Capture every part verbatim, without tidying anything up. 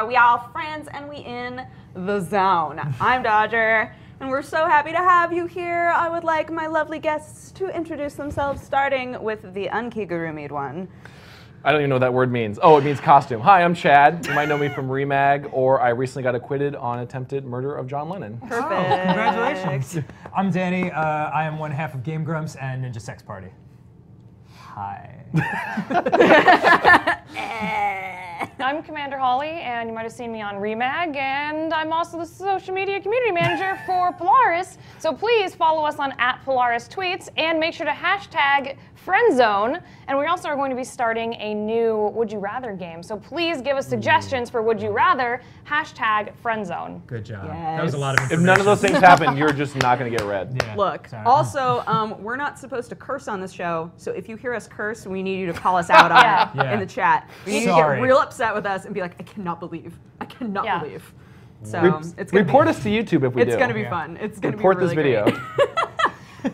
Are we all friends and we in the zone? I'm Dodger, and we're so happy to have you here. I would like my lovely guests to introduce themselves, starting with the unkigurumied one. I don't even know what that word means. Oh, it means costume. Hi, I'm Chad. You might know me from Remag, or I recently got acquitted on attempted murder of John Lennon. Perfect. Oh, congratulations. I'm Danny. Uh, I am one half of Game Grumps and Ninja Sex Party. Hi. I'm Commander Holly, and you might have seen me on Remag, and I'm also the social media community manager for Polaris. So please follow us on at PolarisTweets, and make sure to hashtag Friendzone, and we also are going to be starting a new Would You Rather game. So please give us suggestions for Would You Rather, hashtag Friendzone. Good job. Yes. That was a lot of information. If none of those things happen, you're just not going to get read. Yeah. Look, sorry. Also, um, we're not supposed to curse on this show, so if you hear us curse, we need you to call us out on yeah. it yeah. in the chat. We need sorry. to get real upset with us and be like, I cannot believe. I cannot yeah. believe. So Re it's gonna Report be, us to YouTube if we it's do. It's going to be yeah. fun. It's going to be really this video.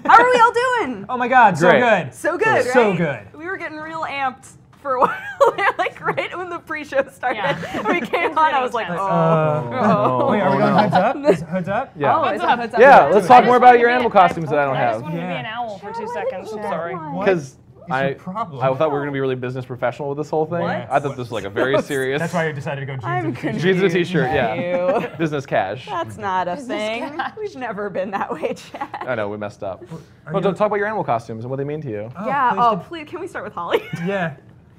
How are we all doing? Oh my God, so Great. good. So good, right? So good. We were getting real amped for a while there, like right when the pre-show started. Yeah. We came on, I was like, oh. oh. oh. Wait, are we going Hoods Up? Is it Hoods Up? Yeah. Oh, it's Hoods Up. Hoods up. Yeah, let's just talk more about your animal costumes that I don't have. I just wanted yeah. to be an owl for two seconds. I'm sorry. Because I, I thought we were going to be really business professional with this whole thing. What? I thought this was like a very serious... That's why you decided to go jeans I'm and t-shirt. Jeans and t-shirt, yeah. Business cash. That's not a business thing. Cash. We've never been that way, Chad. I know, we messed up. Well, don't talk about your animal costumes and what they mean to you. Oh, yeah, please oh, don't. please, can we start with Holly? Yeah.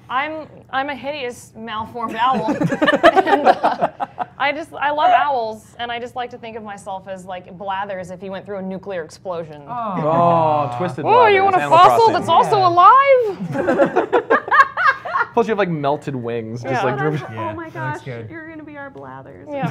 I'm, I'm a hideous, malformed owl. and, uh, I just, I love owls, and I just like to think of myself as like Blathers if he went through a nuclear explosion. Oh, oh twisted Blathers. Oh, you want a Animal fossil Crossing. that's yeah. also alive? Plus you have like melted wings. Yeah. Just, like, yeah. Oh my gosh, you're going to be our Blathers. Yeah.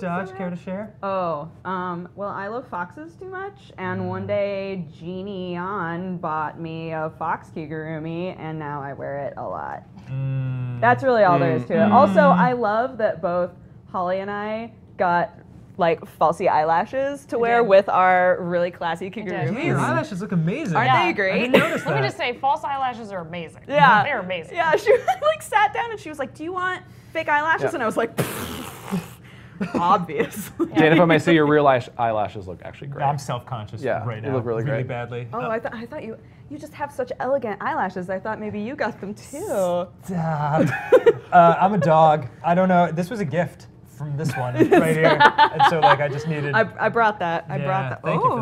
Dodge, care to share? Oh, um, well, I love foxes too much, and one day Genie On bought me a fox kigurumi, and now I wear it a lot. Mm. That's really all mm. there is to it. Mm. Also, I love that both Holly and I got like falsy eyelashes to wear with our really classy kigurumis. Your eyelashes look amazing. Aren't yeah. they great? I didn't notice that. Let me just say, false eyelashes are amazing. Yeah. They're amazing. Yeah, she like sat down and she was like, do you want fake eyelashes? Yeah. And I was like, obviously. Yeah. Dana, if I may say, your real eyelashes look actually great. I'm self-conscious yeah, right now. You look really, really great. badly. Oh, I, th I thought you you just have such elegant eyelashes. I thought maybe you got them too. Stop. uh, I'm a dog. I don't know. This was a gift. From this one right here, and so like I just needed. I, I brought that. I yeah, brought that. Thank oh. you for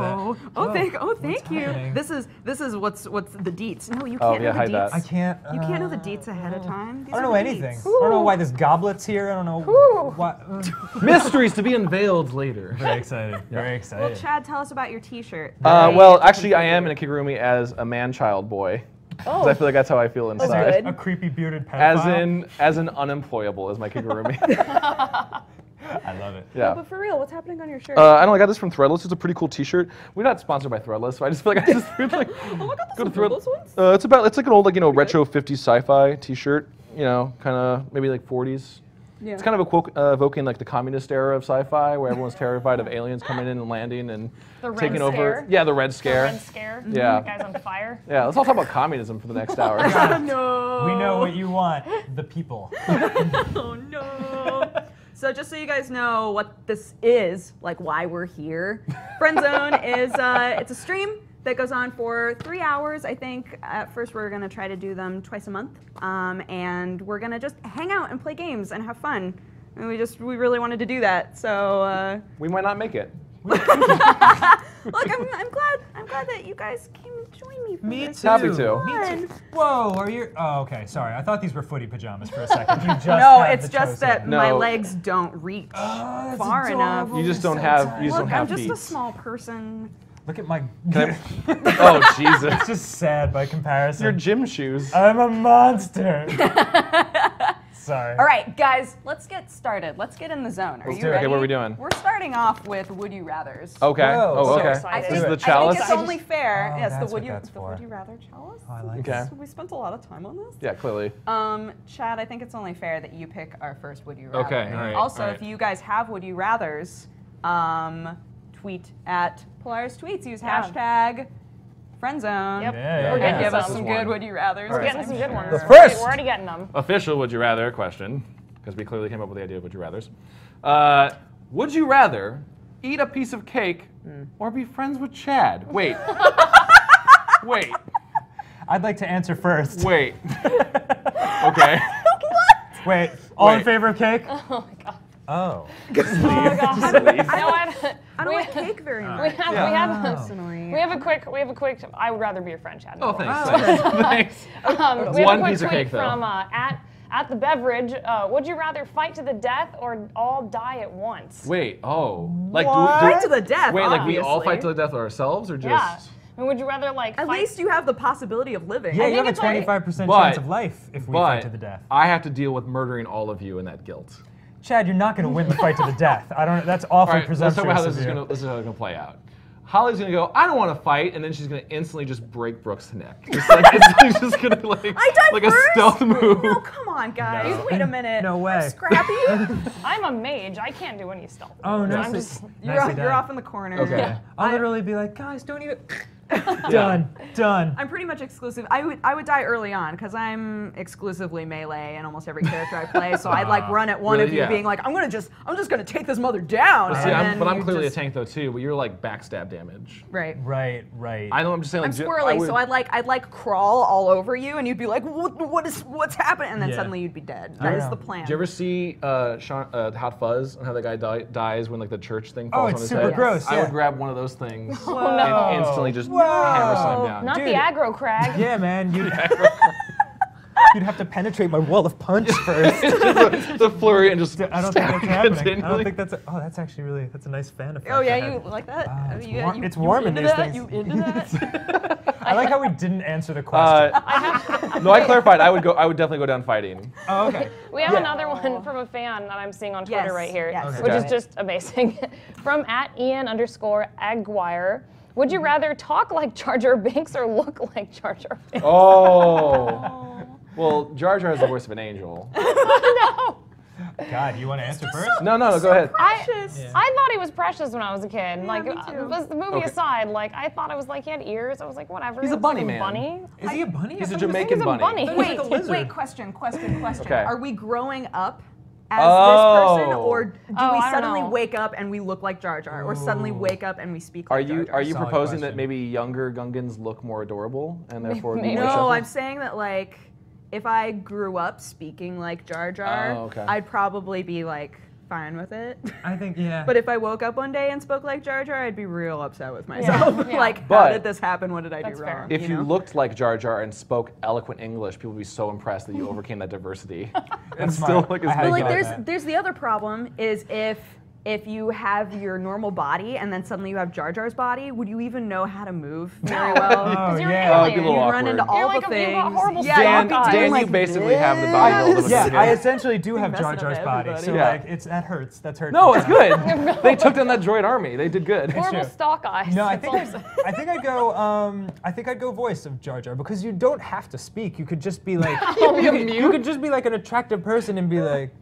that. Oh, oh, thank. Oh, thank you. Happening? This is this is what's what's the deets. No, you can't oh, yeah, know the deets. That. I can't. Uh, you can't know the deets ahead of time. These I don't know anything. Deets. I don't know why this goblet's here. I don't know Ooh. why. Uh. Mysteries to be unveiled later. Very excited. Yeah. Very excited. Well, Chad, tell us about your T-shirt. Uh, well, actually, I am in a kigurumi as a man-child boy. Because oh. I feel like that's how I feel inside. A creepy bearded pedophile. As in, as in unemployable is my kigurumi. I love it. Yeah. No, but for real, what's happening on your shirt? Uh, I don't know, I got this from Threadless. It's a pretty cool T-shirt. We're not sponsored by Threadless, so I just feel like I just like. Oh my God, that's go Threadless ones. Uh, it's about it's like an old like you know retro fifties sci-fi T-shirt. You know, kind of maybe like forties. Yeah. It's kind of evoke, uh, evoking like the communist era of sci-fi, where everyone's terrified of aliens coming in and landing and the taking Red over. Scare. Yeah, the Red Scare. The Red Scare. Yeah. The guys on fire. Yeah. Let's all talk about communism for the next hour. No. We know what you want. The people. Oh no. So just so you guys know what this is, like why we're here, Friendzone is uh, it's a stream that goes on for three hours, I think. At first, we're going to try to do them twice a month. Um, and we're going to just hang out and play games and have fun. And we just, we really wanted to do that, so. Uh, we might not make it. Look, I'm, I'm glad, I'm glad that you guys came and joined me for me this. Too. Happy to. Me too. Whoa, are you, oh, okay, sorry. I thought these were footy pajamas for a second. You just no, it's just chosen. that no. my legs don't reach oh, far adorable. enough. You just don't so have, you just Look, don't have I'm just feet. a small person. Look at my. I, oh Jesus! It's just sad by comparison. Your gym shoes. I'm a monster. Sorry. All right, guys, let's get started. Let's get in the zone. Are let's you ready? Okay, what are we doing? We're starting off with Would You Rather's. Okay. Whoa. Oh, okay. So I think, this is the chalice. I think it's only fair. Oh, yes, the Would You the Would You Rather chalice. Oh, I like okay. This, we spent a lot of time on this. Yeah, clearly. Um, Chad, I think it's only fair that you pick our first Would You Rather. Okay. All right. Also, all right. if you guys have Would You Rather's, um. tweet at PolarisTweets. Use yeah. hashtag Friendzone. Yep. Yeah, yeah, We're going to yeah. give us some good Would You Rathers. Right. We're getting some good ones. The first We're already getting them. Official Would You Rather question. because we clearly came up with the idea of Would You Rathers. Uh, would you rather eat a piece of cake mm. or be friends with Chad? Wait. Wait. I'd like to answer first. Wait. Okay. What? Wait. All Wait. in favor of cake? Oh, my God. Oh. Just leave. Oh my God. Just leave. I don't, I don't, I don't like cake very much. We have, yeah. we, have oh. a, we have a quick, we have a quick, I would rather be your friend, Chad. No oh, thanks. Oh, thanks. um, we have One a quick piece of cake, though. From uh, at, at the beverage, uh, would you rather fight to the death or all die at once? Wait, oh. Like, do we, do fight to the death, Wait, obviously. like we all fight to the death ourselves or just? Yeah. I mean, would you rather like At fight? least you have the possibility of living. Yeah, I you have a twenty-five percent like, chance of life if we fight to the death. I have to deal with murdering all of you in that guilt. Chad, you're not going to win the fight to the death. I don't. That's awfully right, presumptuous. Let's talk about how this is going. This is how it's going to play out. Holly's going to go, I don't want to fight, and then she's going to instantly just break Brooke's neck. Just like, it's just going to be like, like a stealth move. No, come on, guys. No. Wait a minute. No way. I'm scrappy. I'm a mage. I can't do any stealth. Oh no! I'm just, you're, off, you're off in the corner. Okay. Yeah. I'll I, literally be like, guys, don't even. Done. Done. I'm pretty much exclusive. I would I would die early on because I'm exclusively melee in almost every character I play. So uh, I'd like run at one really, of you yeah. being like, I'm gonna just I'm just gonna take this mother down. Well, see, I'm, but I'm clearly just, a tank though too. But you're like backstab damage. Right. Right. Right. I know. I'm just saying. Like, I'm squirrely, would, so I'd like I'd like crawl all over you, and you'd be like, what, what is what's happening? And then yeah. suddenly you'd be dead. That is know. the plan. Do you ever see uh, Sean, uh, Hot Fuzz and how the guy die, dies when like the church thing falls oh, on his head? Oh, it's super gross. Yeah. I would grab one of those things oh, no. and instantly just. Whoa. Down. Not Dude. the aggro crag. Yeah, man. You'd, you'd have to penetrate my wall of punch first. Just a, the flurry and just. I don't think that's happening. I don't think that's. A, oh, that's actually really. That's a nice fan effect. Oh yeah, you like that? Wow, it's, you, war you, it's warm you into in these that? things. You into that? I like how we didn't answer the question. Uh, I have, no, I clarified. I would go. I would definitely go down fighting. Oh, okay. We have yeah. another one from a fan that I'm seeing on Twitter yes. right here, yes. okay. which okay. is just amazing. From at Ian underscore Aguirre. Would you rather talk like Jar Jar Binks or look like Jar Jar Binks? Oh. Well, Jar Jar has the voice of an angel. No. God, you want to answer first? So, no, no, so go ahead. I, yeah. I thought he was precious when I was a kid. Yeah, like, me too. Uh, the movie okay. aside, like I thought I was like he had ears. I was like, whatever. He's a bunny man. Bunny? Is he a bunny? He's a Jamaican he's a bunny. bunny. Wait, wait, wait, question, question, question. Okay. Are we growing up as oh. this person, or do oh, we suddenly wake up and we look like Jar Jar, or Ooh. suddenly wake up and we speak like are you, Jar Jar? Are you Solid proposing question. that maybe younger Gungans look more adorable, and therefore maybe. No, something? I'm saying that like, if I grew up speaking like Jar Jar, oh, okay. I'd probably be like, fine with it. I think, yeah. But if I woke up one day and spoke like Jar Jar, I'd be real upset with myself. Yeah. Yeah. Like, but how did this happen? What did I do wrong? Fair. If you, you know? looked like Jar Jar and spoke eloquent English, people would be so impressed that you overcame that diversity. And still look as But like, there's that. there's the other problem is if if you have your normal body and then suddenly you have Jar Jar's body, would you even know how to move very well? Because oh, you're yeah. an alien. You run into all you're the like things. A, horrible yeah, Dan, Dan, Dan like you basically this. have the body. Of yeah, I essentially do have Jar Jar's body, so yeah. like, it's that hurts. That's hurtful. No, it's good. They took down that droid army. They did good. Horrible stalk eyes. No, I think I, I think I'd go. Um, I think I'd go voice of Jar Jar because you don't have to speak. You could just be like. You'd be you, could, you could just be like an attractive person and be like.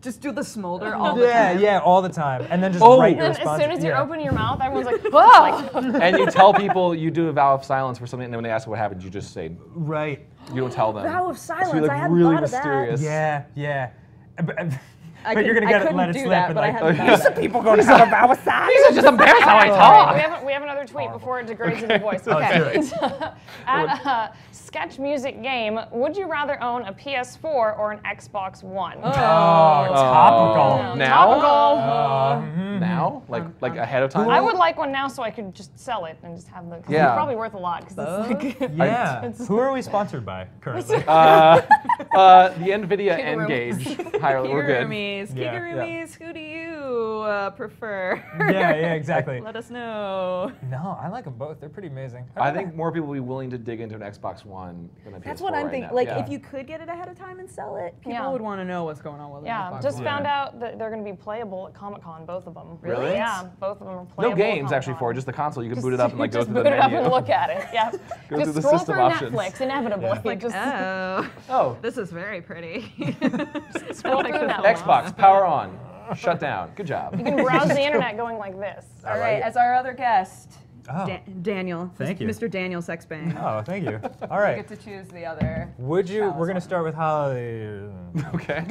Just do the smolder all the yeah, time. Yeah, yeah, all the time. And then just oh, write your response. As soon as you yeah. open your mouth, everyone's like, whoa! And you tell people you do a vow of silence for something, and then when they ask what happened, you just say, right. You don't tell them. Vow of silence, so you look I hadn't really thought mysterious. of that. Yeah, yeah. But, I but could, you're going to get it, let it slip. That, and but like, I hadn't these are people going to have a vow of silence. These are just embarrassed how I talk. We have, we have another tweet Horrible. before it degrades okay. into voice. Okay. okay. At uh, Sketch Music Game, would you rather own a P S four or an Xbox One? Oh, oh topical. Now? Topical. Uh, mm-hmm. Now? Like like ahead of time? I would like one now so I could just sell it and just have the, because yeah. it's probably worth a lot. It's like, yeah. It's, who are we sponsored by currently? uh, uh, the NVIDIA N-Gage. Highly, we're good. Kigurumis, Kigurumis, yeah. who do you uh, prefer? Yeah, yeah, exactly. Let us know. No, I like them both. They're pretty amazing. I, I think more people will be willing to dig into an Xbox One than a P S four. That's what I'm right thinking. Now. Like, yeah. if you could get it ahead of time and sell it, people yeah. would want to know what's going on with it. Yeah, Xbox just One. found yeah. out that they're going to be playable at Comic-Con, both of them. Really? really? Yeah, both of them are playable. No games, at actually, for just the console. You can just, boot it up and like go through the menu. Just boot it up and look at it. Yeah. go just through the system through options. Netflix, inevitably. Yeah. Like, just oh, oh, this is very pretty. Scroll through Netflix. Xbox, power on. Shut down. Good job. You can browse the internet going like this. All right, as our other guest, Oh. Da Daniel. Thank you. Mister Daniel Sexbang. Oh, thank you. All right. You get to choose the other. Would you, we're going to start with Holly. Okay.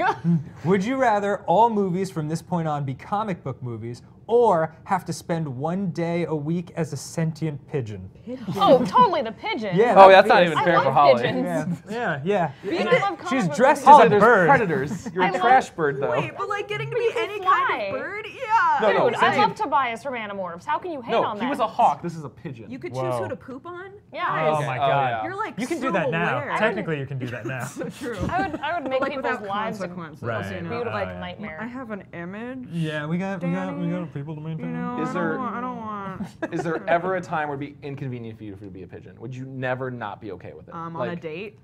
Would you rather all movies from this point on be comic book movies or have to spend one day a week as a sentient pigeon? Pigeon. Oh, totally the pigeon. Yeah, oh, that's not even fair for Holly. Yeah, yeah. yeah. And I love She's dressed as a bird. Predators. You're I a love, trash bird, though. Wait, but like getting to be any fly. kind of bird? Yeah. No, no, Dude, I love Tobias from Animorphs. How can you hate no, on that? He was a hawk. This is a pigeon. You could choose Whoa. who to poop on? Yeah. Oh, my God. Oh, yeah. You're like You can so do that now. Aware. Technically, you can do that now. So true. I would, I would make like people's lives a beautiful nightmare. I have an image. Yeah, we got people to maintain. You know, is I there, don't want, I don't want. Is there ever a time where it would be inconvenient for you to be a pigeon? Would you never not be okay with it? Um, like, on a date?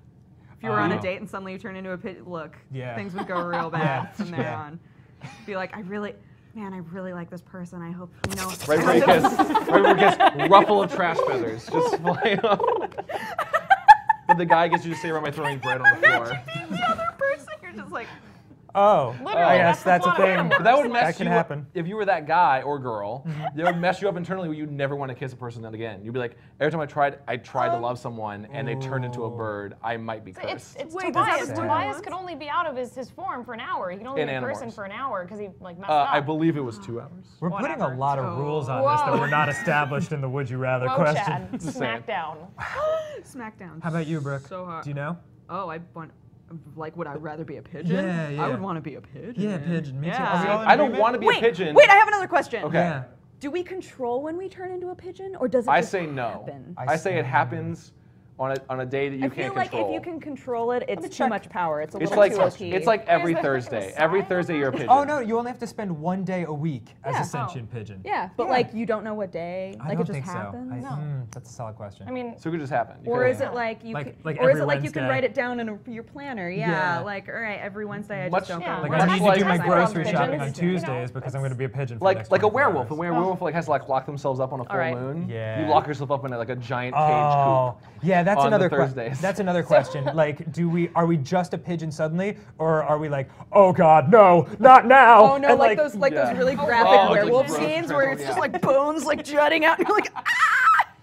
If you were uh, on a date and suddenly you turn into a pigeon, look, yeah. things would go real bad yeah. from there yeah. on. Be like, I really, man, I really like this person. I hope, you know. Right where you kiss, right where you kiss, ruffle of trash feathers just flying up. But the guy gets you to stay around by throwing bread on the floor. Imagine being the other person, you're just like, Oh, Literally, I guess that's, that's a thing. But that would mess that can you happen. Up. If you were that guy or girl, it would mess you up internally where you'd never want to kiss a person again. You'd be like, every time I tried, I tried um, to love someone and they turned into a bird, I might be cursed. It's, it's Wait, Tobias. Tobias could only be out of his, his form for an hour. He can only In be a person for an hour because he like messed uh, up. I believe it was two hours. We're Whatever. putting a lot of rules on Whoa. this that were not established in the Would You Rather Whoa, question. Chad. Smack down. Smack down. How about you, Brooke? So hard. Do you know? Oh, I want. Like, would I rather be a pigeon? Yeah, yeah. I would want to be a pigeon. Yeah, pigeon. Me too. Yeah. I don't want to be wait, a pigeon. Wait, I have another question. Okay. Yeah. Do we control when we turn into a pigeon, or does it I just say no. happen? I, I say no. it happens on a on a day that you I can't control. I feel like if you can control it, it's too check. much power. It's a it's little like, too O P. It's like every Thursday. Every Thursday you're a pigeon. Oh no, you only have to spend one day a week yeah. as a sentient oh. pigeon. Yeah, but yeah. like you don't know what day. I like don't it just think happens. So. I, no, mm, that's a solid question. I mean, so it could just happen. You or is it like you? Like, could, like or is it like Wednesday. you can write it down in a, your planner? Yeah, yeah. Like all right, every Wednesday I much, just don't yeah. go. Like I need to do my grocery shopping on Tuesdays because I'm going to be a pigeon. Like like a werewolf. A werewolf like has to like lock themselves up on a full moon. Yeah, you lock yourself up in like a giant cage coop. Yeah, that's on another question. That's another question. Like, do we are we just a pigeon suddenly, or are we like, oh God, no, not now? Oh no, and like, like those like yeah. those really graphic oh, werewolf like scenes where it's yeah. just like bones like jutting out, and you're like, ah!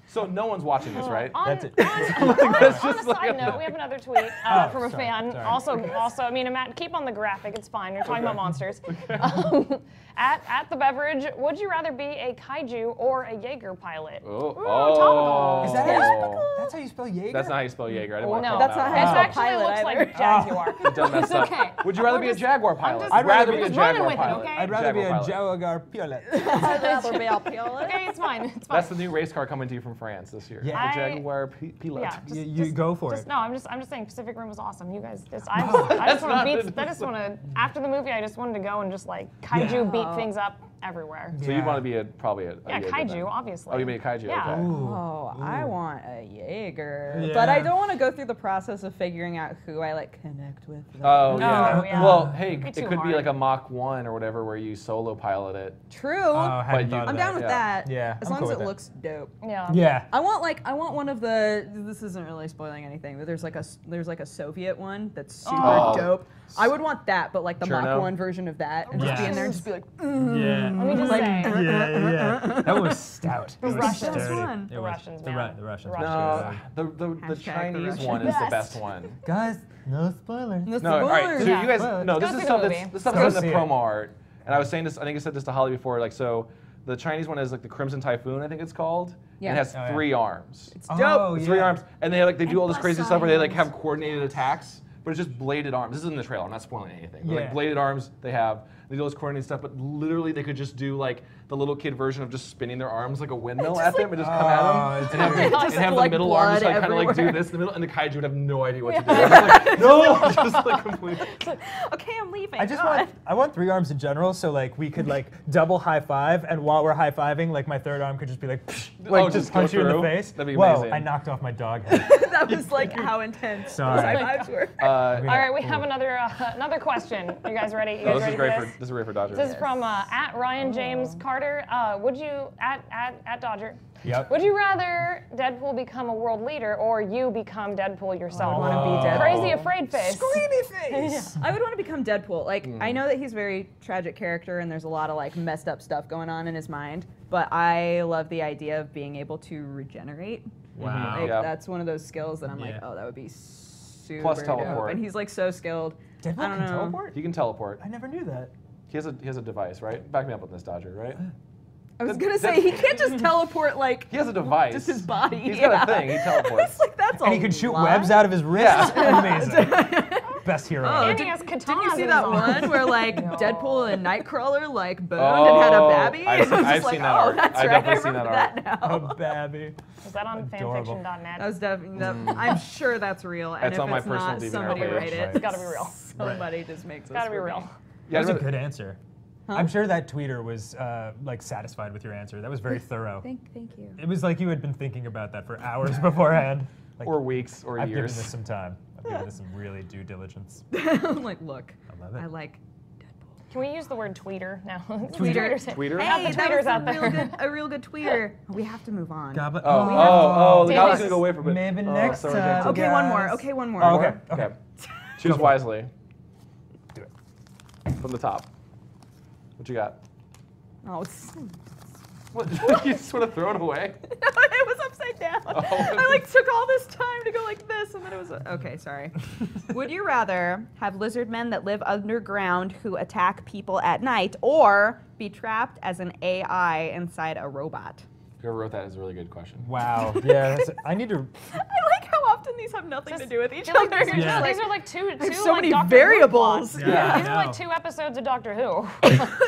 So no one's watching this, right? On, that's it. On, like, on, that's on just a like side note, we have another tweet uh, oh, from a sorry, fan. Sorry. Also, also, I mean, Matt, keep on the graphic. It's fine. You're talking okay. about monsters. Okay. Um, at at the beverage, would you rather be a kaiju or a Jaeger pilot? Oh, Ooh, oh. Is that yeah. typical? That's how you spell Jaeger. That's not how you spell Jaeger. I didn't want to no, that's not how you spell pilot. It actually looks like jaguar. It does mess up. Okay. Would you rather be a jaguar pilot? I'd rather be a jaguar pilot. I'd rather be a jaguar pilot. I'd rather be a pilot. Okay, it's fine. It's fine. That's the new race car coming to you from France this year. Yeah, the Jaguar pilot. Yeah, just, you you just, go for just, it. No, I'm just I'm just saying Pacific Rim was awesome. You guys, just, I just, I just want to beat. I just want to after the movie. I just wanted to go and just like kaiju yeah. beat things up everywhere. So yeah. you want to be a probably a, a yeah Jaeger, kaiju then. obviously. Oh, you mean a kaiju? Yeah. Okay. Ooh. Oh, Ooh. I want a Jaeger, yeah. but I don't want to go through the process of figuring out who I like connect with. Them. Oh yeah. No, yeah. Well, hey, it could hard. be like a Mach one or whatever where you solo pilot it. True. Oh, I but you, I'm down with yeah. that. Yeah. As I'm long cool as it, it looks dope. Yeah. Yeah. I want like I want one of the. This isn't really spoiling anything, but there's like a there's like a Soviet one that's super oh. dope. I would want that, but like the Cherno. Mach one version of that, and just yeah. be in there and just be like, mm. yeah. Let me just like, say. Yeah, yeah, yeah. That was stout. The Russians won. The Russians won. The Russians won. No, the, the, the Chinese the one is best. the best one. Guys, no spoilers. No, no spoilers. All right, so yeah. you guys, no, this is something this stuff in the promo art. And I was saying this, I think I said this to Holly before, like, so the Chinese one is like the Crimson Typhoon, I think it's called. Yeah. It has oh, three yeah. arms. It's dope. Oh, yeah. Three arms. And they like they do all this crazy stuff where they like have coordinated attacks. But it's just bladed arms. This is in the trailer. I'm not spoiling anything. Yeah. Like bladed arms, they have. They do all this coordinated stuff, but literally they could just do like the little kid version of just spinning their arms like a windmill at them, like, and just come uh, at them, and have, just and have like the middle arm just like kind of like do this in the middle, and the kaiju would have no idea what yeah. to do. Like, no, just like completely. Like, okay, I'm leaving. I just God. want I want three arms in general, so like we could like double high five, and while we're high fiving, like my third arm could just be like, psh, like oh, just, just punch you in the face. That'd be Whoa, amazing. I knocked off my dog head. That was like how intense Sorry. high fives were. Uh, all right, we have another uh, another question. You guys ready? You guys oh, this ready is great for this? For, this is great for Dodger. This is from uh, at Ryan James Carter. Uh, would you at at at Dodger? Yep. Would you rather Deadpool become a world leader or you become Deadpool yourself? I would want to be Deadpool. Crazy afraid face. Screamy face. Yeah. I would want to become Deadpool. cool. Like, mm. I know that he's a very tragic character and there's a lot of like messed up stuff going on in his mind, but I love the idea of being able to regenerate. Wow. Like, yep. That's one of those skills that I'm yeah. like, oh, that would be super Plus teleport. Dope. And he's like so skilled. Deadpool I don't can know. Teleport? He can teleport. I never knew that. He has a he has a device, right? Back me up on this, Dodger, right? I was going to say, he can't just teleport, like, he has a device. Just his body. He's yeah. got a thing. He teleports. Like, that's and he can shoot lot. webs out of his wrists. Yeah. Amazing. Best hero. Oh, and did, he has katana didn't you see that one where, like, no. Deadpool and Nightcrawler, like, boned oh, and had a babby? I've, seen, I've like, seen that oh, art. That's I've right. definitely I seen that art. That now. A babby. Is that on fanfiction dot net? That was definitely, mm. I'm sure that's real. And that's if on it's my personal not, somebody write it. It's got to be real. Somebody just makes it. It's got to be real. That's a good answer. Huh? I'm sure that tweeter was uh, like satisfied with your answer. That was very thorough. Thank, thank you. It was like you had been thinking about that for hours beforehand, like, or weeks, or I've years. I've given this some time. I've given this some really due diligence. I'm like, look, I love it. I like Deadpool. Can we use the word tweeter now? Tweeter, tweeter. Hey, hey the tweeters out there. Real good, a real good tweeter. We have to move on. Goblet. Oh, we oh, oh, oh the goblet's gonna go away for a bit. Maybe oh, next sorry, time. Okay, guys. one more. Okay, one more. Oh, okay, okay. okay. Choose wisely. Do it from the top. What you got? Oh, it's... What, you just want to throw it away? No, it was upside down. Oh. I like took all this time to go like this, and then it was... A, okay, sorry. Would you rather have lizard men that live underground who attack people at night, or be trapped as an A I inside a robot? Whoever wrote that is a really good question. Wow. Yeah, that's, I need to... I like how often these have nothing just, to do with each other. Like, yeah. like, these are like two, two so like many Doctor variables. Yeah. Yeah. These are like two episodes of Doctor Who.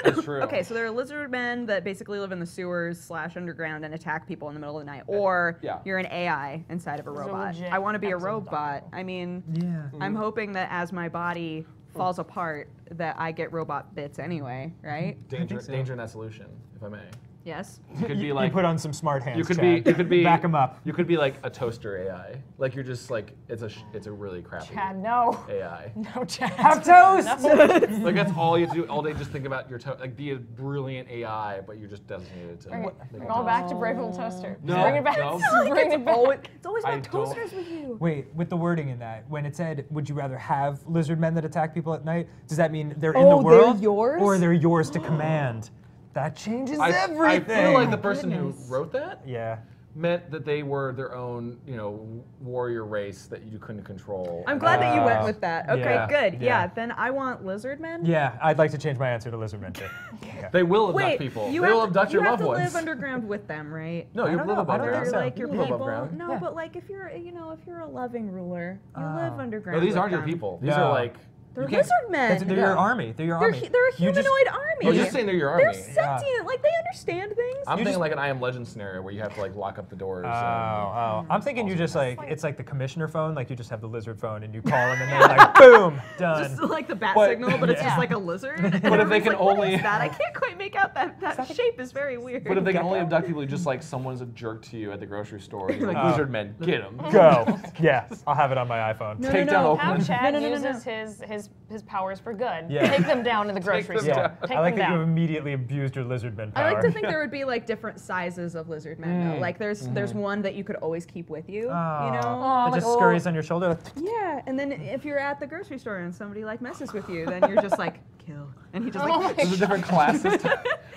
That's true. Okay, so there are lizard men that basically live in the sewers slash underground and attack people in the middle of the night, or yeah. you're an A I inside of a robot. I want to be a robot. I mean, yeah. mm. I'm hoping that as my body falls apart, that I get robot bits anyway, right? Danger, so. danger in that solution, if I may. Yes. You could be like you put on some smart hands. You could Chad. be. You could be. Back him up. You could be like a toaster A I. Like you're just like it's a sh it's a really crappy. Chad, no. A I. No, Chad. Have toast. No. Like that's all you have to do all day. Just think about your toast. Like be a brilliant A I, but you're just designated to. Bring it all back to Brave Little Toaster. No. Bring it back. No. Like Bring it's, it back. Always, it's always about I toasters don't. with you. Wait, with the wording in that, when it said, "Would you rather have lizard men that attack people at night?" Does that mean they're oh, in the world, they're yours? Or they're yours to command? That changes I, everything. I feel like the person Goodness. who wrote that yeah. meant that they were their own, you know, warrior race that you couldn't control. I'm glad uh, that you went with that. Okay, yeah, good. Yeah. yeah, then I want lizard men. Yeah, I'd like to change my answer to lizard men too. Yeah. They will abduct Wait, people. You they will abduct to, your loved ones. You have to live underground with them, right? No, you live above ground. I don't think like your you people. No, yeah. but like if you're, you know, if you're a loving ruler, you uh, live underground. No, these aren't your people. These no. are like. They're lizard men. They're yeah. your army. They're your they're, army. They're a humanoid you just, army. You're just saying they're your army. They're sentient. Yeah. Like, they understand things. I'm you thinking just, like an I Am Legend scenario where you have to, like, lock up the doors. Oh, and, oh. I'm thinking you just, like, like, it's like the commissioner phone. Like, you just have the lizard phone, and you call them, and they're like, boom, done. Just like the bat but, signal, but it's yeah. just like a lizard. And but if they can like, only... What is that? I can't quite make out that. That, that shape is very weird. But if they can only abduct people who just, like, someone's a jerk to you at the grocery store. He's like, lizard men, get them. Go. Yeah. I'll have it on my iPhone. Take down Oakland. How Chad uses his... His powers for good. Yeah. Take them down to the grocery store. Yeah. Take I like them that down. you immediately abused your lizard men power. I like to think yeah. there would be like different sizes of lizard men. Mm. Though. Like there's mm. there's one that you could always keep with you. Oh. You know, oh, that like, just scurries oh. on your shoulder. Yeah, and then if you're at the grocery store and somebody like messes with you, then you're just like kill. And he just like. Oh there's a different class.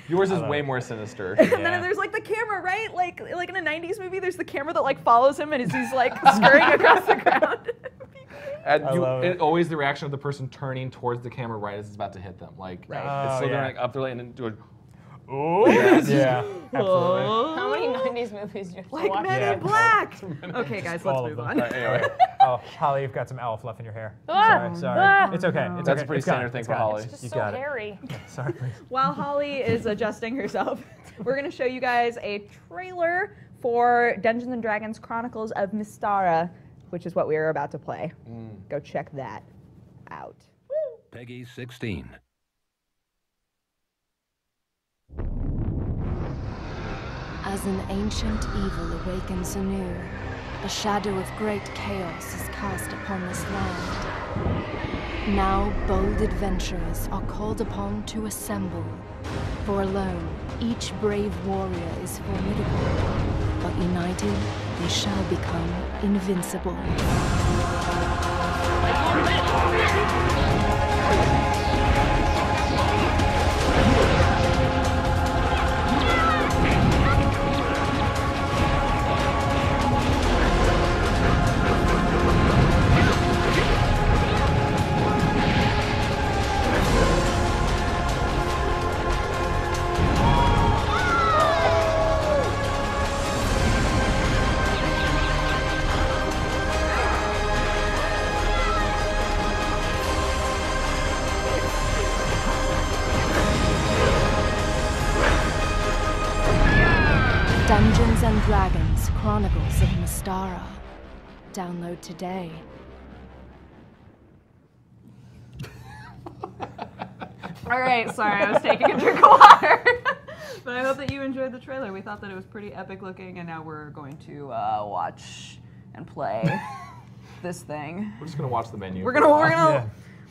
Yours is way more sinister. And yeah. then there's like the camera, right? Like like in a nineties movie, there's the camera that like follows him and is he's like scurrying across the ground. And you, it. It, always the reaction of the person turning towards the camera right as it's about to hit them. Like, right. it's oh, so yeah. they're like up there and then doing, oh, yeah. yeah. Absolutely. How many nineties movies do you have like to watch? Like Men yeah. in Black! Okay, guys, let's move on. Right, anyway. Oh, Holly, you've got some owl fluff in your hair. Ah, sorry, sorry. Ah, it's okay. No. It's That's okay. a pretty it's standard thing it's for gone. Holly. It's just you so got hairy. It. Sorry, please. While Holly is adjusting herself, we're going to show you guys a trailer for Dungeons and Dragons Chronicles of Mystara, which is what we are about to play. Mm. Go check that out. Woo. Peggy sixteen. As an ancient evil awakens anew, a shadow of great chaos is cast upon this land. Now bold adventurers are called upon to assemble. For alone, each brave warrior is formidable, but united, we shall become invincible. Dragons Chronicles of Mystara. Download today. All right, sorry, I was taking a drink of water. But I hope that you enjoyed the trailer. We thought that it was pretty epic looking, and now we're going to uh, watch and play this thing. We're just gonna watch the menu. We're gonna. We're gonna yeah.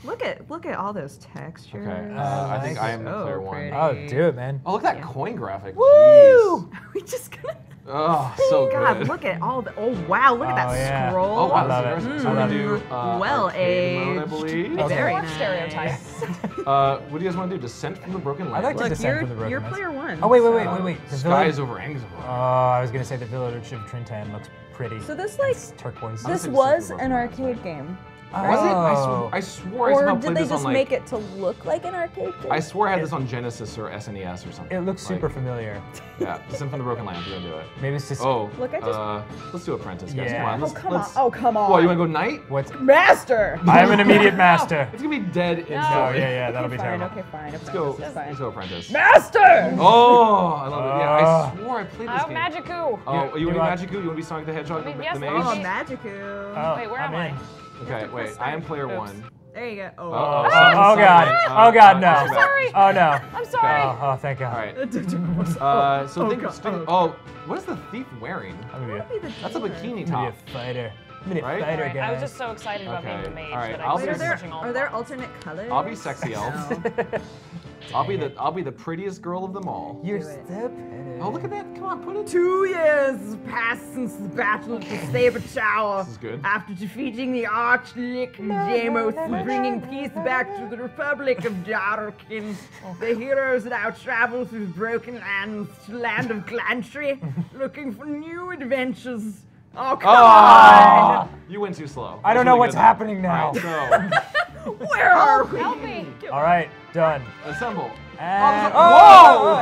Look at look at all those textures. Okay, uh, uh, I think I am so the clear one. Oh, do it, man. Oh, look at that yeah. coin graphic. Woo! Jeez. Are we just gonna? Oh, so God, good. Look at all the, oh wow, look oh, at that yeah. scroll. Oh, wow, I love it. So mm. we do uh, well aged, mode, I believe. Okay. Very nice. Stereotypes. uh, what do you guys want to do? Descent from the Broken Light? I like to Descent from the Broken Light. You're player one. Oh, wait, wait, wait, wait, wait. The Sky is over Angzor. Oh, I was going to say the village of Trintan looks pretty. So this, like, turquoise. This was an arcade game. Right? Was it? I, sw I swore or I somehow played this on, like... Or did they just make it to look like an arcade game? I swore I had this on Genesis or S N E S or something. It looks like, super familiar. Yeah, Descent from the Broken Land, we're gonna do it. Maybe it's just... Oh, look, I just... Uh, let's do Apprentice, guys, yeah. come on. Let's, oh, come let's... on, oh, come on. Well, you wanna go Knight? What's... Master! I'm an immediate Master. It's gonna be dead instantly. No, yeah, yeah, that'll okay, be fine, terrible. Okay, fine, let's go, let's go Apprentice. Master! Oh, I love it, yeah, I swore I played this oh, game. Magiku. Oh, Magikku! Oh, you wanna be Magikku? You wanna be Sonic the Hedgehog, the Mage? Oh, Magikku. Wait, where am I? Okay, wait, I am player Oops. one. There you go. Oh, uh-oh. Ah, oh God. Ah, oh God, no. I'm sorry. Oh no. I'm sorry. Oh, oh thank God. All right. uh, so oh, think, God. think, oh, what is the thief wearing? I'm gonna be a, that's a bikini top. I'm gonna be a fighter. I'm gonna be a right? fighter, guys. I was just so excited about okay. being the mage all right. that I was searching all the Are there alternate colors? I'll be sexy elf. No. I'll be the I'll be the prettiest girl of them all. You're so pretty. Oh, look at that! Come on, put it. Two years passed since the battle of the Saber Tower. This is good. After defeating the Archduke Jamos and bringing peace back to the Republic of Darkin, the heroes now travel through broken lands to the land of Glantry, looking for new adventures. Oh come oh, on! You went too slow. I don't know really what's happening now. Right, so. Where are we? Help me! All right. Done. Assemble. And oh, whoa! Oh, oh,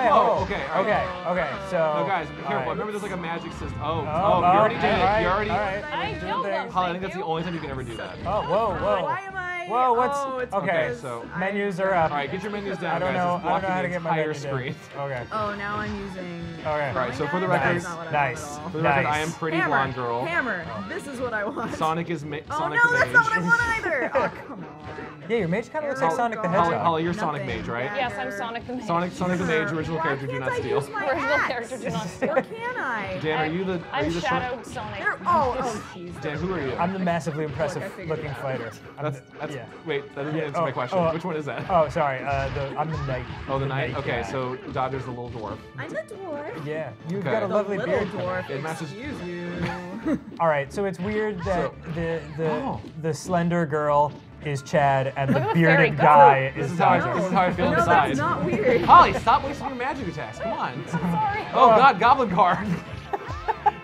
hey, whoa! Oh, okay, right. okay, okay. So, no, guys, be careful. Right. Remember, there's like a magic system. Oh, oh, oh you already okay, did it. Right, you already. Right. I know that. I think that's the only time you can ever do that. Oh, whoa, whoa. Why am I? Whoa, what's? Oh, it's okay, okay, so menus are up. All right, get your menus down, I don't guys. Know, it's blocking I don't know how to the get entire my screen. Okay. Oh, now I'm using. Okay. All right. So for the record, nice. For the record, I am pretty blonde girl. Hammer. This is what I want. Sonic is mage. Oh no, that's not what I want either. Oh come on. Yeah, your mage kind of looks like Sonic the Hedgehog. Holly, you're Sonic Mage, right? Yes, I'm Sonic the Mage. Sonic, Sonic the Mage, original Why character, do not I steal. Original character, do not steal. Or can I? Dan, are you the? Are I'm you Shadow the Sonic. Sonic. Oh, oh, jeez. Dan, who are you? I'm the massively impressive like looking fighter. That's, that's yeah. Wait, that didn't answer oh, my question. Oh, Which one is that? Oh, sorry. Uh, the, I'm the knight. Oh, the, the knight. knight. Okay, yeah. so Dodger's the little dwarf. I'm the dwarf. Yeah, you've okay. got a the lovely beard. Dwarf. It matches you. All right, so it's weird that the the the slender girl. Is Chad and the bearded guy is Dodger. This is how I feel inside. No, that's not weird. Holly, stop wasting your magic attacks. Come on. I'm sorry. Oh God, Goblin Guard.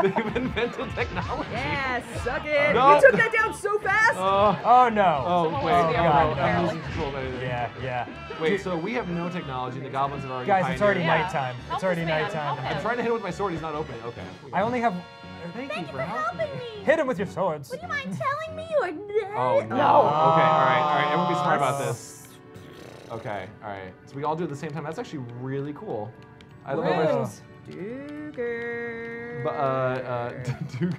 They've invented technology. Yeah, suck it. No. You took that down so fast. Uh, oh no. Oh wait, oh, God. I'm losing control of anything. Yeah, yeah. Wait, so we have no technology. The goblins have already. Guys, it's already yeah. nighttime. Help it's already man. nighttime. I'm trying to hit him with my sword. He's not open. Okay. I only have. Thank, Thank you for, for helping me. me. Hit him with your swords. Would you mind telling me or dead? Oh, no. Oh. Okay, all right, all right. Everyone be smart about this. Okay, all right. So we all do it at the same time. That's actually really cool. I love it. Duger. But, uh, uh, Duger.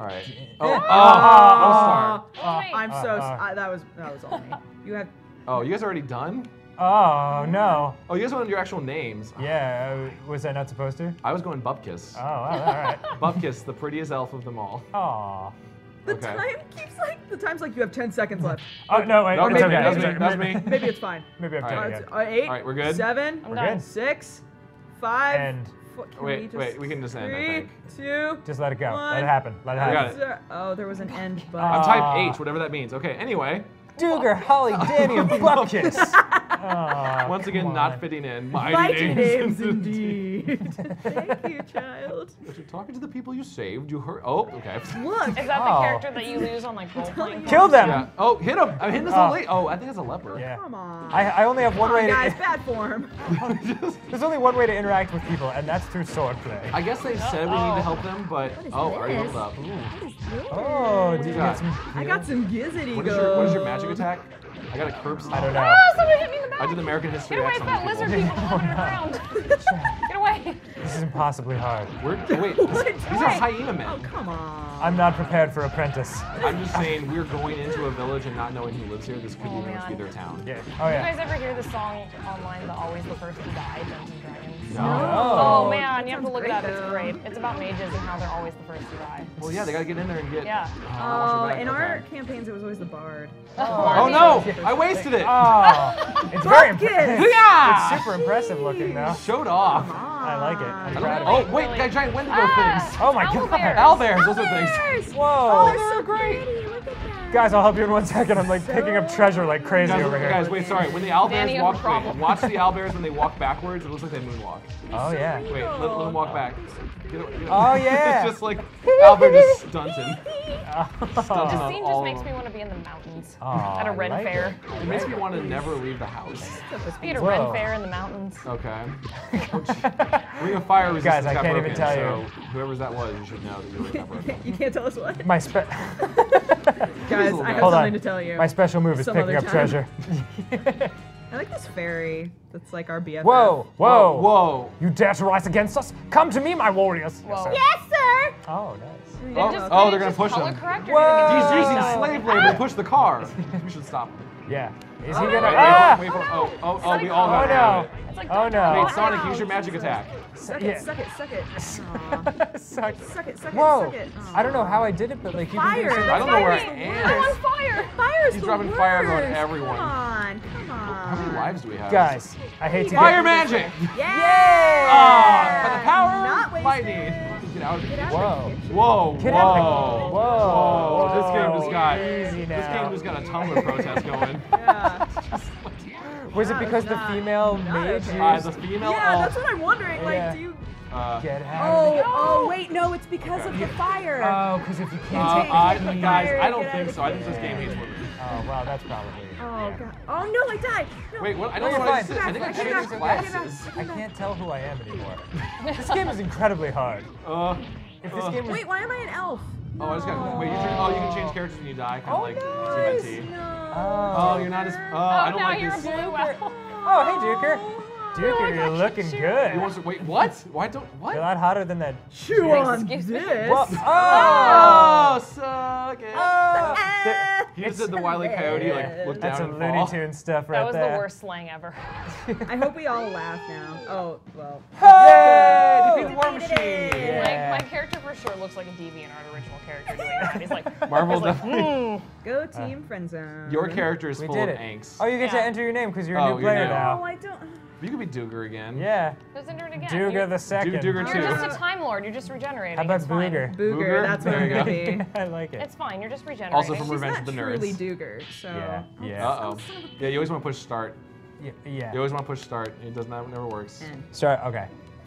All right. Oh, yeah. oh, oh, oh, oh, oh, I'm uh, so, uh, I, that was, that was all me. You have. Oh, you guys are already done? Oh, no. Oh, you guys wanted your actual names. Yeah, uh, was I not supposed to? I was going Bupkis. Oh, wow, all right. Bupkis, the prettiest elf of them all. Aww. The okay. time keeps like, the time's like you have ten seconds left. Oh, no, wait. No, it's maybe, okay. That's me. That's me. Maybe it's fine. Maybe I have ten. All right, yeah. Eight. All right, we're good. Seven. I'm we're good. Six. Five. And foot. Can wait, we just wait, we can just end, three, I think. Two, just let it go. One, let it happen. Let it happen. It. Oh, there was an end button. I'm type H, whatever that means. Okay, anyway. Duger, Holly, Danny, and Buckkiss. Oh, once again, on. Not fitting in. Mighty, Mighty names, names indeed. Thank you, child. But you're talking to the people you saved. You heard. Oh, okay. Look. Is that oh. the character that you lose on, like, role playing? Kill them. Yeah. Oh, hit him. I'm hitting this uh, old lady. Oh, I think it's a leper. Yeah. Come on. I, I only have one Come way guys, to. Guys, bad form. There's only one way to interact with people, and that's through sword play. I guess they said oh. we need to help them, but. Oh, this? Are you hooked up? Ooh. What is this? Oh, did you got some. I got some gizzard ego. What is your, what is your magic attack? I got a curb stop. I don't know. Oh, someone hit me in the back. I did American History X on people. Get away from that lizard people floating around. Get away. This is impossibly hard. We're, wait, this, these are hyena men. Oh, come on. I'm not prepared for Apprentice. I'm just saying we're going into a village and not knowing who lives here. This could oh, very much be their town. Yeah. Oh, yeah. You guys ever hear the song online, the Always the First to Die, Dungeons and Dragons? No. Oh, man, you have to look it up. It's great. It's about mages and how they're always the first to die. Well, yeah, they got to get in there and get... Yeah. Oh, uh, in our campaigns, it was always the bard. Oh, oh no! I wasted it. Oh, it's very impressive. It's super impressive looking though. Showed off. I like it. I'm proud of it. Oh wait, got giant wendigo ah, things. Oh my god. Owlbears, those are things. Whoa. Oh, they're so great. Look at that. Guys, I'll help you in one second. I'm like so picking up treasure like crazy guys, over here. Guys, wait, sorry. When the owlbears walk, wait, watch the owlbears when they walk backwards. It looks like they moonwalk. Oh so yeah. Real. Wait, let, let them walk back. Get away, get away. Oh yeah. It's just like owlbear just stunting. Stunting this scene just makes me want to be in the mountains oh, at a Ren like fair. It. It makes me want to never leave the house. Be at a Ren fair in the mountains. Okay. Ring of Fire resistance. Guys, I can't broken, even tell so you. Whoever's that was, you should know that you were not broken. You can't tell us what? My spe- Guys, I have Hold something on. to tell you. My special move is Some picking up treasure. I like this fairy that's like our B F F. Whoa, whoa, whoa. You dare to rise against us? Come to me, my warriors. Whoa. Yes, sir. Oh, nice. Oh, just, oh they're going to push him. He's using slave labor to push the car. We should stop him. Yeah. Is he oh, gonna? Wait, ah! wait, wait, wait, oh, oh, oh, we all got it. Oh, no. It's like oh, no. Wait, Sonic, use your magic attack. Suck it, yeah. suck it, suck it. suck it. Suck it, suck Whoa. it, suck it. Aww. I don't know how I did it, but like, you fire. Can do I don't know where I am. I'm on fire. Fire is He's the dropping worst. fire on everyone. Come on, come on. How many lives do we have? Guys, I hate to get Fire magic! Yeah! yeah. Oh, by the power of lightning. Get out of it. Whoa. Whoa. Whoa. Whoa. Whoa. This game just got Easy now. This game just got a Tumblr protest going. Yeah. like, was it because the female mage used? Uh, the female Yeah, that's what I'm wondering. Like, yeah. do you uh, get out? Oh, oh, wait, no, it's because okay. of the fire. Oh, because if you can't uh, take uh, the fire, guys, I don't think so. I think this game hates women. Oh, wow, that's probably. Oh, God. Oh, no, I died. No. Wait, what? I don't know what I did. I think I changed my glasses. I can't tell who I am anymore. This game is incredibly hard. Uh, if this uh, game was... Wait, why am I an elf? No. Oh, I just got. Wait, you turn, oh, you can change characters when you die. Kind of oh, like nice. T M N T. No. Oh, you're not as. Oh, oh I don't now like you're this. Blue elf. Oh, hey, Duker. Duker, oh, you're looking you good. You want to, wait, what? Why don't, what? You're a lot hotter than that. Chew on this. Well, oh, oh, suck it. Oh. The, he just did the Wile E. Coyote, yeah. like, look down and fall. That's a Looney Tunes stuff right there. That was there. the worst slang ever. I hope we all laugh now. Oh, well. Oh! Defeat the War Machine. Yeah. Like, my character for sure looks like a DeviantArt original character doing that. He's like, Marvel he's like, mm. Go Team uh, Friendzone. Your character is we full of it. angst. Oh, you get yeah. to enter your name because you're oh, a new player now. Oh, I don't. You could be Duger again. Yeah. Who's in it again? Duger You're, the second. Duger two. You're just a Time Lord. You're just regenerating. How about it's Booger? Booger? Booger? That's what I'm going to be. I like it. It's fine. You're just regenerating. Also from She's Revenge of the Nerds. She's not truly Duger, so. Yeah. yeah. Uh-oh. Yeah, you always want to push start. Yeah. yeah. You always want to push start. It does not, never works. End. Start, okay.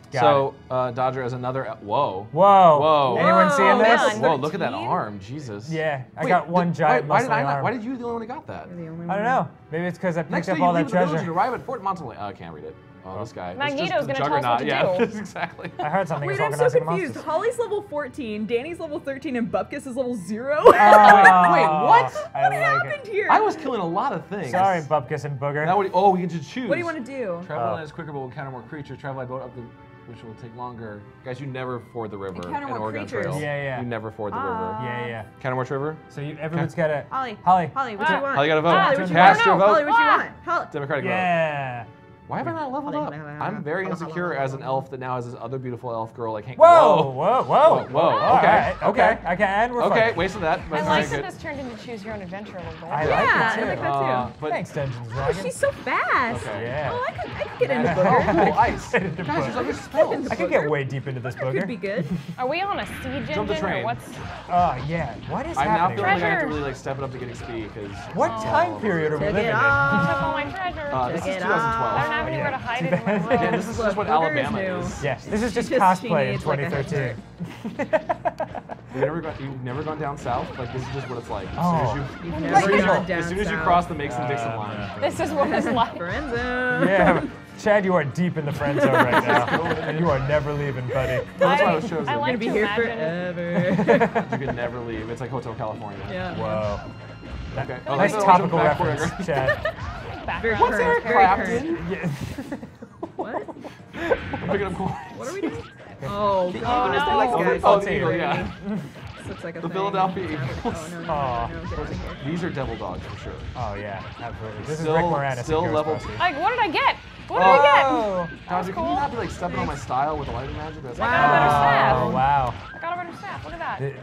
Got so, uh, Dodger has another, whoa. Whoa. Whoa. Anyone seeing this? Whoa, look at that arm, Jesus. Yeah, I Wait, got one giant why, why did I not, Why did you the only one who got that? You're the only one. I don't know. Maybe it's because I picked Next up all that treasure. Next you arrive at Fort Montalais. Oh, I can't read it. Oh, this guy. Magneto's going to tell us what to do. Yeah, exactly. I heard something. Wait, I'm so confused. Holly's level fourteen, Danny's level thirteen, and Bupkis is level zero. Oh, wait, what? What I happened like here? I was killing a lot of things. Sorry, Bupkis and Booger. Now what do you, oh, you get to choose. What do you want to do? Travel line is quicker, but will counter more creatures. Travel by boat up the... which will take longer. Guys, you never ford the river in Oregon creatures. Trail. Yeah, yeah. You never ford the uh, river. Yeah, yeah. Countermarch River? So you, everyone's got to... Holly. Holly. Holly, what do you want? Holly, got to vote. Holly, what you want? Cast your vote. Holly, what you want? Democratic yeah. vote. Why have I not leveled up? I'm very insecure as an elf that now has this other beautiful elf girl like Hank. Whoa, whoa, whoa, whoa. whoa. Okay, right, okay, okay, okay, and we're okay, fine. Wasted that. But I like that this turned into choose your own adventure a little bit. I yeah, like it too. I like that too. Uh, Thanks, Dungeons and Dragons. Oh, she's so fast. Okay. Yeah. Oh, I could, I could get into booger. Oh, cool, ice. Guys, there's other spells. I could get way deep into this booger. That could be good. Are we on a siege engine or what's? Oh, yeah. What is happening? I'm now feeling like I have to really like step it up to getting speed. What time period are we living in? Took all my treasure. This is twenty twelve. I don't have anywhere to hide it in my world. Yeah, this is just what Alabama is. Yes, this is just cosplay in twenty thirteen. You've never, gone, you've never gone down south? Like, this is just what it's like. As oh. soon as you, you've never you gone down As soon as you cross the Mason uh, Dixon line. Yeah. This is what it's like. Friendzone. Yeah. Chad, you are deep in the friend zone right now. And you are never leaving, buddy. That's why I was chosen. I like to be here forever. You can never leave. It's like Hotel California. Yeah. Whoa. Okay. Oh, nice topical reference, Chad. Background. What's Eric Clapton? Yes. What? I'm picking up coins. What are we doing? Oh, the God. Eagle no. like oh, guys. oh, the eagle, yeah. This looks like a the thing. Philadelphia Eagles. Oh, no, no, oh. no, no, no, no. These are devil dogs, for sure. Oh, yeah, absolutely. This still, is Rick Moranis. Still level two. Like, what did I get? What did oh. I get? That was cool. Can you not be like stepping on my style with a lighting magic? That's wow. I got a better staff. Oh, wow. I got a better staff. Look at that. The,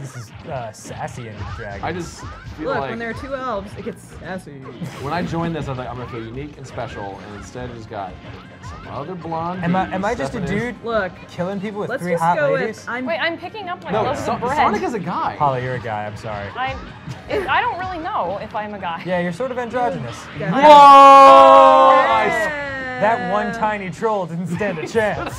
this is uh, sassy in the dragon. I just feel Look, like when there are two elves, it gets sassy. When I joined this, I was like, I'm going to feel unique and special, and instead I just got some other blonde. Am I, am I just a dude Look, killing people with let's three just hot go ladies? With, I'm Wait, I'm picking up like no, loaves so, of bread. Sonic is a guy. Holly, you're a guy. I'm sorry. I'm, it, I don't really know if I'm a guy. Yeah, you're sort of androgynous. Whoa! Nice. That one tiny troll didn't stand a chance.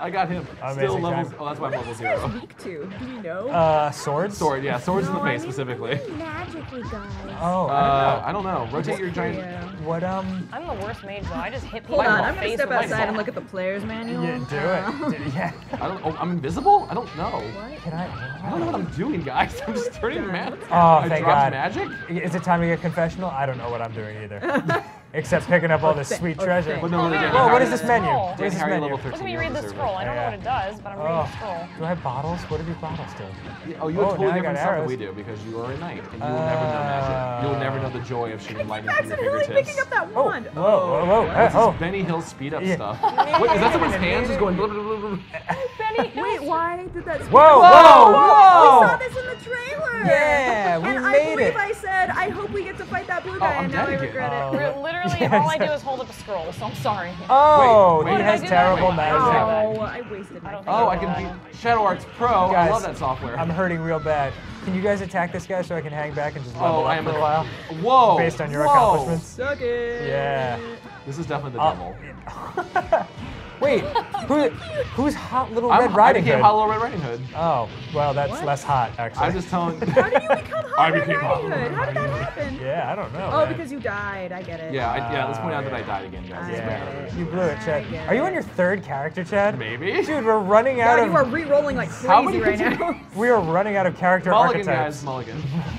I got him. Amazing Still levels. Time. Oh, that's my what level zero. Weak to? Do you know? Uh, swords. Sword. Yeah, swords no, in the face I mean, specifically. Magically, guys. Oh. Uh, I don't know. I don't know. Rotate your giant. Yeah. What um? I'm the worst mage though. I just hit people. Hold on. I'm gonna step outside and look at the player's manual. Yeah, do it. Yeah. I don't. Oh, I'm invisible. I don't know. What? Can I? I don't know what I'm doing, guys. I'm just turning mad. Oh, I thank God. Magic. Is it time to get confessional? I don't know what I'm doing either. Except picking up all this sweet treasure. Well, no, yeah. Whoa, what is this menu? What is this menu? Look at me read the scroll. I don't know what it does, but I'm oh. reading the scroll. Do I have bottles? What do these bottles do? Yeah, oh, you have oh, totally different stuff than we do because you are a knight and you will uh, never know magic. You will never know the joy of shooting lightning from your fingertips. Really picking up that wand. Oh, whoa, whoa, whoa. Oh. This is Benny Hill speed up yeah. stuff. Wait, is that someone's hands just going blah, blah, blah, blah. Benny Hill. Wait, why did that? Whoa, whoa, whoa. We saw this in the trailer. Yeah, we made it. And I believe I said, I hope we get to fight that blue guy, and now I regret it. Literally, all I do is hold up a scroll, so I'm sorry. Oh, wait, wait, he has terrible magic. Oh, I wasted my time. Oh, I can beat Shadow Arts Pro. Guys, I love that software. I'm hurting real bad. Can you guys attack this guy so I can hang back and just level oh, up I am for a while? Whoa! Based on your Whoa. accomplishments. Suck it! Yeah. This is definitely the devil. Uh, wait, who, who's hot little I'm, Red Riding Hood? I became hot little Red Riding Hood. Oh, well, that's what? less hot, actually. I'm just telling you. How did you become hot Red Riding hot Hood? Red How did that happen? Yeah, I don't know. Oh, man. Because you died. I get it. Yeah, I, yeah let's point out uh, that I died again, guys. Yeah. You blew it, Chad. Are you on your third character, Chad? Maybe. Dude, we're running out God, of... you are re-rolling like crazy right now. We are running out of character Mulligan, archetypes. Mulligan, guys. Mulligan.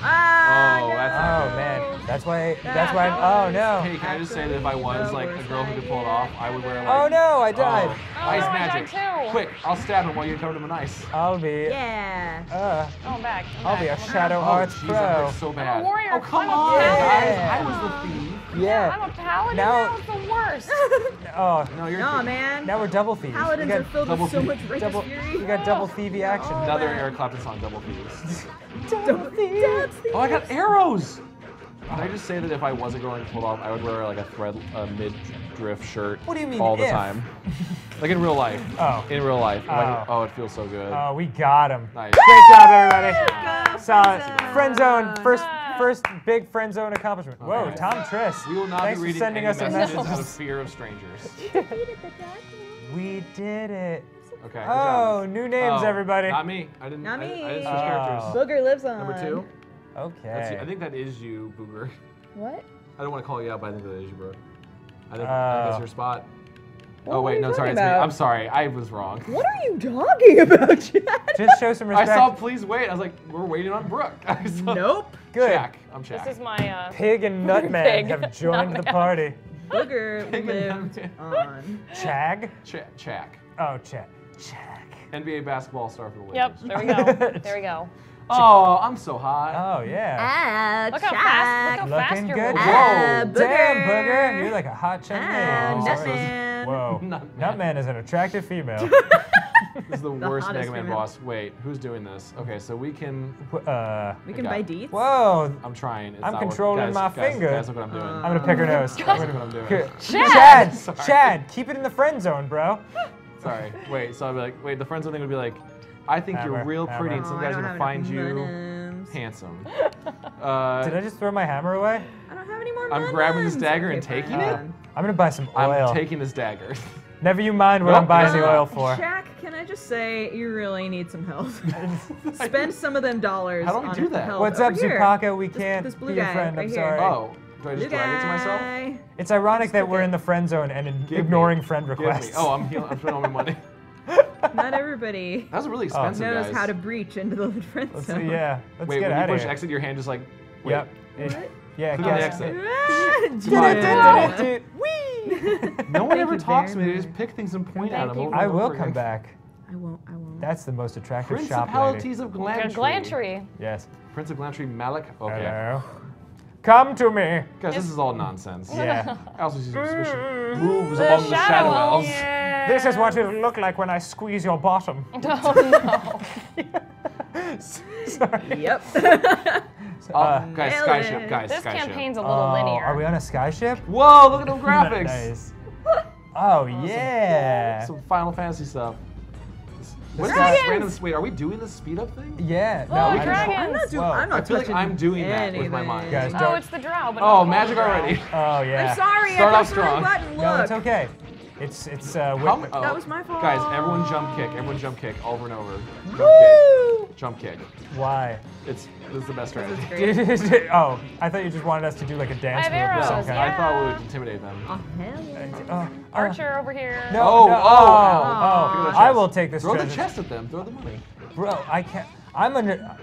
Ah, oh, no. that's, oh man, that's why. Yeah, that's why. I'm, oh no. Hey, can I just say that if I was like a girl who could pull it off, I would wear like. Oh no, I died. Oh, oh, ice no, magic. I died Quick, I'll stab him while you're covered him in ice. I'll be. Yeah. Uh, oh, I'm back. I'm I'll back. be a I'm Shadow Arts oh, pro. So bad. I'm a warrior. Oh come I'm on, guys. I was the thief. Yeah. I'm a paladin now. now. It's the worst. oh no, you're. No, man. Now we're double thieves. Paladins are filled with so much rage and fury. We got double thievey action. Another Eric Clapton song, double thieves. Double thieves. Oh, I got arrows! Can I just say that if I wasn't going to pull off, I would wear like a thread, a mid-drift shirt what do you mean all the if? time. Like in real life. Oh. In real life. Oh, like, oh it feels so good. Oh, we got him. Nice. Great job, everybody. Solid. Friend zone. First, first big friend zone accomplishment. Whoa, right. Tom Triss. We will not Thanks be reading for sending any us messages no. out of fear of strangers. We did it. Okay. Oh, new names, oh, everybody. Not me. I didn't. Not me. I, I didn't switch oh. characters. Booger lives on. Number two. Okay. That's, I think that is you, Booger. What? I don't want to call you out, but I think that is you, bro. I think, uh, I think that's your spot. What oh, wait, no, sorry, about? it's me. I'm sorry, I was wrong. What are you talking about, Chad? Just show some respect. I saw, please wait. I was like, we're waiting on Brooke. I saw, nope. Good. Shaq. I'm Shaq. This is my, uh, Pig and Nutman have joined the party. Booger Pig lived on. Chag? Ch Chak. Oh, Chak. Chak. N B A basketball star for the Lakers. Yep, there we go. There we go. Oh, I'm so hot. Oh, yeah. Ah, look how fast, look how fast you're good. Ah, Whoa. Booger. Damn, Booger. You're like a hot chick. Ah, oh, Nutman. Whoa. Nutman is an attractive female. This is the, the worst Mega Man women. boss. Wait, who's doing this? Okay, so we can... Uh, we can buy deets? Whoa. I'm trying. It's I'm not controlling guys, my guys, finger. Guys, look what I'm doing. Uh, I'm going to pick her nose. Guys, look what I'm doing. Chad! Chad, Chad, keep it in the friend zone, bro. Sorry. Wait, so I'll be like, wait, the friend zone thing would be like, I think Hammer, you're real pretty, hammer. and some oh, guy's are gonna find you buttons. handsome. Uh, Did I just throw my hammer away? I don't have any more. I'm buttons. grabbing this dagger okay, and taking uh, it. I'm gonna buy some oil. I'm taking this dagger. Never you mind what no, I'm buying no. the oil for. Shaq, can I just say you really need some help? Spend some of them dollars. How do we on do that? Help. What's Over up, Zupaka? We can't this, this blue be guy, your friend. Right I'm here. sorry. Oh. Do I just drag it to myself? It's ironic that we're in the friend zone and ignoring friend requests. Oh, I'm spending all my money. Not everybody That's really expensive, knows guys. how to breach into the friend let's zone. See, yeah, let's wait, get when out you push here. exit, your hand just like, wait. Yep. It, yeah, click on the exit. No one ever talks to me. They just pick things and point at them. I will come back. I won't. I won't. That's the most attractive shop lady. Principalities of Glantry. Glantry. Yes. Prince of Glantry, Malik. Okay. Hello. Come to me. Guys, this is all nonsense. Yeah. I also see some suspicion. Moves along the shadow elves. This is what it'll look like when I squeeze your bottom. Oh, no. Sorry. Yep. uh, guys, skyship, guys, this skyship. This campaign's a little oh, linear. Are we on a skyship? Whoa, look at those graphics. Nice. Oh, yeah. Some, some Final Fantasy stuff. What is this random, wait, are we doing the speed up thing? Yeah. No, oh, we dragons. I'm not doing, I'm not I feel like I'm doing anything. that with my mind. Guys, oh, it's the drow. But oh, magic already. Oh, yeah. I'm sorry, Start I pushed the wrong button, look. No, it's okay. It's, it's, uh, How, oh, that was my fault. Guys, everyone jump kick, everyone jump kick, over and over. Jump Woo! kick, jump kick. Why? It's, this is the best strategy. Oh, I thought you just wanted us to do like a dance move or something. Yeah. I thought we would intimidate them. Oh, hell yeah. Uh, uh, Archer over here. No, oh, no, oh, oh, oh. I will take this Throw treasure. the chest at them, throw the money. Bro, I can't, I'm a,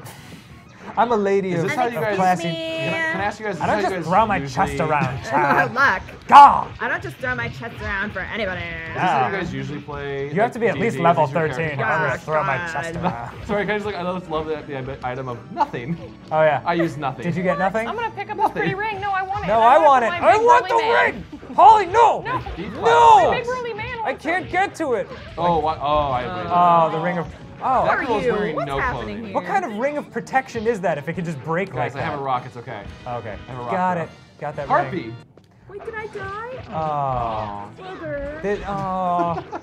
I'm a lady is this of, how you guys, classy. Can I, can I ask you guys, I don't just throw my usually... chest around, child. Good luck. God. I don't just throw my chest around for anybody. Is this how you guys usually play? You like, have to be at D and D least level thirteen. I'm going to throw my chest around. Sorry, can I just like, I just love the, the item of nothing. Oh, yeah. I use nothing. Did you get nothing? I'm going to pick up nothing. this pretty ring. No, I want it. No, I, I want it. I want the man. ring. Holly, no. No. No. My big burly man. I can't get to it. Oh, what? Oh, I. Oh, the ring of... Oh, that girl's wearing What's no clothing. Here? What kind of ring of protection is that if it could just break Guys, like that? Guys, I have a rock, it's okay. Okay. I have a rock. Got rock. it. Got that Harpy. ring. Harpy! Wait, did I die? Oh. Booger. Did, oh.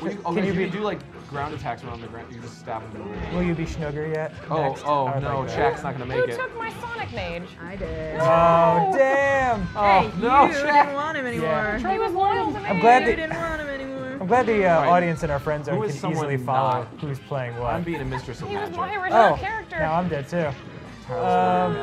Will you, oh, can you, you be, do like ground attacks around the ground? You just stab them in the ground. Will you be Schnugger yet? Oh, Next. oh Our no, Shaq's not gonna make Who it. Who took my Sonic Mage? I did. No. Oh, damn! Hey, oh, no, you Shaq. didn't want him anymore. Yeah. He was loyal to me. I'm glad you didn't want him anymore. I'm glad the uh, right. audience and our friends are can easily follow not? who's playing what. I'm being a mistress of magic. He was my original oh, character. Now I'm dead too. Um,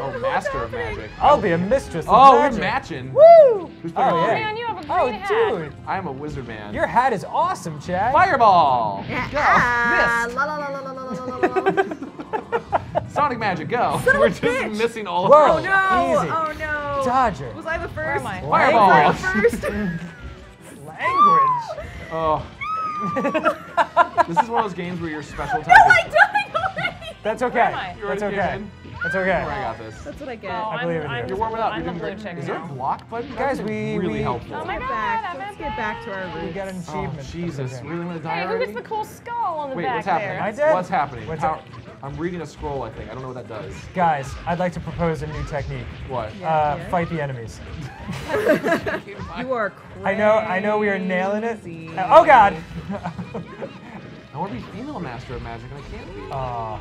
oh, master of magic. I'll be a mistress of oh, magic. Oh, we're matching. Woo! Who's oh, yeah. man, you have a green oh, hat. Oh, dude. I'm a wizard man. Your hat is awesome, Chad. Fireball. Yeah. Go. Ah, missed. La, la, la, la, la, la, la. Sonic magic, go. Son we're just bitch. missing all of them. Oh, no. Easy. Oh, no. Dodger. Was I the first? I? Fireball. Was I the first? Language. Oh. This is one of those games where your special type. No, I died already. That's okay. That's okay. That's okay. I got this. That's what I get. Oh, I believe I'm, in you. You're warming up. You're doing great. Is there a block button? Guys, we really helpful. Oh my god! Back. Let's get back to our roots. We got an achievement. Oh, Jesus, okay. really want to die already? Hey, look at the cool skull on the Wait, back there. Wait, what's happening? There. I did. What's happening? What's How, I'm reading a scroll, I think. I don't know what that does. Guys, I'd like to propose a new technique. What? Yeah, uh, yeah. Fight the enemies. You are crazy. I know. I know. We are nailing it. Uh, oh God! I want to be female master of magic, and I can't be. Oh.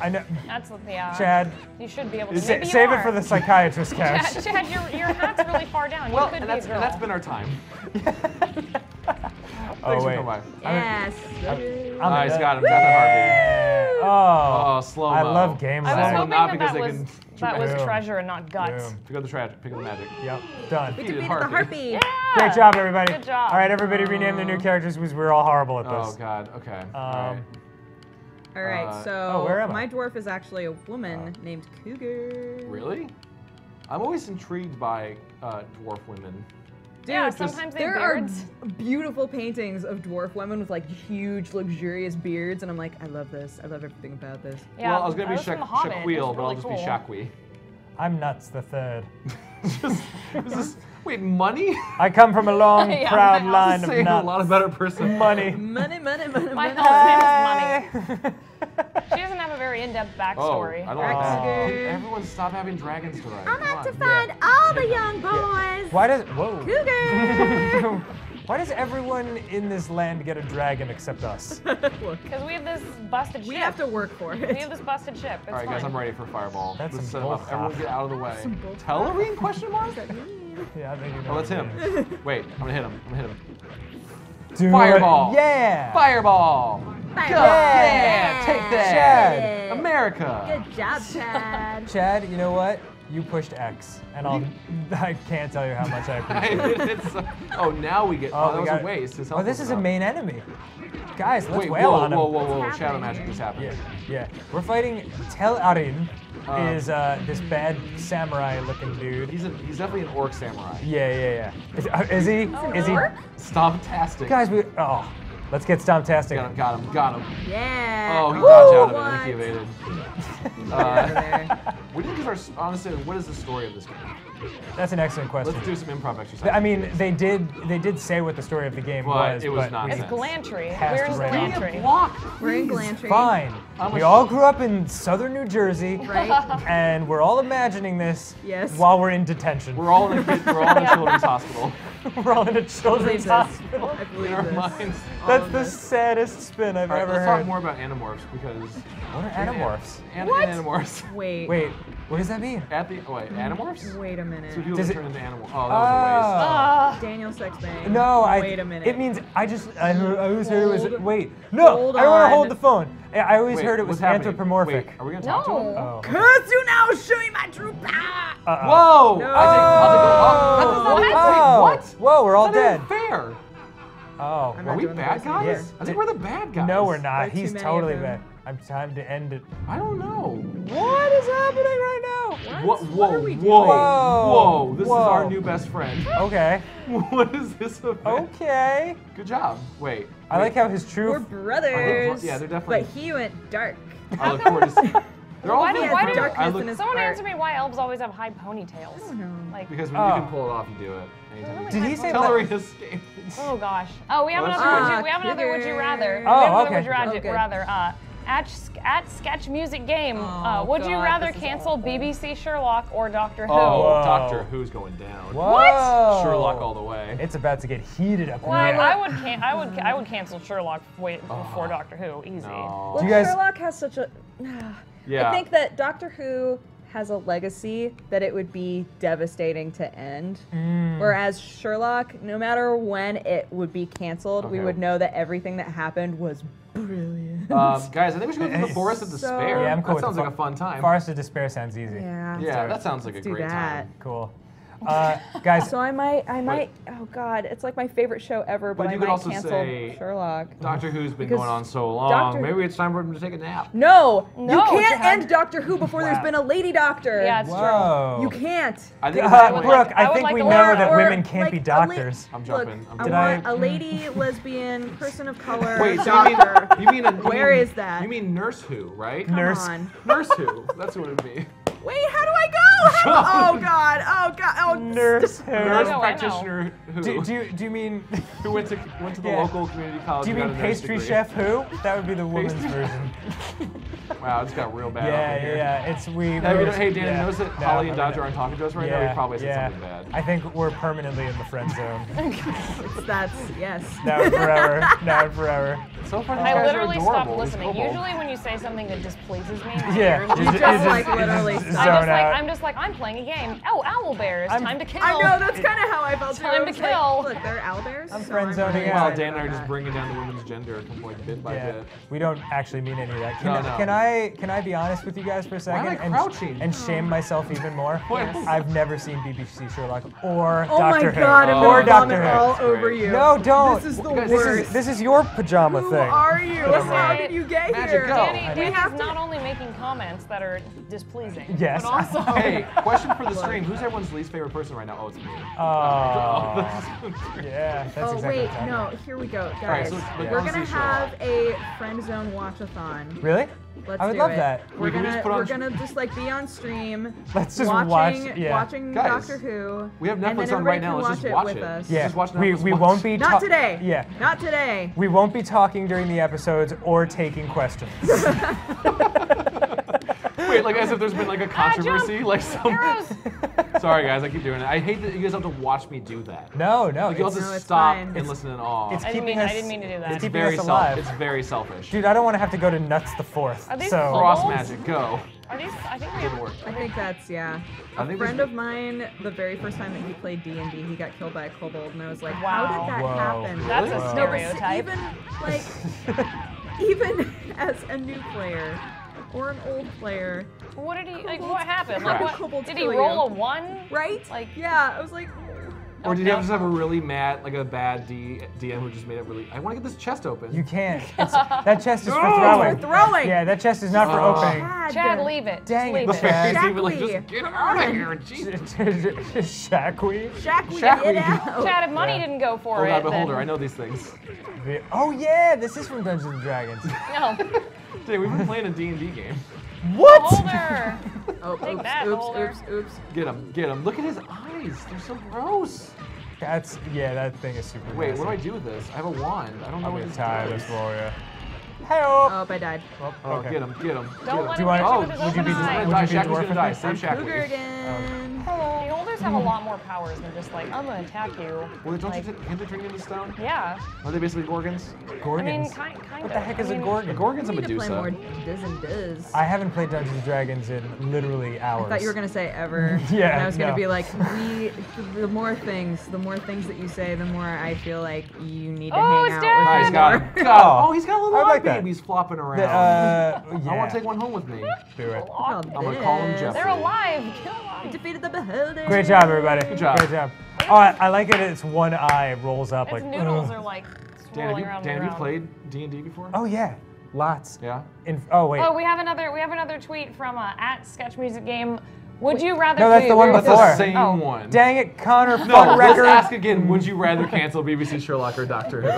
I know. That's what they are. Chad. You should be able to. Sa save it for the psychiatrist couch. Chad, Chad your, your hat's really far down. Well, you could and that's, be a girl. That's been our time. Thanks oh, wait. for coming by. Yes. Nice, oh, got him. Got the heartbeat. Oh, oh slow-mo. I love games. I was hoping that that was, that was treasure and not guts. Yeah. Pick up the treasure. Pick up the magic. Yep. Done. We defeated the heartbeat. Yeah. Great job, everybody. Good job. All right, everybody um, rename their new characters because we were all horrible at this. Oh, God. Okay. Um, all right. All right, so uh, oh, my dwarf is actually a woman uh, named Cougar. Really? I'm always intrigued by uh, dwarf women. Dude, yeah, sometimes they there are beautiful paintings of dwarf women with like huge, luxurious beards, and I'm like, I love this. I love everything about this. Yeah, well, I was gonna I be Shaq Shaquille, really but I'll just cool. be Shaqui. I'm nuts. The third. just, this is, wait, money? I come from a long, yeah, proud line of nuts. I'm a lot of better person. Money. Money, money, money, my money. Whole name is money. She doesn't have a very in-depth backstory. Oh, I don't know. Everyone stop having dragons tonight. I'm out to find yeah. all the young boys. Yeah. Why does whoa? Cougar. Why does everyone in this land get a dragon except us? Because we have this busted ship. We have to work for it. We have this busted ship. It's all right, fine. Guys, I'm ready for Fireball. That's let's set up. Everyone get out of the way. Tellarine question mark? Yeah, I think you know. Oh, that's him. Wait, I'm gonna hit him. I'm gonna hit him. Do Fireball. It. Yeah. Fireball. Fireball. Yeah. Take that. Chad. America. Good job, Chad. Chad, you know what? You pushed X, and I'll, I can't tell you how much I appreciate it. It's, uh, oh, now we get, oh, oh that was a waste. Oh, this is up. A main enemy. Guys, let's Wait, wail whoa, on him. Whoa, whoa, whoa, whoa, shadow magic just happened. Yeah, yeah. We're fighting Tellarine, um, is uh, this bad samurai-looking dude. He's, a, he's definitely an orc samurai. Yeah, yeah, yeah. Is, uh, is he? Oh, is he? Stomptastic. Guys, we, oh. Let's get Stomptastic. Got him, got him, got him. Yeah. Oh, he dodged Ooh, out of what? It. I think he evaded. Uh, what do you think is our, honestly, what is the story of this game? That's an excellent question. Let's do some improv exercises. I mean, they did they did say what the story of the game but was, it was but not. It's Glantry. We're in Glantry. Block, we're in Glantry. Fine. We all grew up in southern New Jersey, right? And we're all imagining this yes. while we're in detention. We're all in a, we're all in a children's hospital. We're all in a children's I hospital. I believe in our this. Minds. That's the this. Saddest spin I've right, ever let's heard. Let's talk more about Animorphs because. What are Animorphs? An, an, what? Animorphs. Wait. Wait. What does that mean? At the oh, wait, Animorphs. Wait a minute. So people does it, turn into animals. Oh, that was a waste. Uh, Daniel Sexbang. No, I. Wait a minute. It means I just I, I always heard it was wait. No, I don't want to hold the phone. I always wait, heard it was anthropomorphic. Wait, are we gonna talk no. to him? Oh. Curse you now! Show me my true power! Uh-oh. Whoa! No. I think, oh. Wait, what? Whoa, we're all dead. That isn't fair. Oh, are we bad guys? I think we're the bad guys. No, we're not. He's totally bad. I'm time to end it. I don't know. What is happening right now? What? What, whoa, what are we doing? Whoa, whoa, this whoa. Is our new best friend. Okay. What is this about? Okay. Good job. Wait. I wait. Like how his true- We're brothers. Look, yeah, they're definitely- But he went dark. I look forward to seeing- They're all why do, why do, I look, someone part. Answer me why elves always have high ponytails. I don't know. Like, because when oh. you can pull it off, you do it. Really did he say Tellarine escaped? Oh gosh. Oh, we have another uh, would you, we have another would you rather. Oh, we have another okay. would you rather. Okay. rather uh, At, at Sketch Music Game, oh, uh, would God, you rather cancel awful. B B C Sherlock or Doctor Who? Oh, whoa. Doctor Who's going down. Whoa. What? Sherlock all the way. It's about to get heated up. Well, in the I, I would, can I would, I would cancel Sherlock way oh. before Doctor Who. Easy. No. Well, guys... Sherlock has such a. Yeah. I think that Doctor Who has a legacy that it would be devastating to end. Mm. Whereas Sherlock, no matter when it would be canceled, okay. we would know that everything that happened was brilliant. Uh, guys, I think we should go through the Forest of Despair. So yeah, I'm cool that sounds like a fun time. Forest of Despair sounds easy. Yeah, yeah that sounds like Let's a great that. Time. Cool. Uh, guys. So I might, I might. But, oh God, it's like my favorite show ever. But, but you I could might also cancel say Sherlock. Doctor Who's been because going on so long. Doctor Maybe it's time for him to take a nap. No, no you can't God. End Doctor Who before wow. there's been a lady doctor. Yeah, it's Whoa. True. You can't. I think uh, Brooke, like, I, I think like we know that women can't like be doctors. I'm jumping. Look, I'm jumping. I want I? a lady, lesbian, person of color. Wait, doctor. You mean, you mean a, you where mean, is that? You mean Nurse Who, right? Come nurse. On. Nurse Who. That's what it'd be. Wait, how do I go? How do, oh God! Oh God! Oh, nurse, nurse practitioner who? Do, do you do you mean who went to went to the yeah. local community college? Do you mean pastry chef who? That would be the woman's version. Wow, it's got real bad. Yeah, yeah, here. yeah. It's we. Yeah, we hey, Dan, yeah. notice that no, Holly and Dodger aren't talking to us right yeah, now. We probably said yeah. something bad. I think we're permanently in the friend zone. That's yes. Now and forever. Now and forever. So far, I literally stopped listening. Usually, when you say something that displeases me, yeah, you just, just like literally. I'm just, like, I'm just like, I'm playing a game. Oh, owlbear, it's time to kill. I know, that's kind of how I felt. It's time to kill. Like, look, they're owlbears. I'm so friend zoning out. Wow, Dan and I are just bringing down the women's gender like bit by yeah. bit. We don't actually mean any of that. Can, no, no. can I can I be honest with you guys for a second Why am I and, crouching? and shame oh. myself even more? Yes. I've never seen B B C Sherlock or oh Doctor Who. Oh my God, I'm gonna vomit all over you. No, don't. This is the worst. This is your pajama thing. are you? How did you get here? Danny, we have not only making comments that are displeasing, yes, but also. Hey, question for the stream: who's everyone's least favorite person right now? Oh, it's me. Oh, yeah. That's oh wait, exactly no. Here we go, guys. Right, so yeah. We're gonna have a Friendzone watchathon. Really? Let's I would do love it. That. We're gonna, we're gonna just like be on stream, Let's just watching, watch, yeah. watching Guys, Doctor Who. We have Netflix on right now. Let's just watch it. With us. Yeah. Just watch we we watch. won't be not today. Yeah. Not today. We won't be talking during the episodes or taking questions. Wait, like as if there's been like a controversy, like some. Sorry guys, I keep doing it. I hate that you guys have to watch me do that. No, no. Like, you all just no, stop fine. and it's, listen in awe. It's I didn't, mean, us, I didn't mean to do that. It's, it's very selfish. It's very selfish. Dude, I don't want to have to go to Nuts the Fourth. Are these so. Cross magic, go. Are these, I think they work. I think that's yeah. A friend of mine, the very first time that he played D and D, he got killed by a kobold, and I was like, wow. how did that Whoa. happen? That's Whoa. a stereotype. Even like, even as a new player. Or an old player. What did he? Like, what happened? Like, what, did he roll a one? Right? Like, yeah. I was like. Or did you have to have a really mad, like a bad D, DM who just made it really, I want to get this chest open. You can't. It's, that chest is for throwing. for throwing. Yeah, that chest is not oh. for opening. Chad, Chad leave it. Dang it. The fairies even like, just get out of here, Jesus. Shackweed? Shackweed, get out. Chad, if money yeah. didn't go for oh, it. Hold on, beholder, I know these things. The, oh yeah, this is from Dungeons and Dragons. No. Dude, we've been playing a D and D game. What? Beholder. Oh, Take oops, that, oops, oops, oops. Get him, get him. Look at his eyes. They're so gross. That's, yeah, that thing is super Wait, nasty. What do I do with this? I have a wand. I don't know I'll what this tie this wall, yeah. Hey, oh. Oh, I died. Oh, okay. Get him, get him. Don't let him get you with his open eye. Would you be dwarf and die? Save Shaq. Cougar again. Hello. The olders have a lot more powers than just like, I'm going to attack you. Well, don't you have to turn into stone? Yeah. Are they basically Gorgons? Gorgons? I mean, kind of. What the heck is a Gorgon? A Gorgon's a Medusa. I haven't played Dungeons and Dragons in literally hours. I thought you were going to say ever. Yeah, and I was going to be like, we, the more things, the more things that you say, the more I feel like you need to hang out with him. Oh, he's dead! Oh, he's got a little eye babies flopping around. The, uh, yeah. I want to take one home with me. Do it. I'm going to call him Jeffrey. They're alive. Kill them. We defeated the beholder. Great job, everybody. Good job. Great job. Oh, I, I like it. It's one eye rolls up. Its like, noodles ugh. are like swirling Dan, you, around. Dan, have you played D and D before? Oh, yeah. Lots. Yeah. In, oh, wait. Oh, we have another We have another tweet from uh, at SketchMusicGame. Would wait. you rather No, that's do the one before. That's the same oh. one. Dang it, Connor. No, fuck record. Let's ask again. Would you rather cancel B B C Sherlock or Doctor Who?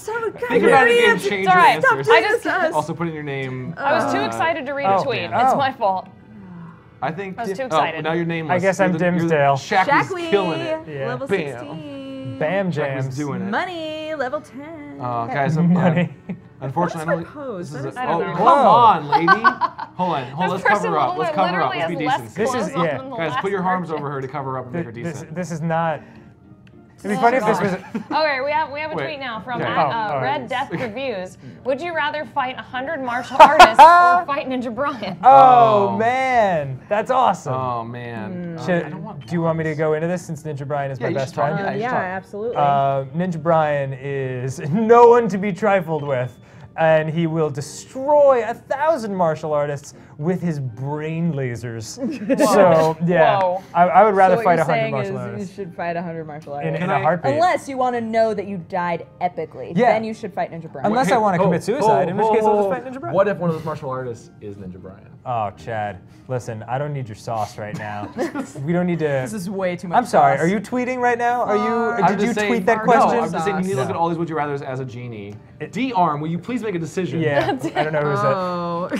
So good. Think about it again. Change your right. answers. I just also put in your name. Uh, I was too excited to read oh, a tweet. Oh. It's my fault. I think. I was too excited. Oh, now your name. I guess I'm the, Dimsdale. Shackley's killing it. Yeah. Level Bam. sixteen. Bam jams. Doing it. Money. Level ten. Oh, uh, guys, I'm money. Bad. Unfortunately, I don't. This is a, I don't oh, know. Come on, lady. Hold on, hold. This let's cover up. Let's cover up. Let's be decent. This is yeah. Guys, put your arms over her to cover up and the, make her decent. This, this is not. It'd be funny if this was. Okay, we have we have a Wait. tweet now from yeah. at, uh, oh, Red Death Reviews. Would you rather fight a hundred martial artists or fight Ninja Brian? Oh, oh man, that's awesome. Oh man. Mm. Should, I don't want do you want me to go into this since Ninja Brian is yeah, my best friend? Uh, yeah, absolutely. Uh, Ninja Brian is no one to be trifled with. And he will destroy a thousand martial artists with his brain lasers. Whoa. So yeah, Whoa. I, I would rather so fight a hundred martial artists. You should fight a hundred martial artists in, in a heartbeat. Unless you want to know that you died epically, yeah. then you should fight Ninja Brian. Unless hey, I want to oh, commit suicide, oh, in which oh, case I'll just fight Ninja Brian. What if one of those martial artists is Ninja Brian? Oh, Chad, listen, I don't need your sauce right now. We don't need to. This is way too much. I'm sorry. Sauce. Are you tweeting right now? Are you? Uh, did you tweet saying, that question? No, I'm just saying you need to look no. at all these would you rather's as a genie. D-Arm, will you please make a decision? Yeah, I don't know who's oh. that.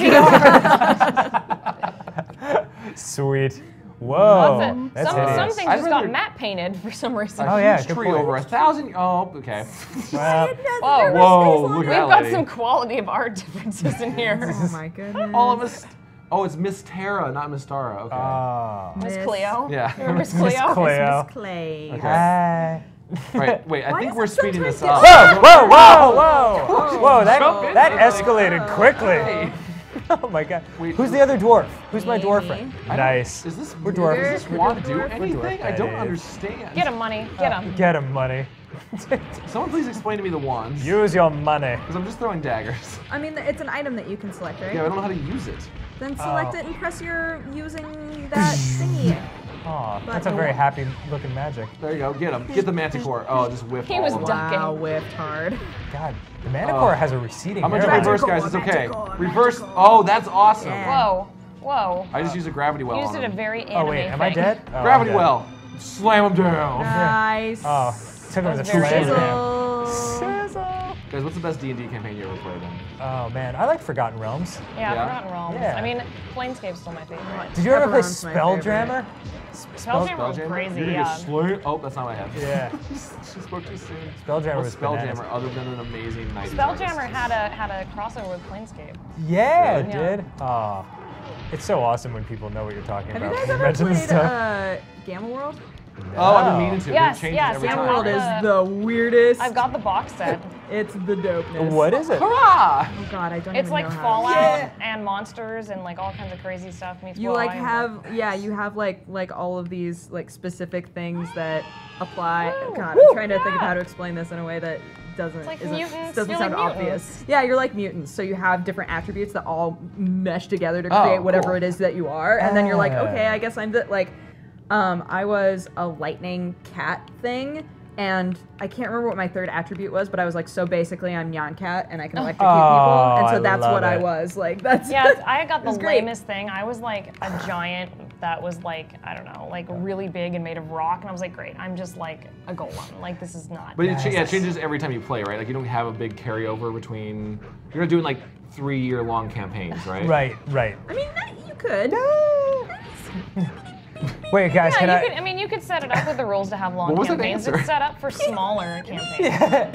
Sweet. Whoa. That's it. That's some, some things I'd just got matte painted for some reason. Oh yeah, tree over a thousand. Oh, okay. Wow. Whoa, whoa. Look We've got lady. some quality of art differences in here. Oh my goodness. All of us. Oh, it's Miss Tara, not Miss Tara. Okay. Oh. Miss Cleo. Yeah. Remember Miss Cleo? Miss Clay. Okay. Hi. Right, wait, I Why think we're speeding this up. Whoa, whoa, whoa, whoa! Whoa, that, that escalated quickly. Oh my god. Wait, Who's the other dwarf? Who's me. my dwarf friend? Nice. Is this, we're dwarf. Does this wand do anything? I don't understand. Get him money, get him. Uh, get him money. Someone please explain to me the wands. Use your money. Because I'm just throwing daggers. I mean, it's an item that you can select, right? Yeah, I don't know how to use it. Then select oh. it and press your using that thingy. Aw, but that's a very happy looking magic. There you go, get him. Get the Manticore. Oh, just whiff. He was all ducking. Wow, whiffed hard. God, the Manticore uh, has a receding. I'm gonna reverse, guys. It's okay. Manticore, reverse. Manticore. Oh, that's awesome. Yeah. Whoa, whoa. I just used a gravity well. Used it a very anime Oh wait, am thing. I dead? Oh, gravity dead. well. Slam him down. Nice. Yeah. Oh, took him as a slam. Guys, what's the best D and D campaign you ever played in? Oh man, I like Forgotten Realms. Yeah, yeah. Forgotten Realms. Yeah. I mean, Planescape's still my favorite. Did you ever play Spelljammer? Spelljammer was crazy, yeah. Oh, that's not what I have. Yeah. She spoke too soon. Spelljammer was bananas. Spelljammer, other than an amazing night. Spelljammer had a had a crossover with Planescape. Yeah, it did. Oh, it's so awesome when people know what you're talking about. Have you guys ever played uh, Gamma World? No. Oh, I've been meaning to. Yes, yes. Gamma World is the weirdest. I've got the box set. It's the dopeness. What is it? Hurrah! Oh god, I don't it's even like know It's like Fallout yeah. and monsters and like all kinds of crazy stuff. Meets you like have, yeah, you have like like all of these like specific things that apply. Woo. God, Woo. I'm trying to yeah. think of how to explain this in a way that doesn't like mutants. doesn't you're sound like obvious. Yeah, you're like mutants. So you have different attributes that all mesh together to create oh, whatever cool. it is that you are. And uh. then you're like, okay, I guess I'm the, like, um, I was a lightning cat thing. And I can't remember what my third attribute was, but I was like, so basically I'm Nyan Cat and I can electrocute oh, people. And so that's what it. I was. Like, that's. Yes, I got the lamest thing. I was like a giant that was like, I don't know, like really big and made of rock. And I was like, great, I'm just like a golem. Like, this is not. But it, yeah, it changes every time you play, right? Like, you don't have a big carryover between. You're not doing like three year long campaigns, right? Right, right. I mean, that, you could. No. Wait, guys, yeah, can you I? Could, I mean, you could set it up with the rules to have long what was campaigns. It's set up for smaller campaigns. Yeah.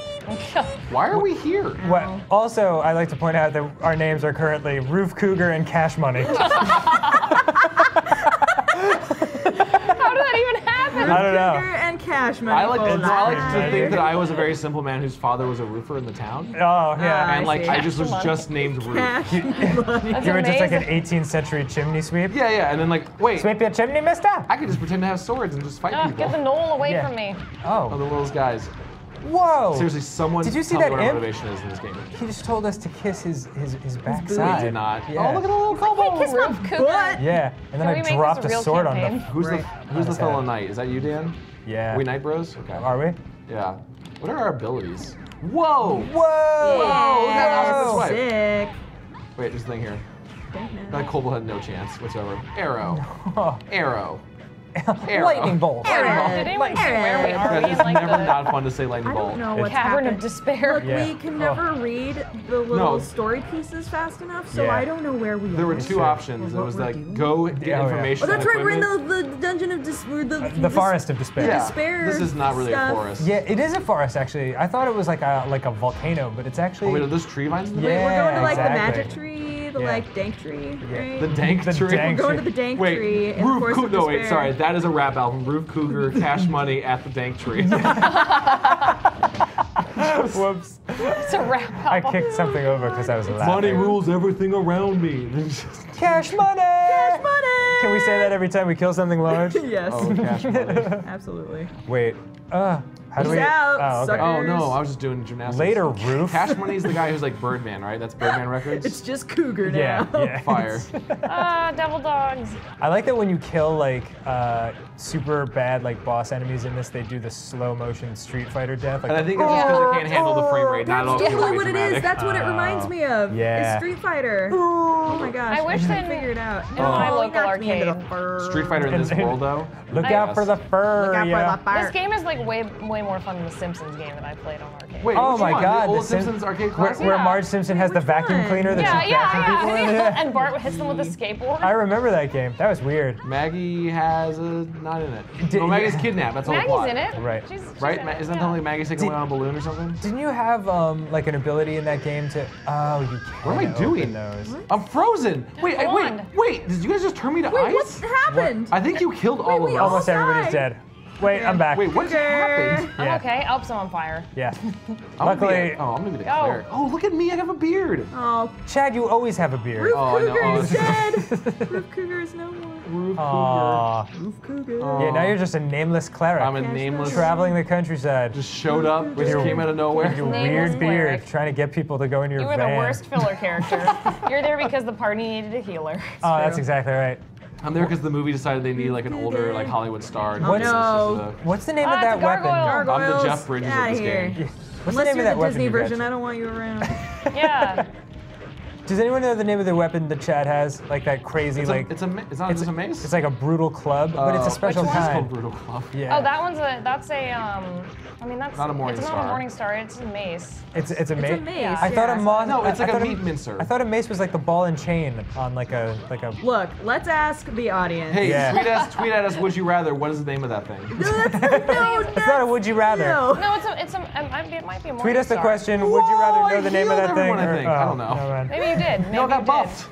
Why are we here? What, also, I like to point out that our names are currently Roof Cougar and Cash Money. How did that even happen? I don't know. Cougar and Cash Money. I like, to, I like to think that I was a very simple man whose father was a roofer in the town. Oh yeah. And like, I, I just was money. just named Roof. Cash you you were just like an eighteenth century chimney sweep. Yeah, yeah. And then like, wait. Sweep your chimney, mister. I could just pretend to have swords and just fight oh, people. Get the knoll away yeah. from me. Oh. Oh, the little guys. Whoa! Seriously, someone did you see tell that me what our motivation is in this game. He just told us to kiss his his, his backside. He did not. Yeah. Oh, look at the little combo! Kiss my butt! Yeah, and then I dropped a sword on them. Who's the Who's the fellow knight? Is that you, Dan? Yeah. Are we knight bros? Okay. Are we? Yeah. What are our abilities? Whoa! Whoa! Whoa! That's sick. Wait, there's a thing here. That kobold had no chance whatsoever. Arrow. Arrow. Arrow. Lightning bolt. Did anyone see where we are? It's like never the, not fun to say lightning bolt. I don't know what's Cavern happened. of Despair. Look, yeah. we can never oh. read the little no. story pieces fast enough, so yeah. I don't know where we there are. There were two options. It was like, doing? go get yeah, information. Oh, yeah. oh that's right, we're in the, the dungeon of despair. The, uh, the des forest of despair. Yeah. despair. This is not really stuff. a forest. Yeah, it is a forest, actually. I thought it was like a, like a volcano, but it's actually. Oh, wait, are those tree vines? Yeah, Wait, we're going to like the magic tree. The yeah. like dank tree, right? The dank the tree. Dank We're going to the dank wait, tree. Wait, Roof Cougar. No, wait, sorry, that is a rap album. Roof Cougar, Cash Money at the dank tree. Whoops. It's a rap album. I kicked something over because I was laughing. Money rules everything around me. Cash money. Cash money. Can we say that every time we kill something large? Yes. Oh, cash money. Absolutely. Wait. Uh. How do we, out, oh, okay. oh no, I was just doing gymnastics. Later, Roof. Cash Money's the guy who's like Birdman, right? That's Birdman Records. It's just Cougar now. Yeah, yeah. Fire. Ah, uh, Devil Dogs. I like that when you kill like uh, super bad like boss enemies in this, they do the slow motion Street Fighter death. Like, and I think that's oh, just because they can't handle oh, the frame rate. Not that's definitely what dramatic. it is. That's what it reminds me of. Yeah. Is Street Fighter. Oh my gosh. I wish they figured it out. In oh. my local arcade. Street Fighter in this world though. Look I, out for the fur. Look out yeah. for the fire. This game is like way way. more fun than the Simpsons game that I played on arcade. Wait, oh my God, the old Simpsons arcade classic? Where Marge Simpson has the vacuum cleaner that she's cracking people in. And Bart hits them with a skateboard. I remember that game. That was weird. Maggie has a not in it. No, Maggie's kidnapped. That's all the plot. Maggie's in it. Right. She's right. Isn't that only Maggie's taking away on a balloon or something? Didn't you have um like an ability in that game to? Oh, you can't. What am I doing? I'm frozen. Wait, wait, wait. Did you guys just turn me to ice? Wait, what happened? I think you killed all of us. Almost everybody's dead. Wait, I'm back. Wait, what just happened? I'm yeah. okay. Oops, I'm on fire. Yeah. Luckily. Oh, I'm gonna be there. Oh, look at me. I have a beard. Oh, Chad, you always have a beard. Roof oh, Cougar no. is dead. Roof Cougar is no more. Roof Aww. Cougar. Roof Cougar. Aww. Yeah, now you're just a nameless cleric. I'm a Cash nameless. Traveling the countryside. Just showed up. Just your, came out of nowhere. With your weird beard, cleric. trying to get people to go in your. You were van. the worst filler character. You're there because the party needed a healer. Oh, that's exactly right. I'm there because the movie decided they need like an older like Hollywood star. Oh, no. A... What's the name oh, of that weapon? Gargoyles. I'm the Jeff Bridges of this here. game. What's Unless the name you're of that the Disney version, catch? I don't want you around. Yeah. Does anyone know the name of the weapon the Chad has? Like that crazy, it's a, like it's a it's not it's, a mace. It's like a brutal club, uh, but it's a special kind. It's called brutal club. Yeah. Oh, that one's a that's a um. I mean that's not a morning it's star. It's not a morning star. It's a mace. It's it's a mace. It's a mace. Yeah. I thought a mace. No, it's like a meat mincer. I thought a mace was like the ball and chain on like a like a. Look, let's ask the audience. Hey, yeah. tweet us, tweet at us. Would you rather? What is the name of that thing? No, that's, no, that's, it's not a would you rather. No, no it's a it's a it might be a morning star. Tweet us the question. Whoa, would you rather know I the name of that thing? Or, oh, I don't know. Maybe you did. Maybe no, I got buffed.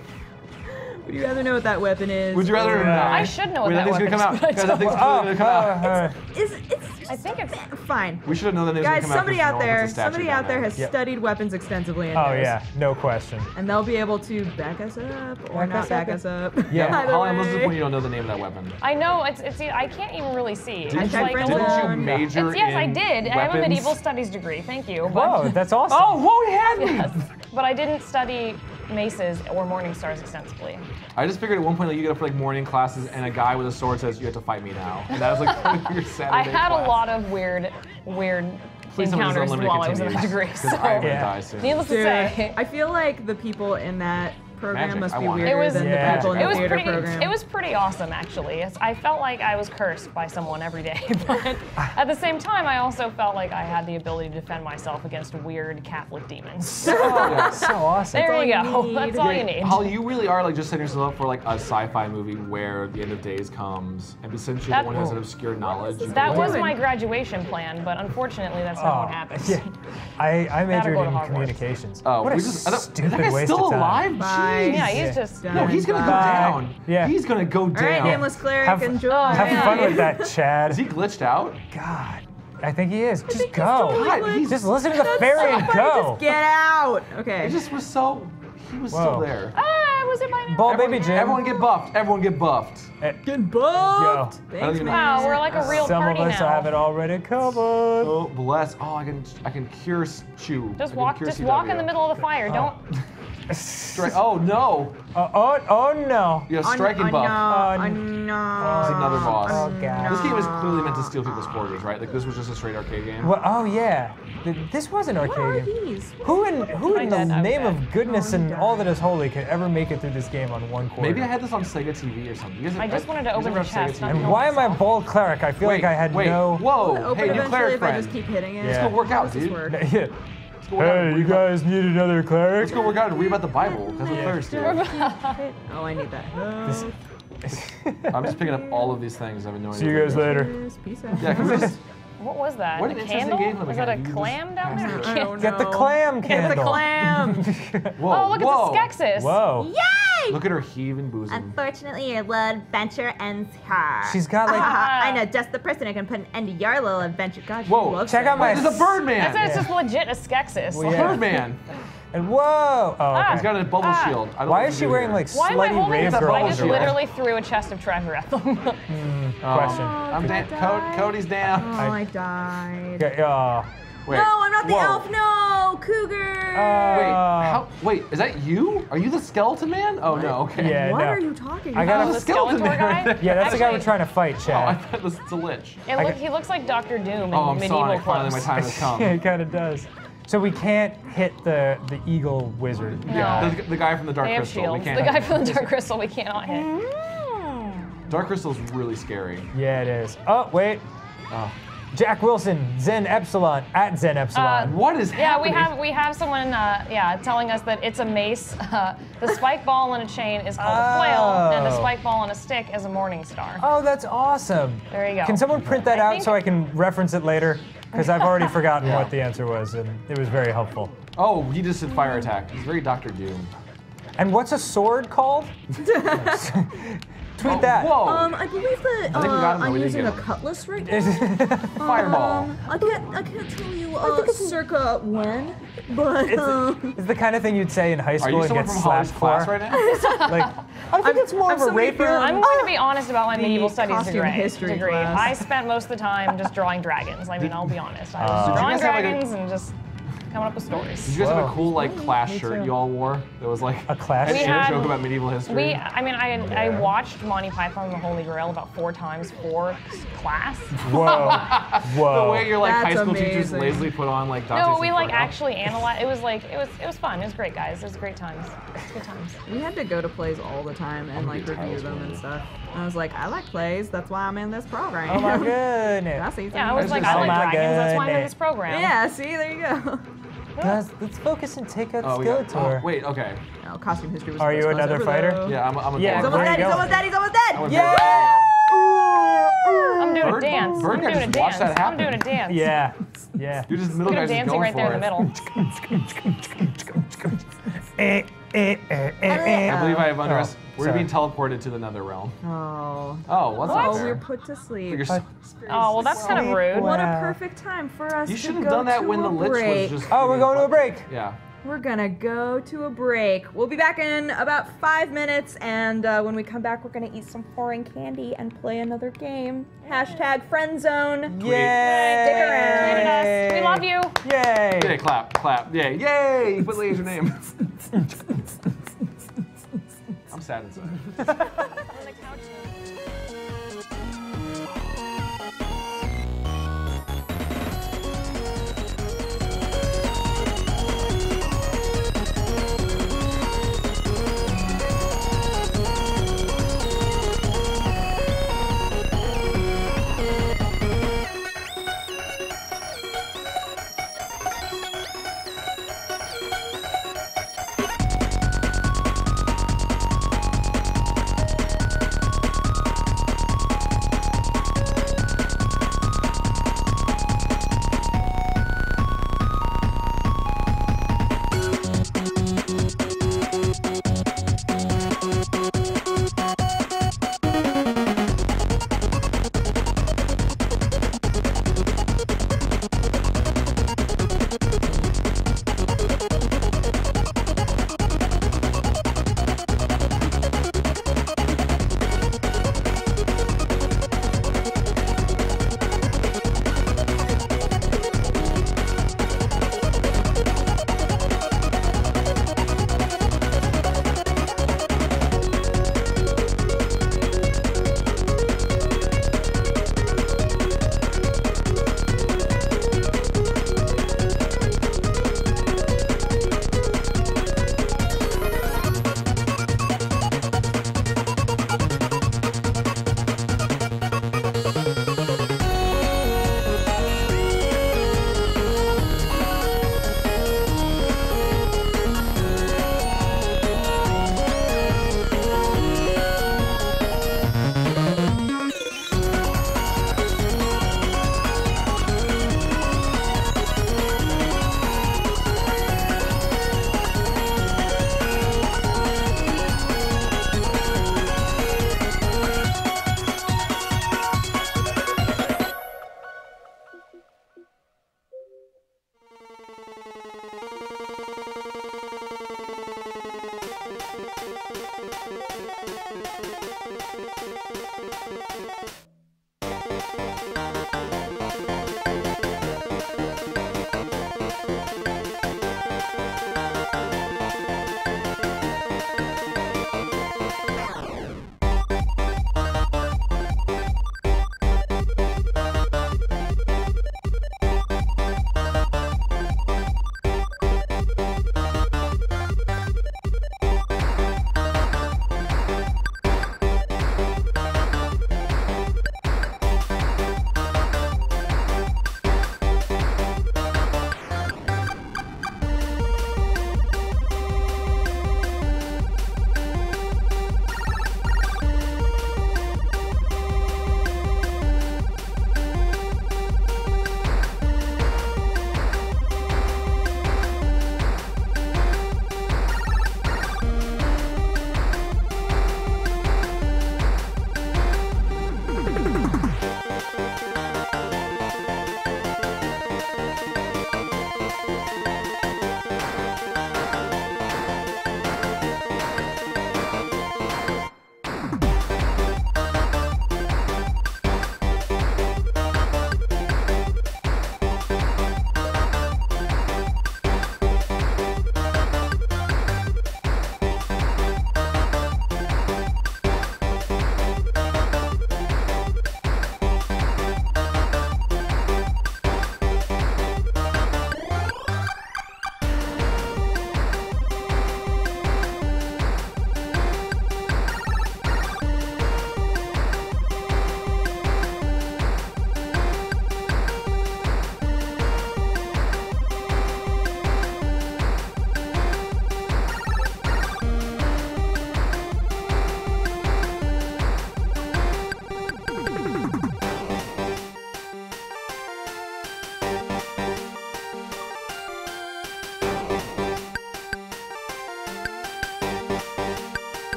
Would you rather know what that weapon is? Would you rather yeah. know? I should know what Wait, that, that weapon is. Come out. Guys, that thing's oh, gonna come oh, out. It's, it's, it's I think it's fine. We should have known that name's Guys, gonna come somebody out, out there, somebody out there has yep. studied weapons extensively. And oh knows. yeah, no question. And they'll be able to back us up or back not us back up. us up. Yeah, all I'm listening when you don't know the name of that weepon. I know it's it's. I can't even really see. Did it's you, like didn't you major in Yes, I did. I have a medieval studies degree. Thank you. Whoa, that's awesome. Oh, whoa, had me. But I didn't study maces or morning stars extensively. I just figured at one point that like, you get up for like morning classes and a guy with a sword says, you have to fight me now. And that was like your Saturday I had class. a lot of weird, weird Please encounters while I was in that degree. So. I yeah. die soon. Needless Dude, to say. I feel like the people in that program Magic. must be weirder it was, than yeah. the people in the theater pretty, program. It was pretty awesome, actually. It's, I felt like I was cursed by someone every day, but at the same time, I also felt like I had the ability to defend myself against weird Catholic demons. Oh, that's so awesome. There you go. Need. That's all yeah, you need. Holly, you really are like just setting yourself up for like a sci-fi movie where the end of days comes, and essentially that, the one who has an obscure knowledge. That was doing. my graduation plan, but unfortunately, that's not oh, what happens. Yeah. I, I majored in communications. Oh, what a just, stupid that guy's waste still of time. alive. Bye. Yeah, he's just done. No, he's gonna go down. Yeah. He's gonna go down. All right, nameless cleric, have, enjoy. Have yeah. fun with that, Chad. Is he glitched out? God, I think he is. I just go. He's totally God, he's just listen to the fairy and go. Just get out. Okay. He just was so. He was Whoa. still there. Ah, was it by now? Ball everyone, baby Jim. Everyone get buffed. Everyone get buffed. Get buffed. Yo. Thanks, wow, we're like a real Some party now. Some of us now. have it already covered. Oh bless. Oh, I can I can cure chew. Just walk. Cure just C W. walk in the middle of the fire. Don't. Oh. Strike! Oh no! Uh, oh oh no! You have striking oh, buff. Oh no! Oh no! It's another boss. Oh god! This game was clearly meant to steal people's quarters, right? Like this was just a straight arcade game. Well, oh yeah, this was an arcade game. What are these? Who in who in the name of goodness and all that is holy could ever make it through this game on one quarter? Maybe I had this on Sega T V or something. I just wanted to open the chest. And why am I bald cleric? I feel like I had no. Whoa! Hey, new cleric friend. If I just keep hitting it, it's gonna work out, dude. Hey, you guys need another cleric? Let's go work out and read about the Bible. That's what clerics do. Oh, I need that. Oh. I'm just picking up all of these things. I've been knowing. See you guys later. Peace out. Yeah, just, what was that? What an interesting game. Was that a clam down there? I don't know. Get the clam candle. Get the clam. Whoa, oh, look whoa. at the Skeksis. Whoa. Yay! Look at her heave and boozing. Unfortunately, your little adventure ends here. She's got like. Uh, uh, I know just the person who can put an end to your little adventure. God, whoa! Check out my. There's a Birdman. I said it's just legit a Skeksis. Well, yeah. Birdman. And whoa! Oh, okay. He's got a bubble ah. shield. I don't Why is she wearing like slutty rave girls? I just literally threw a chest of treasure at them. mm, oh. Question. Oh, I'm down. Cody, Cody's down. Oh, I, I died. Okay, uh, wait. No, I'm not the Whoa. elf. No, cougar. Uh, wait, how, wait, is that you? Are you the skeleton man? Oh what? no. Okay. Yeah, what no. are you talking about? I got oh, a skeleton guy. Yeah, that's Actually, the guy we're trying to fight, Chad. Oh, I thought this is a lich. And look, he looks like Doctor Doom oh, in medieval clothes. Oh, I'm sorry. Finally, my time has come. Yeah, he kind of does. So we can't hit the the eagle wizard. No. Yeah, the, the guy from the Dark Crystal. We can't the guy from the Dark Crystal we cannot hit. Mm. Dark Crystal's really scary. Yeah, it is. Oh wait. Oh. Jack Wilson, Zen Epsilon, at Zen Epsilon. Uh, what is happening? Yeah, we have we have someone uh, yeah telling us that it's a mace. Uh, the spike ball on a chain is called oh. a flail, and the spike ball on a stick is a morning star. Oh, that's awesome. There you go. Can someone print that I out so I can reference it later? Because I've already forgotten yeah. what the answer was, and it was very helpful. Oh, he just did fire attack. He's very Doctor Doom. And what's a sword called? Tweet oh, that. Whoa. Um, I believe that uh, I I'm using a cutlass right now. Fireball. Um, I can't, I can't tell you uh, I think it's circa when, but it's, um, it's the kind of thing you'd say in high school and get slapped for. Class right now? like, I think I'm, it's more I'm of a rapier. I'm going to be honest about my medieval studies degree. degree. I spent most of the time just drawing dragons. I mean, I'll be honest. I was uh, drawing dragons like a, and just. coming up with stories. Did you guys Whoa. have a cool like Clash Me shirt too. you all wore that was like a Clash we had, joke about medieval history? We, I mean, I yeah. I watched Monty Python and the Holy Grail about four times for class. Whoa, whoa! The way your like That's high school amazing. teachers lazily put on like Dante's no, we like Inferno. actually analyzed. It was like it was it was fun. It was great, guys. It was great times. It was good times. We had to go to plays all the time and like review them and stuff. And I was like, I like plays. That's why I'm in this program. Oh my goodness! I see yeah, I was like, I like dragons. Goodness. That's why I'm in this program. Yeah, see, there you go. Guys, let's focus and take out oh, Skeletor. Got, oh, wait, okay. No, costume history was Are you another fighter? Though. Yeah, I'm. I'm a. Yeah, he's almost, dead, he's almost dead. He's almost dead. He's almost dead. Yeah. I'm doing Bird, a dance. Bird, I'm doing a dance. I'm doing a dance. Yeah, yeah. You're just middle guy just dancing right there in the middle. eh, eh, eh, eh, eh. I believe I have underestimated. Oh, we're sorry. being teleported to the nether realm. Oh. Oh, what's up there? We're put to sleep. You're so oh, well, that's kind of rude. What a perfect time for us. You should have done that when the lich was just. Oh, we're going to a break. Yeah. We're gonna go to a break. We'll be back in about five minutes, and uh, when we come back, we're gonna eat some foreign candy and play another game. Hashtag Friendzone. Yay! Yay. Dig around. Yay. We love you. Yay! Yay! Clap! Clap! Yay! Yay! What is your name? I'm sad inside.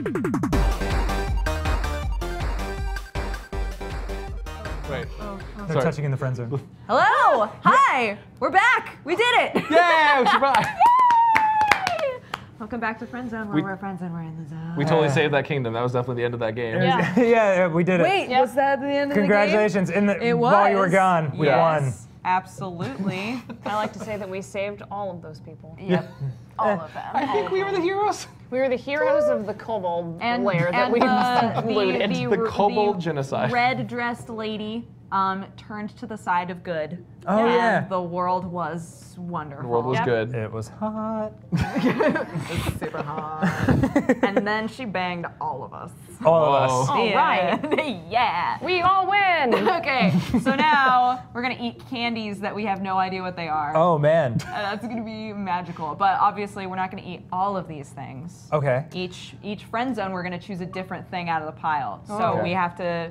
Wait. Oh, oh. They're Sorry. touching in the friend zone. Hello! Hi! We're back! We did it! Yay! We survived! Yay! Welcome back to Friend Zone. When we, we're at Friend Zone, we're in the zone. We totally yeah. saved that kingdom. That was definitely the end of that game. Yeah, yeah, yeah we did it. Wait, yep. was that the end of the game? Congratulations. In the, it was. While you were gone, we yes. won. Absolutely. I like to say that we saved all of those people. Yep. All of them. I all think we them. were the heroes. We were the heroes of the kobold and, lair and that we uh, looted. The, the, the kobold the genocide. Red-dressed lady um, turned to the side of good. Oh and yeah. The world was wonderful. The world was yep. good. It was hot. It was super hot. And then she banged all of us. All oh. of us. All yeah. right. Yeah. We all win. Okay. So now we're gonna eat candies that we have no idea what they are. Oh man. And that's gonna be magical. But obviously we're not gonna eat all of these things. Okay. Each each friend zone we're gonna choose a different thing out of the pile. So okay. we have to.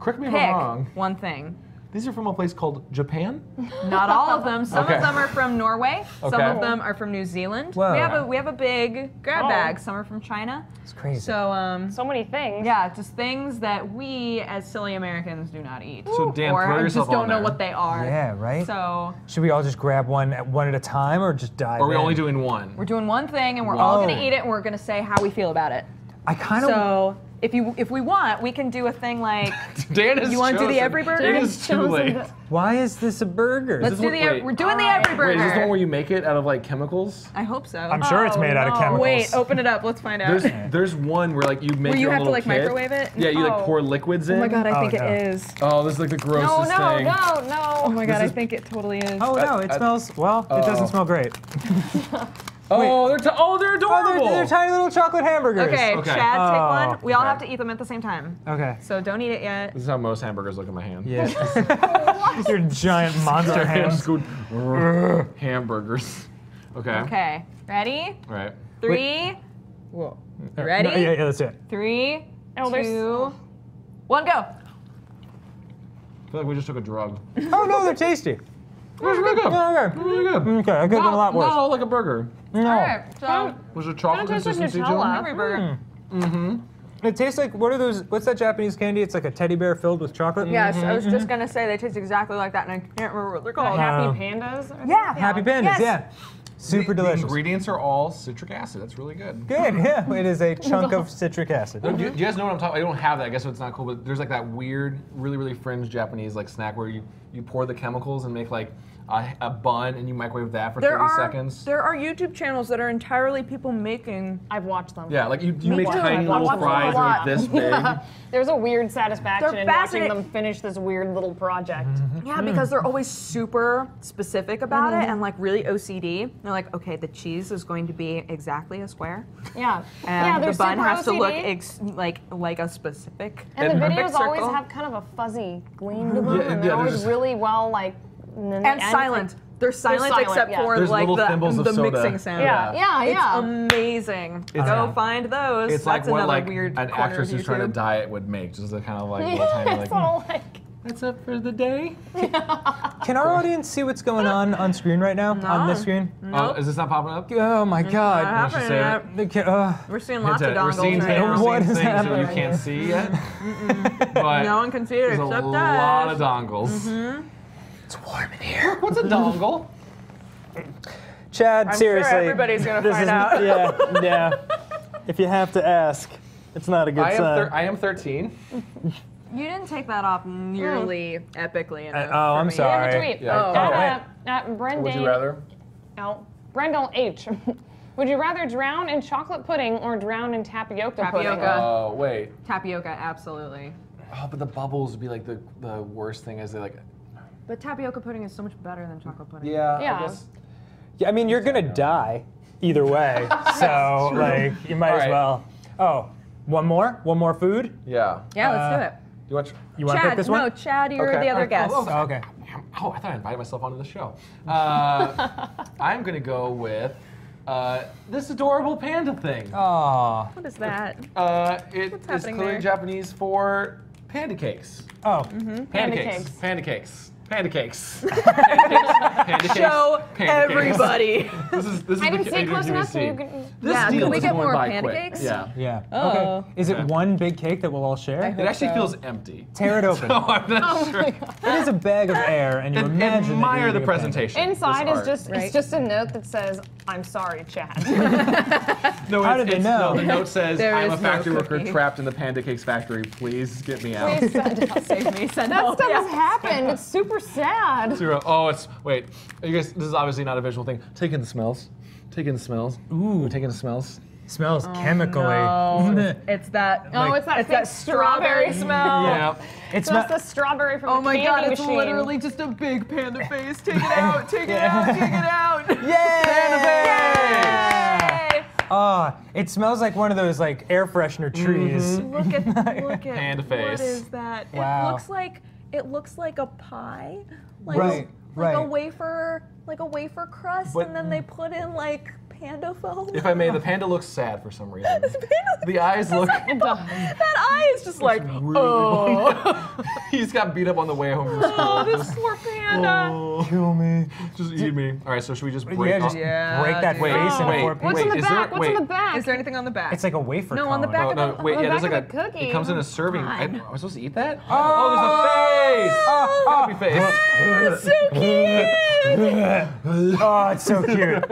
Correct me if I'm wrong. One thing. These are from a place called Japan? Not all of them. Some okay. of them are from Norway. Okay. Some of them are from New Zealand. Whoa. We have a we have a big grab oh. bag. Some are from China. It's crazy. So um so many things. Yeah, just things that we as silly Americans do not eat. So damn or we just don't know there. what they are. Yeah, right? So should we all just grab one at one at a time or just dive in? Or are we in? only doing one? We're doing one thing and we're Whoa. all gonna eat it and we're gonna say how we feel about it. I kinda So If you if we want, we can do a thing like Dan is you want chosen. to do the every burger. Dan is too late. Why is this a burger? Let's do what, the wait. we're doing the every burger. Wait, is this the one where you make it out of like chemicals? I hope so. I'm sure oh, it's made no. out of chemicals. Wait, open it up. Let's find out. There's, there's one where like you make. Where you your have little to like kit. microwave it. Yeah, you oh. like pour liquids in. Oh my god, I think oh, no. it is. Oh, this is like the grossest thing. No, no, thing. no, no. Oh my god, this I is... think it totally is. Oh no, it I, smells well. Uh, it doesn't smell great. Oh, Wait. they're oh, they're adorable. Oh, they're, they're tiny little chocolate hamburgers. Okay, okay. Chad, oh, take one. We all okay. have to eat them at the same time. Okay. So don't eat it yet. This is how most hamburgers look in my hand. Yes. Yeah. Your giant monster hands. Hamburgers. Okay. Okay. Ready? All right. Three. Whoa. Ready? No, yeah, yeah, that's it. Three. Oh, two. One. Go. I feel like we just took a drug. Oh no, they're tasty. It was really good. Yeah, okay. It was really good. Okay, I could have done a lot worse. Not all like a burger. No. All right, so was it chocolate consistency? Every burger. Mm. Mm-hmm. It tastes like, what are those, what's that Japanese candy? It's like a teddy bear filled with chocolate? Yes, mm-hmm. I was just going to say they taste exactly like that, and I can't remember what they're called. Uh, Happy Pandas? Or yeah. Happy Pandas, yes. yeah. Super the, delicious. The ingredients are all citric acid. That's really good. Good, yeah. It is a chunk of citric acid. Do you, do you guys know what I'm talking about? I don't have that. I guess it's not cool, but there's like that weird, really, really fringe Japanese like snack where you, you pour the chemicals and make like a, a bun and you microwave that for there thirty are, seconds. There are YouTube channels that are entirely people making. I've watched them. Yeah, like you, you make tiny little fries like this big. Yeah. There's a weird satisfaction in watching them finish this weird little project. Mm-hmm. Yeah, because they're always super specific about mm-hmm. it and like really O C D. They're like, okay, the cheese is going to be exactly a square. Yeah. And yeah, the bun has O C D. to look ex like like a specific. And, and the videos always circle. have kind of a fuzzy gleam to them, yeah, and they're yeah, always just... really well like. And, and silent. They're silent, silent except yeah. for there's like the, the mixing sound. Yeah, yeah, yeah. It's amazing. It's, Go uh, find those. It's That's like what like weird an actress who's trying to diet would make, just the kind of like. Yeah, tiny, it's like, all like. That's up for the day. Can our audience see what's going on on screen right now? No. On this screen? No. Uh, is this not popping up? Oh my it's God! Not happening say it. It. Uh, We're seeing lots of dongles right now. What is happening? You can't see yet. No one can see it except us. There's a lot of dongles. It's warm in here. What's a dongle? Chad, I'm seriously. Sure everybody's gonna find is, out. Yeah, yeah. If you have to ask, it's not a good I sign. Am I am thirteen. You didn't take that off nearly mm. epically enough. Uh, oh, I'm me. sorry. Yeah, yeah. Oh, at, oh, at, at Brendan, Would you rather? No, Brendan H. Would you rather drown in chocolate pudding or drown in tapioca, tapioca. pudding? Oh, uh, wait. Tapioca, absolutely. Oh, but the bubbles would be like the the worst thing as they like. But tapioca pudding is so much better than chocolate pudding. Yeah, yeah. I guess. Yeah, I mean, you're gonna die either way, so like you might right. as well. Oh, one more, one more food. Yeah. Yeah, let's uh, do it. You want? You want to pick this one? No, Chad, you're okay. the other oh, guest. Oh, oh, okay. Oh, I thought I invited myself onto the show. Uh, I'm gonna go with uh, this adorable panda thing. Oh. What is that? Uh, it What's is clearly there? Japanese for panda cakes. Oh. Mm-hmm. Panda, panda cakes. cakes. Panda cakes. Panda cakes. Panda cakes. Show panda everybody. Cakes. This is this is I didn't stay close enough. You can, this yeah, deal can we get more panda quick. Cakes? Yeah. Yeah. Oh. Okay. Is it yeah. one big cake that we'll all share? It actually so. feels empty. Tear it open. So I'm not oh sure. It is a bag of air, and you and, imagine. Admire that the presentation. Inside is just right? it's just a note that says, "I'm sorry, Chad." no, How did they know? No, the note says, there "I'm a factory no worker trapped in the panda cakes factory. Please get me out. Please send out, save me. Send that out. Stuff has happened. It's super." Sad. Zero. Oh, it's wait. You guys, this is obviously not a visual thing. Take in the smells. Take in the smells. Ooh, We're taking the smells. Smells oh, chemically. No. It's that. Like, oh, it's that, it's that strawberry, strawberry smell. Yeah. It's just a strawberry from oh the candy machine. Oh my god! It's literally just a big panda face. Take it out. Take it out. Take it out. Yay! Panda face! Yay! Ah, oh, it smells like one of those like air freshener trees. Mm -hmm. Look at look at panda face. What is that? Wow. It looks like. It looks like a pie, like, right, like right. a wafer, like a wafer crust, but, and then they put in like panda foam. If I may, the panda looks sad for some reason. The eyes look. That eye is just like, really oh. He just got beat up on the way home from school. Oh, this poor panda. Oh, kill me. Just eat me. All right, so should we just break? Yeah, just yeah, break that dude. face oh. in four pieces. What's in the back? There, What's wait. in the back? Is there anything on the back? It's like a wafer. No, cone. on the back. Oh, no, of the, wait, on yeah, the back there's like a cookie. It comes in a serving. I, am I supposed to eat that? Oh, oh there's a face. Oh, oh, happy face. Oh, so cute. Oh, it's so cute.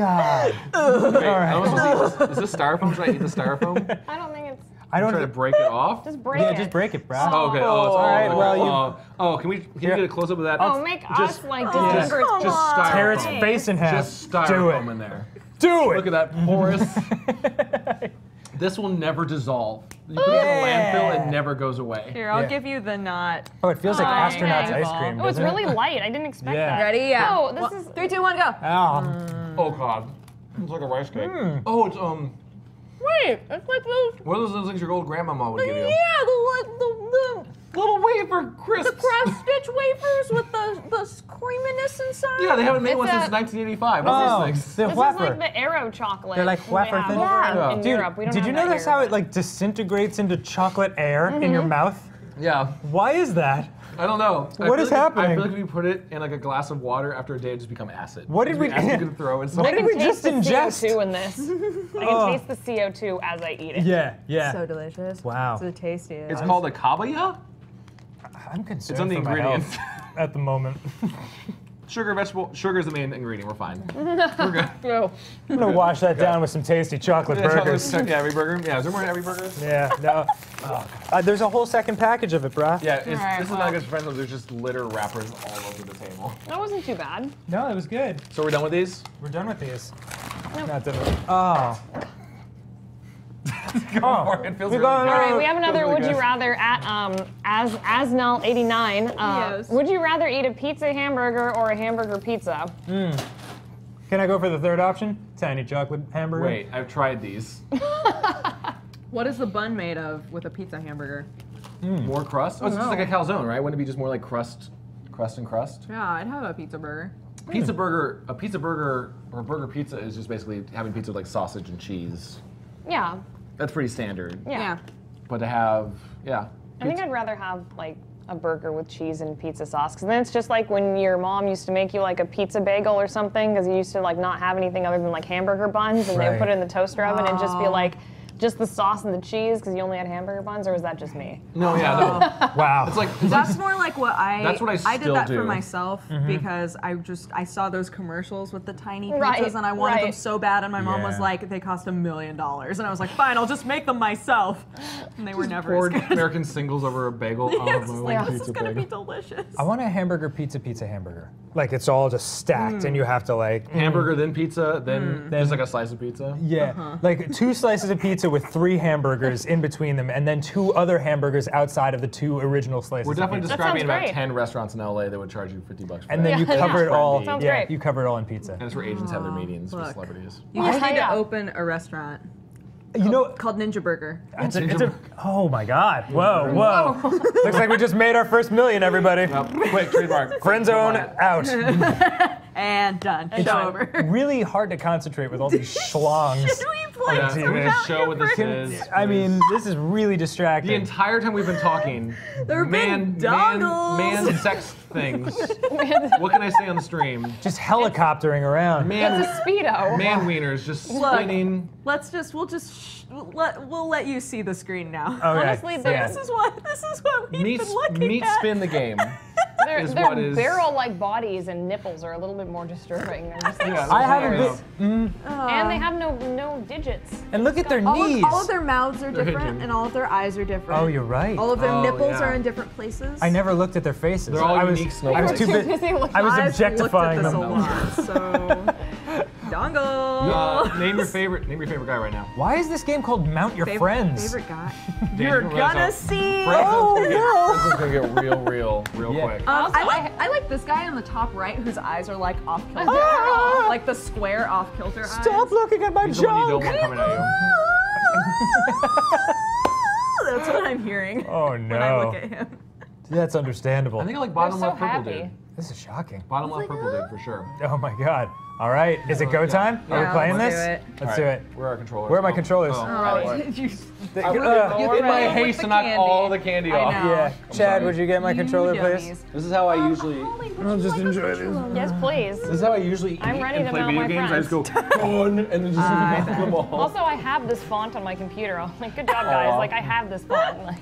God. Wait, I was supposed to eat this. Is this styrofoam? Should I eat the styrofoam? I don't think it's. I don't try to break it off. Just break yeah, it. Yeah, just break it, bro. Oh, okay. Oh, it's all right. Well, you. Oh, oh, can we? Can yeah. you get a close up of that? Oh, make just, us like dismember its. Just styrofoam. Tear its face in half. Just styrofoam Do it. in there. Do it. Look at that porous. This will never dissolve. You put it in a landfill, it never goes away. Here, I'll yeah. give you the knot. Oh, it feels like astronauts ice cream. Oh, it's really it? light. I didn't expect yeah. that. Ready? Yeah. Oh, this well, is three, two, one, go. Oh. Oh god, it's like a rice cake. Mm. Oh, it's um. Wait, it's like those. What are those things your old grandmama would give you? Yeah, the like the. the Little wafer crisps. The cross-stitch wafers with the, the creaminess inside. Yeah, they haven't made it's one a, since nineteen eighty-five. Oh, this is like the Aero chocolate. They're like wafer things? Yeah. In Europe. We don't Dude, did you notice how it like disintegrates into chocolate air mm-hmm. in your mouth? Yeah. Why is that? I don't know. What is like happening? I feel like if you put it in like a glass of water after a day, it just become acid. What did we? we you throw in what did we just ingest? I can taste the C O two in this. I can oh. taste the C O two as I eat it. Yeah, yeah. So delicious. Wow. So tasty. It's called a kabaya. I'm concerned. It's on the ingredients at the moment. Sugar, vegetable, sugar is the main ingredient. We're fine. We're good. No. I'm gonna wash that down with some tasty chocolate yeah, burgers. Chocolate, yeah, every burger. Yeah, is there more every burger? Yeah, no. Oh. Uh, there's a whole second package of it, brah. Yeah, it's, right, this well. is not good for Friendzone. There's just litter wrappers all over the table. That wasn't too bad. No, it was good. So we're done with these? We're done with these. Nope. Not done with Oh. Go oh. for it. It feels really All right, we have another really Would good. You rather at um, as Asnell eighty-nine. Uh, yes. Would you rather eat a pizza hamburger or a hamburger pizza? Mm. Can I go for the third option? Tiny chocolate hamburger. Wait, I've tried these. What is the bun made of with a pizza hamburger? Mm. More crust? Oh, it's oh, just no. like a calzone, right? Wouldn't it be just more like crust, crust and crust? Yeah, I'd have a pizza burger. Pizza mm. burger, a pizza burger or a burger pizza is just basically having pizza with like sausage and cheese. Yeah. That's pretty standard. Yeah. yeah. But to have, yeah. Pizza. I think I'd rather have like a burger with cheese and pizza sauce, because then it's just like when your mom used to make you like a pizza bagel or something, because you used to like not have anything other than like hamburger buns, and right. they would put it in the toaster oven oh. and just be like, just the sauce and the cheese, because you only had hamburger buns, or was that just me? No, yeah, no. Wow. It's like it's that's like, more like what I. That's what I still do. I did that do. for myself mm-hmm. because I just I saw those commercials with the tiny pizzas right, and I wanted right. them so bad, and my mom yeah. was like, they cost a million dollars, and I was like, fine, I'll just make them myself. And they just were never. Poured as good. American singles over a bagel. Yeah, I was just like, oh, this is gonna bagel. be delicious. I want a hamburger, pizza, pizza, hamburger. Like it's all just stacked, mm. and you have to like hamburger, mm. then pizza, then mm. there's like a slice of pizza. Yeah, uh-huh. like two slices of pizza. With three hamburgers in between them, and then two other hamburgers outside of the two original slices. We're definitely describing about great. ten restaurants in L A that would charge you fifty bucks. For and that. then yeah, you cover it all. Yeah, great. you cover it all in pizza. And that's where agents oh, have their meetings look. with celebrities. You just need to open a restaurant. You know, called Ninja Burger. It's a, it's a, oh my God! Whoa, whoa! Looks like we just made our first million, everybody. Nope. Wait, trademark. Friendzone out. And done. It's done. over. Really hard to concentrate with all these schlongs. Should we play on T V? Show what this is. I mean, this is really distracting. The entire time we've been talking, there have man, been dongles. Man, man, sex. things. What can I say on the stream? Just helicoptering around. Man, it's a speedo. Man wieners just spinning. Look, let's just we'll just sh let we'll let you see the screen now. Okay. Honestly, so yeah. this is what this is what we've meat, been looking meat at. Meat spin the game. Their, their barrel-like bodies and nipples are a little bit more disturbing. They're just like yeah, I haven't been, mm. And they have no no digits. And look at their all knees. Of, all of their mouths are different, and all of their eyes are different. Oh, you're right. All of their oh, nipples yeah. are in different places. I never looked at their faces. They're all I unique. Was, I was too busy. I was objectifying them. Lot, so. Dongle. Uh, name your favorite. Name your favorite guy right now. Why is this game called Mount Your favorite, Friends? Favorite guy. You're gonna see. Oh no! This is gonna get real, real, real yeah. quick. Um, also, I like. I like this guy on the top right, whose eyes are like off kilter, ah! like the square off kilter eyes. Stop looking at my He's junk. The one you don't want coming at you. That's what I'm hearing. Oh no! When I look at him. That's understandable. I think I like bottom left so purple happy. Dude. This is shocking. Bottom left like, purple oh. dude for sure. Oh my god. All right, is it go time? Yeah. Are we playing yeah, we'll this? Do Let's right. do it. Where are our controllers? Where are my oh. controllers? Oh, oh. You, the, I uh, you in my haste to knock all the candy off. Yeah, I'm Chad, sorry. Would you get my you controller, dummies. Please? This is how I um, usually. Holly, I'll just like enjoy this. Yes, please. This is how I usually eat I'm ready and to play video games. Friends. I just go on and then just uh, look at them all. Also, I have this font on my computer. I'm like, good job, guys. Like, I have this font. Like.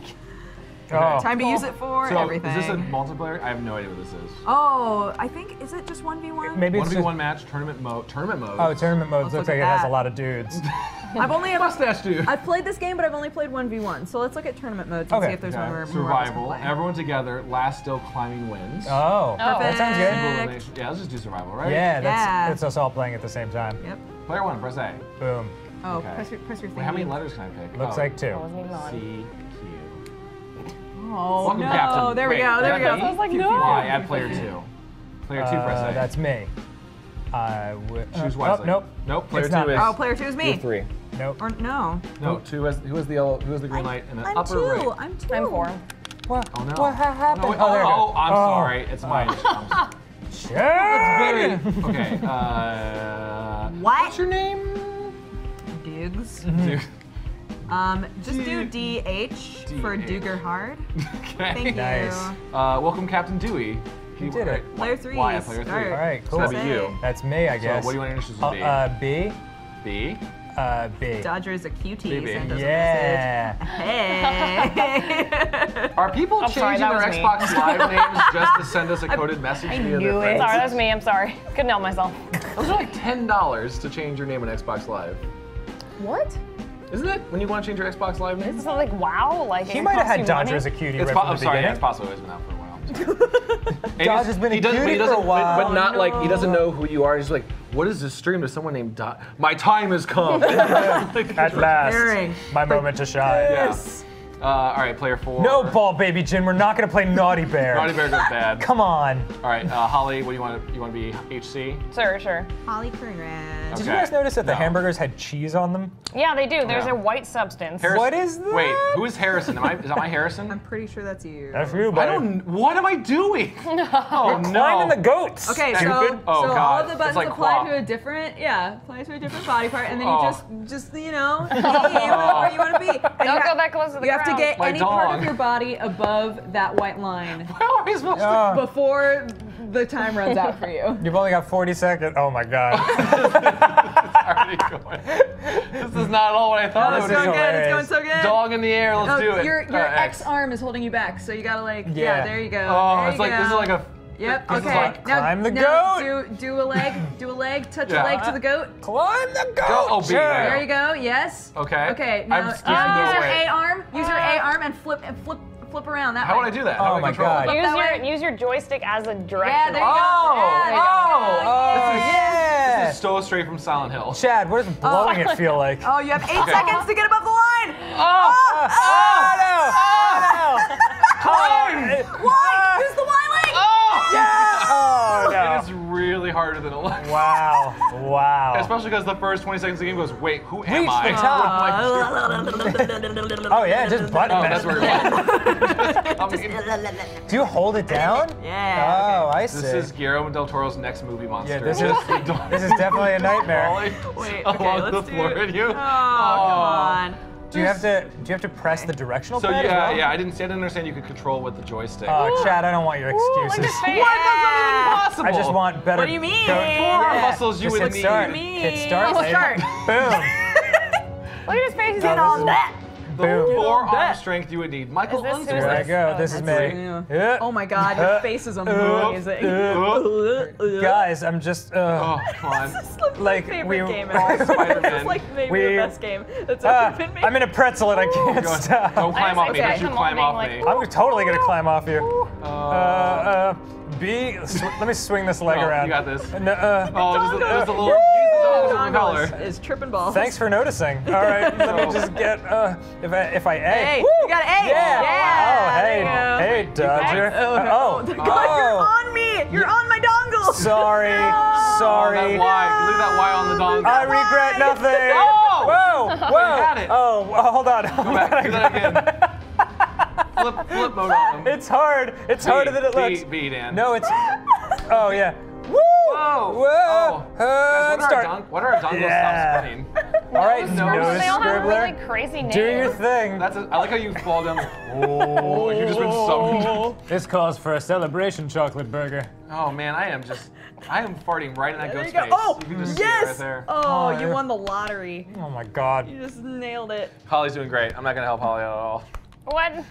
Okay. Oh. Time to cool. use it for so everything. Is this a multiplayer? I have no idea what this is. Oh, I think is it just one v one? Maybe it's one v one match, tournament mode. Tournament mode. Oh, tournament mode looks like it has a lot of dudes. I've only ever, mustache dude. I've played this game, but I've only played one v one. So let's look at tournament mode to okay. see if there's okay. one where survival. Everyone together. Last still climbing wins. Oh, perfect. That sounds good. Yeah, let's just do survival, right? Yeah, that's yeah. it's us all playing at the same time. Yep. Player one, press A. Boom. Oh, okay. press, press your thing. Wait, how many letters can I pick? Looks oh. like two. C. Oh, Welcome no. Captain. There we Wait, go. There we go. I was like, no. I add player two. Player two, uh, press A. That's me. I would. Choose wisely. Oh, nope. Nope. Player it's two not. Is. Oh, player two is me. You're three. Nope. Or no. No. Two has. Who is the yellow? Who is the green light? And the I'm upper two. Right. I'm two. I'm four. What? Oh no. What happened? No, wait, oh, oh, there it oh, I'm oh. sorry. It's uh, my. Sure. It's very. Okay. Uh, what? What's your name? Diggs. Diggs. Um, just do D H for Dugerhard. Okay. Thank you. Nice. Uh, welcome, Captain Dewey. You did it. Player three. Why? Player three. All right, cool. That'd be you. That's me, I guess. So what do you want your initials to be? Uh, uh, B. B. Uh, B. Dodger's a cutie. Yeah. Hey. Are people I'm changing sorry, their Xbox Live names just to send us a coded message I via their friends? Sorry, that's me. I'm sorry. Couldn't help myself. Those are like ten dollars to change your name on Xbox Live. What? Isn't it when you want to change your Xbox Live name? It's like wow, like he might have had Dodger as a cutie. It's right from I'm the sorry, beginning. It's possible it's been out for a while. Dodger's has been a cutie for a while, but not no. like he doesn't know who you are. He's like, what is this stream to someone named Dot? My time has come. At last, Daring. my like moment to shine. Yes. Yeah. Uh, all right, player four. No ball, baby Jin. We're not gonna play Naughty Bear. Naughty Bear goes bad. Come on. All right, uh, Holly, what do you want? You want to be H C? Sure, sure. Holly Curran. Okay. Did you guys notice that no. the hamburgers had cheese on them? Yeah, they do. There's yeah. a white substance. Harrison. What is that? Wait, who is Harrison? Am I, is that my Harrison? I'm pretty sure that's you. That's you, buddy. I don't. What am I doing? No. You're no. climbing the goats. Okay, so, so oh, all of the buttons like apply cloth. to a different, yeah, apply to a different body part, and then oh. you just, just you know, aim where you want to be. And don't have, go that close to the ground. You have to get my any dog. part of your body above that white line. How are you supposed yeah. to? Before the time runs out for you. You've only got forty seconds. Oh my god. It's already going. This is not all what I thought. No, it's going good. It's going so good. Dog in the air. Let's oh, do it. Your, your right, X. X arm is holding you back, so you gotta like. Yeah. yeah there you go. Oh, there it's like go. this is like a. Yep. Okay. Like, climb now, the now goat. Do do a leg. Do a leg. Touch yeah. a leg to the goat. Climb the goat. Go, oh, sure. There you go. Yes. Okay. Okay. Now use your A arm. Use your A arm and flip and flip. Flip around that How way. would I do that? How oh my god. Use your, use your joystick as a direction. Yeah, there you oh, go. Yeah, oh, oh, yeah. This is so straight from Silent Hill. Chad, what does blowing oh. it feel like? Oh, you have eight okay. seconds to get above the line. Oh, oh, oh, oh no. Oh, no. Climb. Why? Use the Y link. Oh, yeah. Oh, no. It is really harder than it looks. Wow. Wow. Especially because the first twenty seconds of the game goes, wait, who am Reach I? The top. Oh, yeah, just button. Oh, that's where you're Do you hold it down? Yeah. Oh, okay. I see. This is Guillermo del Toro's next movie monster. Yeah, this, is, this is definitely a nightmare. Wait, okay, Along let's the do floor it. With you. Oh, oh, come on. Do you have to do you have to press the directional so pad? So yeah, well? yeah, I didn't, I didn't understand you could control with the joystick. Uh, Chad, I don't want your excuses. Ooh, like what? Yeah. That's not even possible. I just want better. What do you mean? Core muscles you would need. What do you mean? Hit start. Hit start. Boom. Look at his face. He's in all that. The more arm strength you would need. Michael Unser. There I go. Oh, this is me. Uh, oh my God, your uh, face is amazing. Uh, uh, Guys, I'm just. Uh, oh, come on. This is like my favorite we, game ever. It's like maybe we, the best game that's uh, ever been made. I'm in a pretzel and I can't oh, stop. Don't climb off me. Don't you climb off like, me. I'm totally gonna climb off you. Uh, uh, B. Let me swing this leg no, around. You got this. No, uh, oh, just, uh, just a little. Is, is tripping balls. Thanks for noticing. All right, let me just get uh, if I if I A. Hey, you got an A. Yeah. yeah. Oh, hey, hey, Dodger. Oh, oh, God, you're on me. You're on my dongle. Sorry, no. sorry. Oh, that Y. No. Leave that Y on the dongle. I regret nothing. oh, whoa, whoa. You had it. Oh, hold on. Go back. Do that again. flip, flip mode on them. It's hard. It's B, harder than it looks. B, B, Dan. No, it's. Oh yeah. Woo! Whoa! Whoa! Oh. Uh, Guys, what, are our what are our dongles yeah. stop spinning? All right, no, no they all have really crazy names. Do your thing. That's a, I like how you fall down. Oh, you've just been summoned. This calls for a celebration chocolate burger. Oh man, I am just, I am farting right in that ghost face. Go. Oh, you can just yes! see it right there. Oh, oh, you won the lottery. Oh my God. You just nailed it. Holly's doing great. I'm not gonna help Holly at all. What?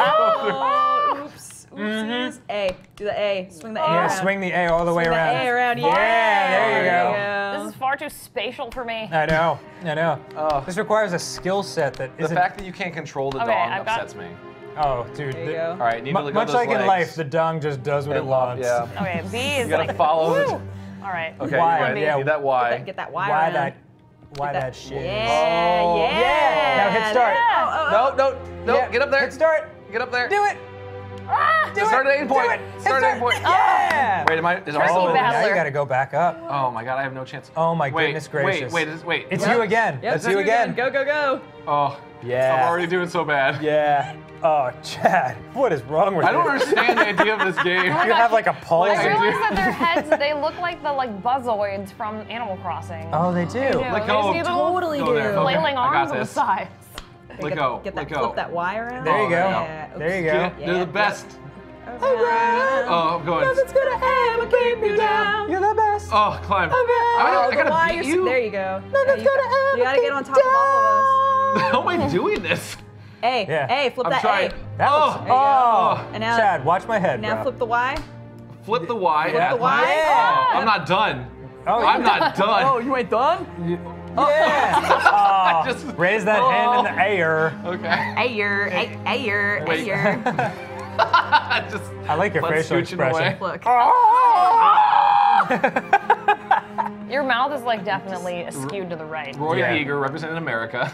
oh, oops. Mm-hmm. A. Do the A. Swing the A. Yeah, around. swing the A all the swing way around. The A around. Yeah. yeah, there you go. There you go. This is far too spatial for me. I know. I know. Oh. This requires a skill set that isn't. The fact that you can't control the okay, dong I've upsets got... me. Oh, dude. There you go. All right, need M to look at those legs. Much like in life, the dong just does what it, it wants. Yeah. Okay, B is you gotta like, follow it. All right. Okay, right. Yeah, need that Y. Get that, get that Y. Y that. Why that, that shit? Yeah. Oh. Yeah. yeah. Now hit start. Yeah. No, no, no. Yeah. Get up there. Hit start. Get up there. Do it. Ah, do start it, at aim point. It, start at aim point. Yeah. Wait, am I? Is oh, now you gotta go back up. Oh my God, I have no chance. Oh my wait, goodness gracious. Wait, wait, wait. It's yep. you again. Yep, it's you again. again. Go, go, go. Oh, yeah. I'm already doing so bad. Yeah. Oh, Chad, what is wrong with you? I don't you? understand the idea of this game. Oh you have like a pulse. I realize that their heads—they look like the like buzzoids from Animal Crossing. Oh, they do. They do. Let go. They totally do. Flailing arms on the side. Let go. Get that, Let go. Flip that Y around. There you go. Yeah. There you go. Yeah, they're yeah. the best. Around. Oh, I'm going. Nothing's gonna ever keep me down. You're the best. Oh, climb. Around. I, I gotta the beat you. There you go. Nothing's yeah, gonna ever. You gotta get on top down. of all of us. How am I doing this? A. Yeah. A. Flip I'm that trying. A. That oh. Oh. And now, Chad, watch my head. Now bro. flip the Y. Flip the Y. Flip yeah. the Y. Yeah. Oh, I'm not done. Oh, I'm not done. Oh, you ain't done? Yeah. Yeah. oh, just, raise that oh. hand in the air. Okay. Air, air, air, air. Just I like your facial expression. Look. Your mouth is like definitely skewed to the right. Roy yeah. Eager representing America.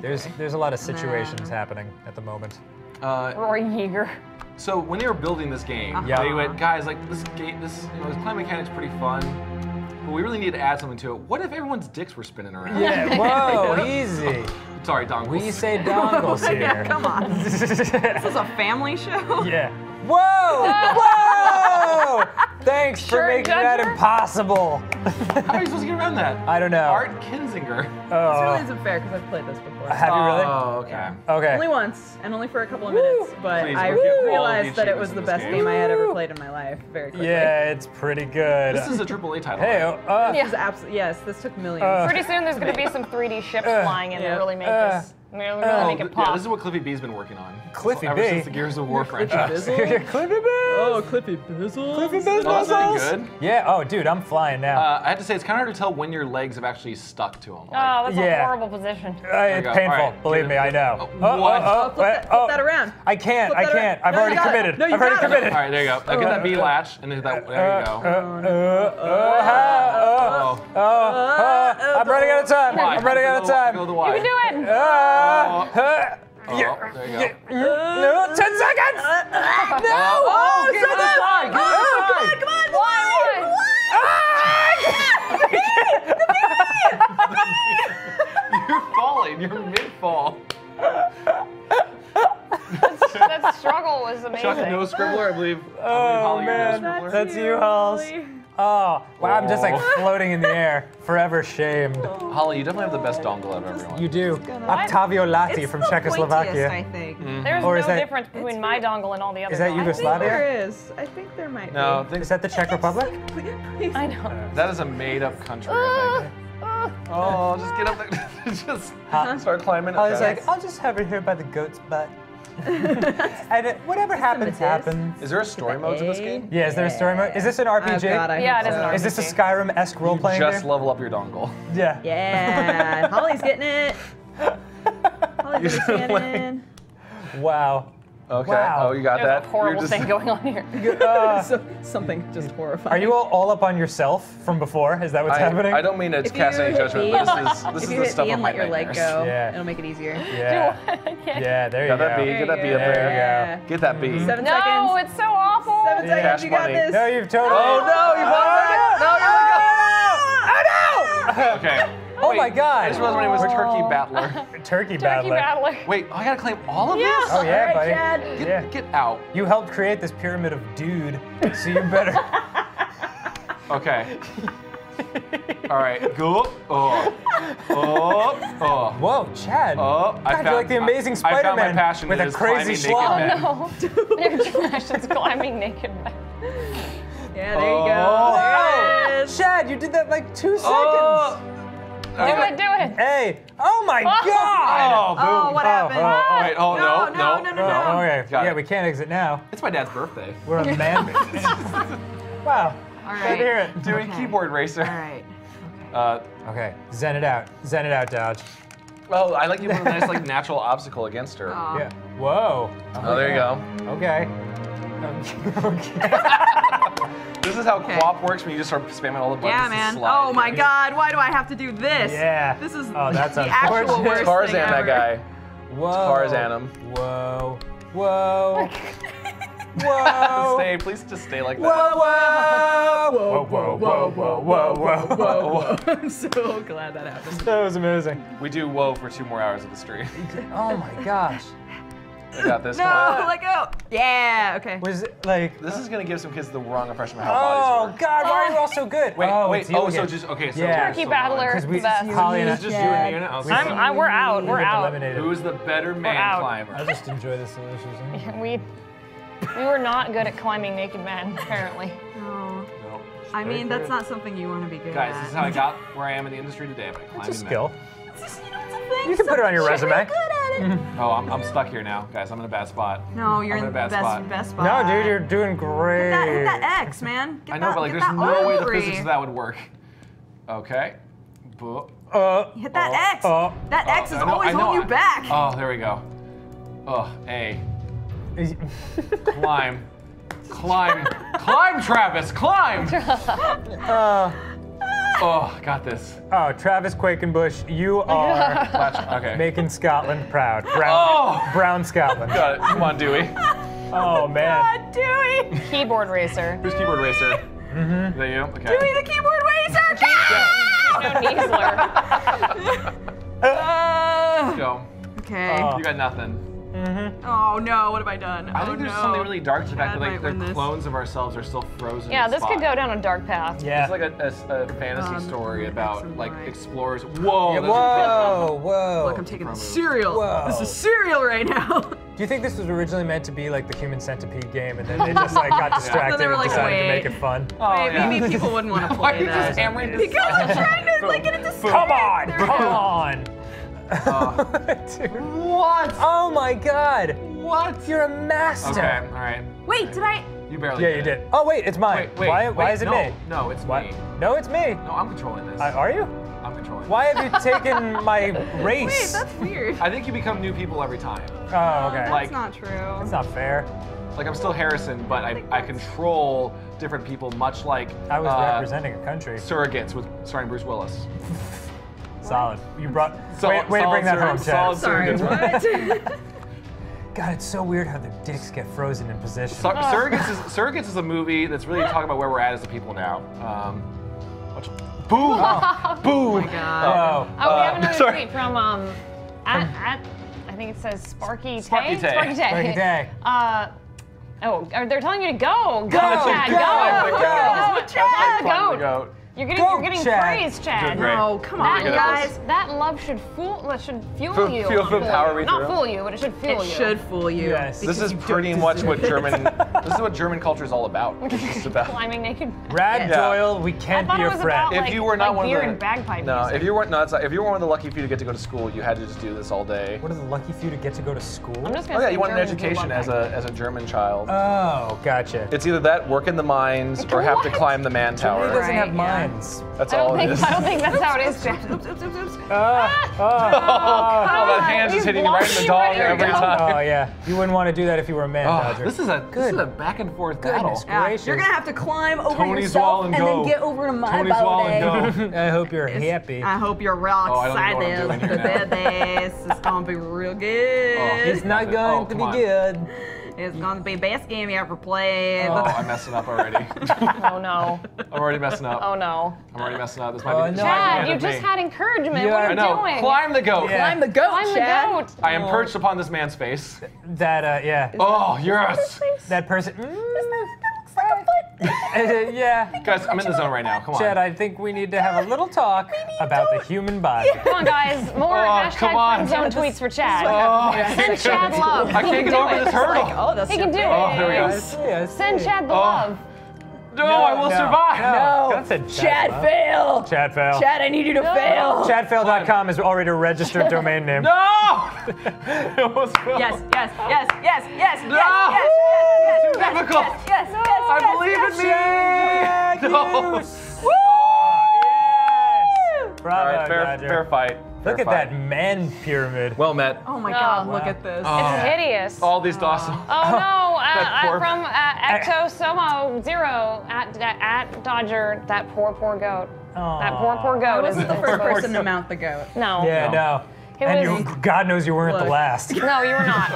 There's there's a lot of situations nah. happening at the moment. Uh, Roy Eager. So when they were building this game, uh-huh. they went, guys, like this game, this you know, this play mechanic's pretty fun. But we really need to add something to it. What if everyone's dicks were spinning around? Yeah, whoa, easy. Oh, sorry, dongles. We say dongles here. Yeah, come on. This is a family show? Yeah. Whoa! Whoa! Thanks sure, for making that her? impossible. How are you supposed to get around that? I don't know. Art Kinzinger. Oh. This really isn't fair because I've played this before. Uh, have you really? Oh, okay. Yeah. Okay. Only once, and only for a couple of minutes, Woo. but Please, I realized that it was the best game. game I had ever played in my life. Very quickly. Yeah, it's pretty good. This is a triple A title. Hey, uh, this is absolutely yes. This took millions. Uh, pretty soon, there's going to be some three D ships uh, flying, and yeah. really make uh, this. Really oh, make it pop. Yeah, this is what Cliffy B's been working on. Cliffy Ever B? Since the Gears of War franchise. Cliffy Bizzle? Oh, Cliffy Bizzle. Cliffy Bizzle. Oh, that's pretty good. Yeah, oh, dude, I'm flying now. Uh, I have to say, it's kind of hard to tell when your legs have actually stuck to them. Like, oh, that's yeah. a horrible position. Uh, it's painful. Right, Believe me, I know. Oh, oh, what? Oh, oh, oh, flip, that, flip oh. that around. I can't. I can't. I've no, already committed. No, I've already committed. All right, there you go. Now get that B latch, and then that. There you go. I'm running out of time. I'm running out of time. You can do it. Uh, uh, oh, yeah, there you go. Yeah, no, ten seconds! Uh, no! Oh, oh get on the side! Get on the side! Come on, come on! Why? Why? Why? Ah! The bee! The bee! You're falling. You're mid-fall. That struggle was amazing. Chuck, no scribbler, I believe. Oh, I believe Holly, man. No that's you, Halls. Oh, wow, I'm just like floating in the air, forever shamed. Holly, you definitely have the best dongle out of everyone. You do. Octavio Lati from Czechoslovakia. I think. Mm-hmm. There's or no that, difference between my dongle and all the other. Is that Yugoslavia? I think there is. I think there might no, be. No, is that the Czech Republic? I know. That is a made-up country, I think. Oh, just get up there, just huh? start climbing. I was like, I'll just hover here by the goat's butt. And it, whatever happens, happens. Is there a story mode to this game? Yeah, is there a story mode? Is this an R P G? Oh God, yeah, it is an R P G. Is this a Skyrim-esque role-playing game? Just level up your dongle. Yeah. Yeah. Holly's getting it. Holly's getting it. Wow. Okay. Wow. Oh, you got There's that. There's a horrible just... thing going on here. Uh, so, something just horrifying. Are you all, all up on yourself from before? Is that what's I, happening? I don't mean to cast any judgment, me, but this is this if is you the hit stuff me and let your leg go. Yeah. It'll make it easier. Yeah. Yeah. There you got go. That B, get that B up there. There you go. Get that B. Seven no, seconds. No, it's so awful. Seven yeah. seconds. You got this. No, you've totally. Oh no, you've oh, no, you let go. Oh no. Okay. Oh Wait, my God! I just realized my name was Turkey Battler. Turkey, Turkey Battler. Battler. Wait, oh, I gotta claim all of yeah. this? Oh yeah, all right, buddy. Chad. Get, yeah. get out. You helped create this pyramid of dude, so you better. Okay. All right, go. Oh, oh, oh. Whoa, Chad. Oh, God, I found, you're like the Amazing Spider-Man with a crazy schlong. Oh, no. Your passion's climbing naked men. Yeah, there oh. you go. There it is. Chad, you did that in like two seconds. Oh. Do it, do it. Hey. Oh my oh. God. Oh, boom. Oh, what happened? Oh, oh, oh, wait, oh, no, no, no, no, no. no, no. Okay. Got yeah, it. We can't exit now. It's my dad's birthday. We're a man. Wow. All right. Hear it. Doing okay. keyboard racer. All right. Okay. Uh, okay. Zen it out. Zen it out, Dodge. Well, I like you put a nice like, natural obstacle against her. Aww. Yeah. Whoa. Oh, oh there God. you go. Okay. This is how okay. co-op works when you just start spamming all the buttons. Yeah, man. Slide. Oh my God, why do I have to do this? Yeah. This is oh, that's the actual worst Tarzan, thing ever. that guy. Whoa. Tarzan him. Whoa. Whoa. Whoa. Stay, please just stay like that. Whoa, whoa. Whoa, whoa, whoa, whoa, whoa, whoa, whoa, whoa. I'm so glad that happened. That was amazing. We do whoa for two more hours of the stream. Oh my gosh. I got this. No, one. Let go. Yeah, okay. Was it, like this uh, is gonna give some kids the wrong impression of how oh, bodies work. Oh God, why are you all so good? Wait, oh, wait. Oh, so just okay. So yeah. Turkey so battler. We, best. Holly and it's just you and me. And I'm, I'm, I'm, we're out. We're out. Who's the better man climber? I just enjoy the solutions. Yeah, we we were not good at climbing naked men apparently. No. No. I mean, that's not something you want to be good Guys, at. Guys, this is how I got where I am in the industry today by climbing men. It's a skill. You know, it's a thing. You can put it on your resume. Oh, I'm, I'm stuck here now, guys. I'm in a bad spot. No, you're I'm in the best spot. best spot. No, dude, you're doing great. Get that, hit that X, man. Get I know, that, but like, there's no way the physics of that would work. Okay. Uh, hit that uh, X. Uh, that X uh, is know, always holding you back. Oh, there we go. Oh, A. Climb. Climb. Climb, Travis. Climb. uh. Oh, got this. Oh, Travis Quackenbush, you are okay. making Scotland proud. Brown, oh! brown Scotland. Got it. Come on, Dewey. Oh, man. God, Dewey. Keyboard racer. Who's keyboard racer? Mm-hmm. Is that you? Okay. Dewey the keyboard racer. No! No uh, go. Okay. Oh. You got nothing. Mm-hmm. Oh no, what have I done? I oh, think there's no. something really dark to the fact that like the clones this. of ourselves are still frozen. Yeah, this spot. could go down a dark path. Yeah. It's like a, a, a fantasy um, story about like right. explorers. Whoa! Yeah, whoa! Whoa! Look, I'm taking Probably. cereal. Whoa. This is cereal right now. Do you think this was originally meant to be like the Human Centipede game, and then they just like got distracted so were, like, and decided wait. to make it fun? Oh, wait, yeah. Maybe people wouldn't want to play Why you that. Just hammering because I'm trying to like get it to stop. Come on! Come on! Oh. Dude. What? Oh my God! What? You're a master. Okay, all right. Wait, right. did I? You barely. Yeah, did you did. It. Oh wait, it's mine. Wait, wait, why? Wait, why is it no, me? No, it's why? me. No, it's me. No, I'm controlling this. Uh, are you? I'm controlling. Why this. have you taken my race? Wait, that's weird. I think you become new people every time. Oh, okay. That's like, not true. That's not fair. Like I'm still Harrison, but I I, I control different people, much like I was uh, representing a country. Surrogates with starring Bruce Willis. Solid. You brought. So, way, way to bring that home, Chad. Sorry. What? God, it's so weird how their dicks get frozen in position. Sur oh. Surrogates, is, Surrogates is a movie that's really talking about where we're at as a people now. Um, Boo! Oh. Boo! Oh my God. Oh, oh uh, we have another sorry. tweet from um, at, at I think it says Sparky Tay. Sparky Tay. Sparky Tay. Uh, Oh, they're telling you to go. Go, Chad, go. Go, go. Chad, go. Go. You're getting, go, you're getting Chad. praise, Chad. No, come on, that, guys. That love should fool, should fuel F you. Fuel, fuel, power you. Not fool you, but it should fuel it you. It should fool you. Yes. This is pretty much what German. This is what German culture is all about. It's about climbing naked. Brad yeah. Doyle, we can't be your friend. If you were not one of the no, if you weren't not, if you were one of the lucky few to get to go to school, you had to just do this all day. What are the lucky few to get to go to school? I'm just gonna oh yeah, you want an education as a as a German child. Oh, gotcha. It's either that, work in the mines, or have to climb the man tower. He doesn't have mines. That's I all think, it is. I don't think that's how it is, Jack. Oops, oops, oops, oops. Ah, oh, oh, oh, that hand is hitting you right in the dog every time. Oh, yeah. You wouldn't want to do that if you were a man, oh, Dodger. This is a, this is a back and forth battle. Yeah. You're going to have to climb over Tony's yourself and, and then get over to my Tony's wall and go. I hope you're it's, happy. I hope you're real excited. Oh, this is going to be real good. Oh, it's not going oh, to be on. good. It's going to be the best game you ever played. Oh, I'm messing up already. Oh, no. I'm already messing up. Oh, no. I'm already messing up. This might oh, be no. Chad, you just me. had encouragement. Yeah. What are you doing? Climb the goat. Yeah. Climb the goat, Climb Chad. the goat. I am perched upon this man's face. That, uh, yeah. Is oh, that yes. That person. Mm, that looks like a foot. Yeah. Guys, I'm in the zone right now. Come on. Chad, I think we need to have a little talk about don't. the human body. Yeah. Come on, guys. More oh, hashtag Friendzone tweets for Chad. Oh, Send Chad love. I can't get over this hurdle. Oh, that's he can do it. Oh, there we go. Send Chad the oh. love. No, no, I will no, survive. No, no. Said Chad, Chad fail. Chad fail. Chad, I need you to no. fail. Chad fail dot com is already a registered domain name. No. Yes, yes, yes, yes, yes, no. yes, yes, yes, Too yes, difficult. Yes, yes, yes, yes, I yes, believe yes, in yes, me. No. Woo! Yes. Bravo, All right, fair, fair fight. Look at that man pyramid. Well met. Oh my oh, God! Wow. Look at this. Oh. It's hideous. All these docile. Oh, oh no! Uh, from uh, Ectosomo Zero at, at at Dodger. That poor poor goat. Oh. That poor poor goat. I wasn't the first person to mount the goat. No. Yeah, no. no. It and was, you, God knows you weren't look. the last. No, you were not.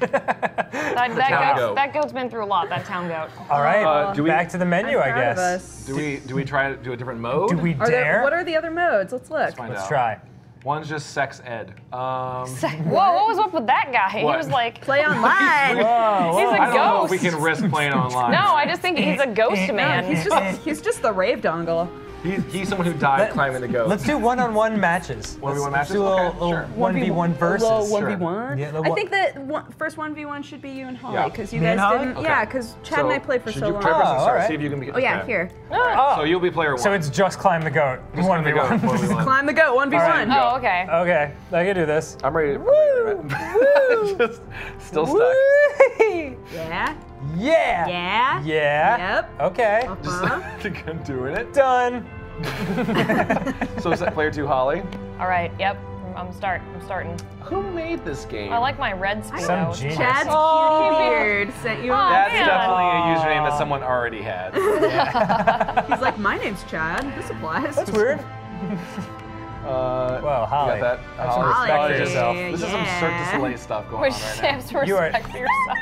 that, that, goat's, that goat's been through a lot. That town goat. All right, uh, do we, back to the menu, I guess. Do we do we try to do a different mode? Do we dare? Are there, what are the other modes? Let's look. Let's, Let's try. One's just sex ed. Um, sex. Whoa, what was up with that guy? What? He was like, play online. Whoa, whoa. He's a ghost. I don't know if we can risk playing online. No, I just think he's a ghost man. He's just he's just the rave dongle. He's, he's someone who died Let, climbing the goat. Let's do one-on-one matches. one v one matches? Do okay, little, sure. one v one versus. one v one? Yeah, I think that one, first one v one should be you and Holly, because yeah. you me guys didn't. Okay. Yeah, because Chad so and I played for so long. Should you oh, right. see if you can be Oh, yeah, here. All right. Oh. So you'll be player one. So it's just climb the goat. one v one. Climb the goat, one v one. Oh, okay. Okay, I can do this. I'm ready. Woo! Woo! Just still stuck. Yeah. Yeah. Yeah. Yeah. Yep. Okay. Uh-huh. Just doing it. Done. So is that player two, Holly? All right. Yep. I'm start. I'm starting. Who made this game? I like my red skin. Some genius. Chad's oh, beard sent you. Oh, that's man. definitely a username that someone already had. Yeah. He's like, my name's Chad. This applies. That's weird. Uh, well, Holly, you got that. That's Holly. Respect Holly. For yourself. Yeah. This is some Cirque du Soleil stuff going Which on right now. You respect are. For yourself.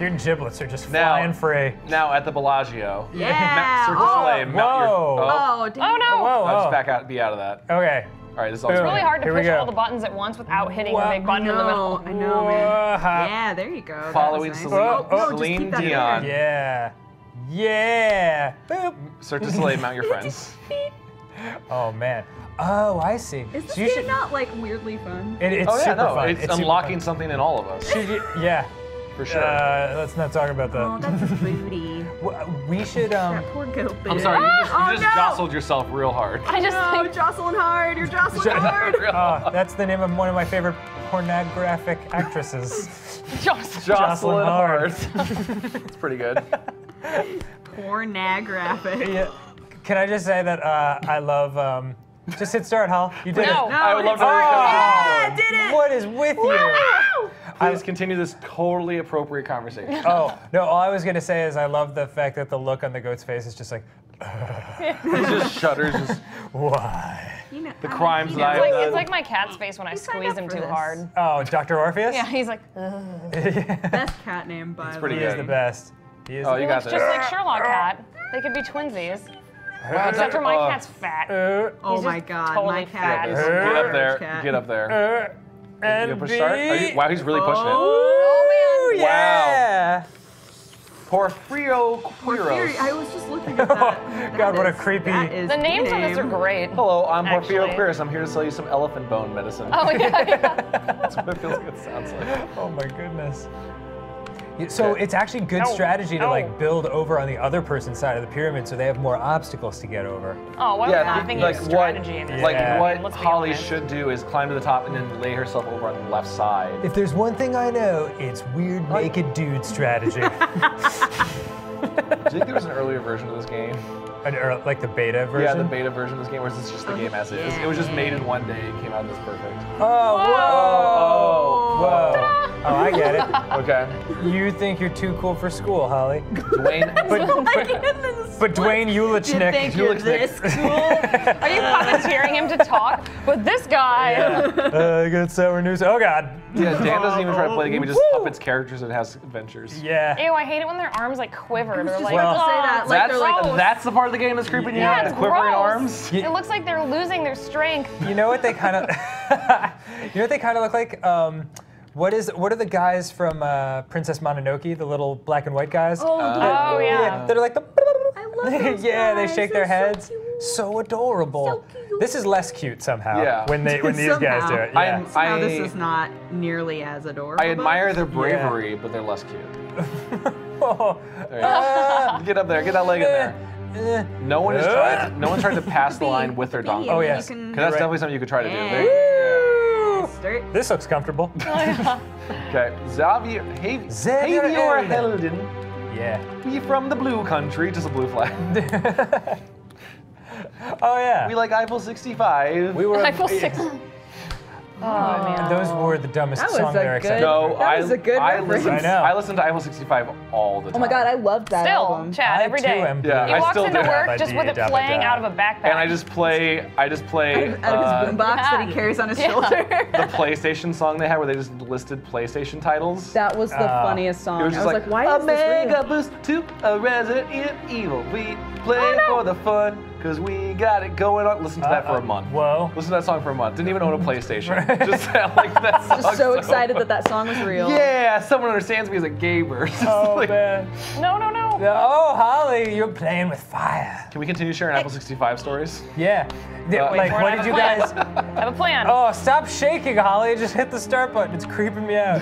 Your giblets are just flying now, free. Now at the Bellagio. Yeah. Cirque du Soleil. Whoa. Mount your, oh. Oh, damn. Oh no. Whoa, whoa. I'll just back out. Be out of that. Okay. All right. This is all. It's really hard to Here push all the buttons at once without hitting Whoa. the big button in the middle. I know, man. Yeah. There you go. Following nice. Celine, oh, oh, Celine Dion. Yeah. Yeah. Boop. Cirque du Soleil. Mount your friends. Oh man. Oh, I see. Is this so game should... not like weirdly fun? It, it's oh, yeah, super no. fun. It's, it's unlocking something in all of us. Yeah. For sure. Uh, let's not talk about that. Oh, that's a booty. We should, um... That poor goat booty. I'm sorry, you just, oh, you just no. jostled yourself real hard. I just no, think... jostling hard, you're jostling hard. Oh, that's the name of one of my favorite pornographic actresses. Joss jostling hard. It's pretty good. Pornographic. Yeah. Can I just say that uh, I love, um... Just hit start, Hal. You did no. it. No, I would love to. Oh, yeah, I did it. What is with Whoa. you? Please continue this totally appropriate conversation. Oh, no, all I was going to say is I love the fact that the look on the goat's face is just like, yeah. He just shudders, just, why? You know, the crimes you know, that I've like, done. It's like my cat's face when you I squeeze him too this. hard. Oh, Doctor Orpheus? Yeah, he's like, ugh. Best cat name, by the way. It's pretty good. He is the best. He is oh, the you best. Got this. Just like Sherlock cat. They could be twinsies. Wow, except for my uh, cat's fat. Uh, oh my God, totally my cat is Get up there, cat. get up there. Uh, and you push start? You, wow, he's really pushing oh, it. Oh man. Wow. Yeah. Porfirio Quiros. I was just looking at that. that God, is, what a creepy. The names name. on this are great. Hello, I'm actually. Porfirio Quiros. I'm here to sell you some elephant bone medicine. Oh, yeah, yeah. That's what it feels like it sounds like. Oh, my goodness. So it's actually good Ow. strategy to Ow. like build over on the other person's side of the pyramid, so they have more obstacles to get over. Oh, why yeah, not think like of strategy in this? Like yeah. what Let's Holly should do is climb to the top and then lay herself over on the left side. If there's one thing I know, it's weird naked dude strategy. Do you think there was an earlier version of this game? An early, like the beta version? Yeah, the beta version of this game, where it's just the game as it is. It was just made in one day. It came out as perfect. Oh, whoa! Whoa! whoa. Oh, I get it. Okay. You think you're too cool for school, Holly. Dwayne. But, but, but Dwayne Ulichnick. You think you're this cool? Are you puppeteering him to talk? But this guy. Yeah. Uh, good sour news. Oh, God. Yeah, Dan doesn't even try to play the game. He just Woo. puppets characters and has adventures. Yeah. Ew, I hate it when their arms like quiver. They're like, well, oh, say that. Like, that's, like, that's the part of the game that's creeping yeah, you out. It's quivering gross. arms. It looks like they're losing their strength. You know what they kind of. You know what they kind of look like. Um, What is? What are the guys from uh, Princess Mononoke? The little black and white guys. Oh, uh, oh yeah. yeah. They're like the. I love those yeah, guys. they shake They're their heads. So, so adorable. So cute. This is less cute somehow. Yeah. When they when these somehow. guys do it. Yeah. Now this is not nearly as adorable. I admire their bravery, yeah. but they're less cute. oh. there you uh, go. Get up there. Get that leg in there. Uh, no one is uh, trying. To, no one's trying to pass the line with their donkey. Oh yes. Because that's right. definitely something you could try to yeah. do. They, This looks comfortable. Okay, Xavier, Xavier, Xavier Helden. Yeah. We from the blue country, just a blue flag. Oh yeah. We like Eiffel sixty-five. We were Eiffel sixty-five. Oh, man. Those were the dumbest that song lyrics ever. No, that I, was a good I, listen, I, know. I listen to Eiffel sixty-five all the time. Oh my god, I love that Still, album. Chad, every day. I too yeah, he I walks still into do. work just with it playing out of a backpack. And I just play, I just play. Out of, out of his boombox uh, yeah. that he carries on his yeah. shoulder. The PlayStation song they had where they just listed PlayStation titles. That was the uh, funniest song. It was just I was like, like why is this Omega Boost to a Resident Evil. We play for the fun. Because we got it going on. Listen to that uh, for a month. Whoa. Listen to that song for a month. Didn't even own a PlayStation. Just like that song. Just so, so excited much. that that song was real. Yeah, someone understands me as a gamer. Oh, like, man. No, no, no. Oh, Holly, you're playing with fire. Can we continue sharing hey. Apple sixty-five stories? Yeah. yeah uh, like, what did you plan. guys? I have a plan. Oh, stop shaking, Holly. Just hit the start button. It's creeping me out.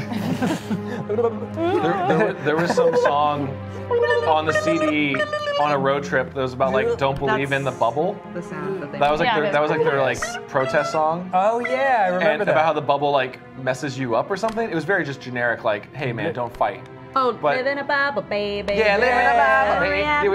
there, there, there was some song on the C D on a road trip that was about like, don't believe That's in the bubble. The sound that they that was like yeah, their, that was like their like protest song. Oh yeah, I remember and that. And about how the bubble like messes you up or something. It was very just generic, like, hey man, don't fight. Oh, but, live in a bubble, baby. Yeah, live yeah. in a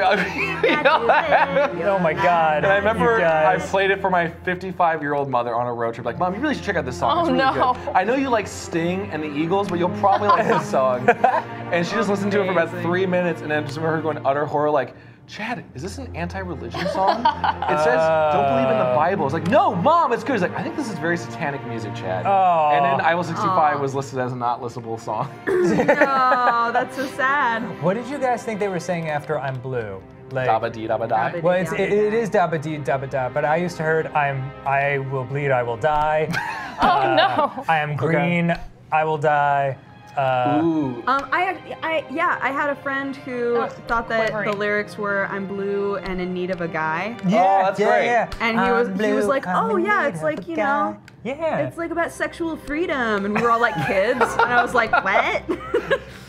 bubble, baby. Yeah. Oh my God. And I remember I played it for my fifty-five-year-old mother on a road trip. Like, Mom, you really should check out this song. Oh, it's really no. good. I know you like Sting and the Eagles, but you'll probably like this song. And she just listened Amazing. to it for about three minutes, and then just remember her going utter horror, like, Chad, is this an anti-religion song? It says, don't believe in the Bible. It's like, no, Mom, it's good. It's like, I think this is very satanic music, Chad. Oh. And then Eiffel sixty-five oh. was listed as a not listable song. No, that's so sad. What did you guys think they were saying after I'm blue? Like, dabba-dee, dabba-die. Well, it's, it, it is dabba-dee, dabba-da, but I used to heard, I'm, I will bleed, I will die. oh, uh, no. I am green, okay. I will die. Uh, Ooh. Um, I had, I yeah, I had a friend who oh, thought that quivering. the lyrics were "I'm blue and in need of a guy." Yeah, oh, that's yeah, right. Yeah. And he was I'm he was like, "Oh yeah, it's like you guy. know, yeah, it's like about sexual freedom," and we were all like kids, and I was like, "What?"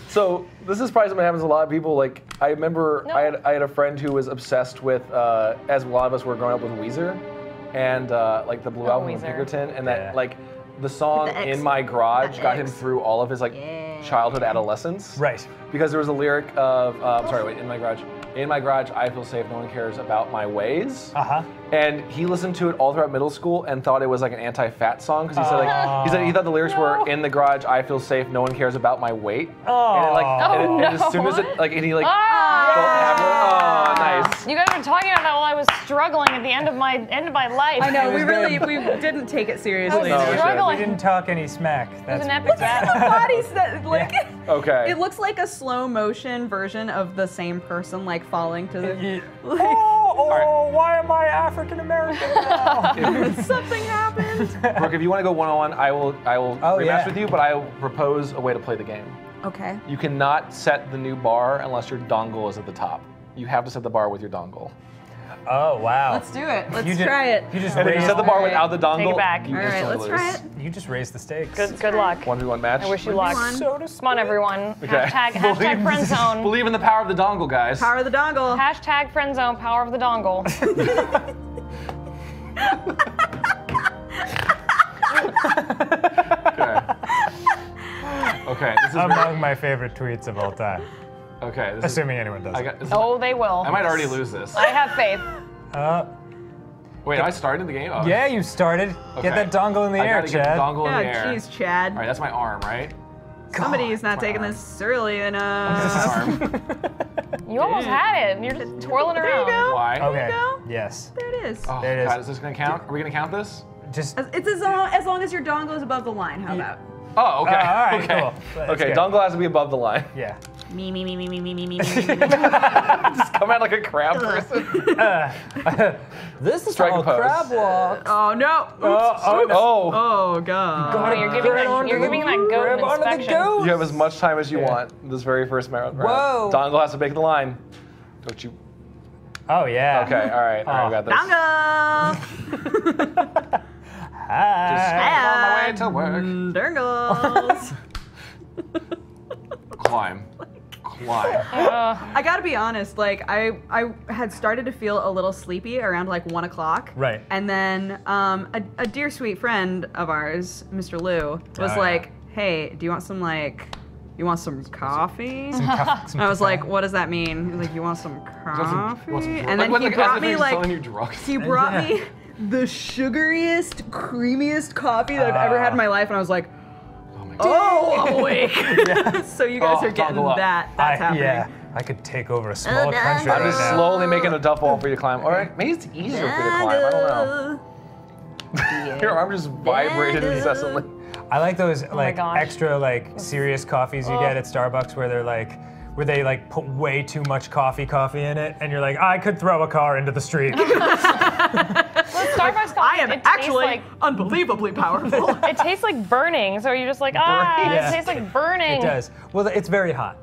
So this is probably something that happens to a lot of people. Like I remember no. I had I had a friend who was obsessed with, uh, as a lot of us were growing up with Weezer, and uh, like the Blue oh, Album Weezer. of Pinkerton, and that yeah. like. The song the "In My Garage" the got X. him through all of his like yeah. childhood, adolescence. Right. Because there was a lyric of, uh, I'm sorry, wait, "In My Garage." In my garage, I feel safe. No one cares about my ways. Uh huh. And he listened to it all throughout middle school and thought it was like an anti-fat song because he uh, said like he said he thought the lyrics no. were "In the garage, I feel safe. No one cares about my weight." Oh. And it, like oh, and, it, no. and as soon as it like and he like. Oh, felt yeah. oh nice. You guys were talking about that while I was struggling at the end of my end of my life. I know we really we didn't take it seriously. I was struggling. We didn't talk any smack. That's an epic. Look at the bodies that like. Yeah. Okay. It looks like a slow motion version of the same person like falling to the. Yeah. Like, oh, oh right. Why am I African American now? Something happened. Brooke, if you want to go one on one, I will. I will oh, rematch yeah. with you, but I will propose a way to play the game. Okay. You cannot set the new bar unless your dongle is at the top. You have to set the bar with your dongle. Oh, wow. Let's do it. Let's you try did, it. You just and raised, you set the bar right. without the dongle. Take it back. All right, let's lose. try it. You just raised the stakes. Good, good luck. one v one match. I wish you luck. So Come on, everyone. Okay. Hashtag, hashtag Friendzone. Believe in the power of the dongle, guys. Power of the dongle. Hashtag Friendzone, power of the dongle. Okay. Okay. This is Among very... my favorite tweets of all time. Okay. This Assuming is, anyone does I got, Oh, is, they will. I might already lose this. I have faith. Uh, Wait, I started the game? Oh. Yeah, you started. Okay. Get that dongle in the I air, Chad. Get the dongle yeah, in the air. Geez, Chad. All right, that's my arm, right? God, Somebody is not taking arm. this surly enough. This is arm. You almost had it, and you're just twirling there around. There you go. Why? Okay. There you go. Yes. There it is. Oh, there it is. God, is this going to count? Are we going to count this? Just. It's as long, as long as your dongle is above the line. How about? Oh, okay. Uh, all right, okay. Cool. Okay, go. Dongle has to be above the line. Yeah. Me, me, me, me, me, me, me, me, me. Just come out like a crab person. uh, this is Strike how a crab walks. Oh, no. Oops, uh, oh, no. Oh. Oh, God. God oh, you're giving that, you're giving that goat an inspection. You have as much time as you yeah. want this very first round. Whoa. Dongle has to make the line. Don't you. Oh, yeah. Okay, all right. Oh. All right, we got this. Dongle. Hi. Just on my way to work. Dongles. Climb. Climb. Uh, I gotta be honest, like, I, I had started to feel a little sleepy around, like, one o'clock. Right. And then um, a, a dear sweet friend of ours, Mister Lou, was oh, like, yeah. hey, do you want some, like... You want some coffee? Some, some, some I was like, what does that mean? He was like, you want some coffee? Want some, want some and then like, he, like, brought me, like, he brought me, like, he brought me the sugariest, creamiest coffee that uh, I've ever had in my life, and I was like, oh, my oh I'm awake. Yeah. So you guys oh, are getting that. That's I, happening. Yeah, I could take over a small oh, country I'm right just now. slowly making a duff wall for you to climb. All right, maybe it's easier for you to climb, I don't know. Yeah. Your arm just vibrated incessantly. I like those oh like extra like serious coffees you oh. get at Starbucks where they're like where they like put way too much coffee coffee in it and you're like I could throw a car into the street. Well, Starbucks coffee, I am it actually like, unbelievably powerful. It tastes like burning, so you're just like ah, yeah. it tastes like burning. It does. Well, it's very hot.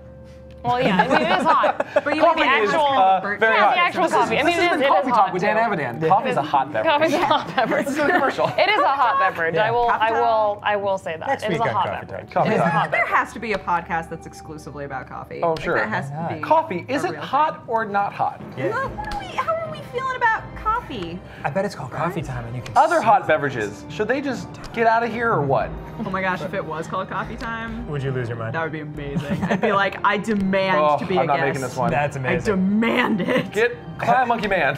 Well, yeah, I mean, it is hot. But you coffee mean the actual, is, uh, very yeah, hot. the actual coffee. I mean, it is, it coffee is hot, with Dan Avidan. Coffee is a hot beverage. Coffee is a hot beverage. It's a commercial. It is a hot beverage. I will, I will, I will say that. It is a hot beverage. It is a hot beverage. There has to be a podcast that's exclusively about coffee. Oh, sure. Like, that has yeah. to be. Coffee, is it hot or not hot? Yeah. Well, what are we, how are we feeling about coffee? I bet it's called right? coffee time, and you can. Other hot beverages. Should they just get out of here or what? Oh my gosh, if it was called coffee time, would you lose your mind? That would be amazing. I'd be like, I demand oh, to be I'm a guest. I'm not making this one. That's amazing. I demand it. Get Climb Monkey Man.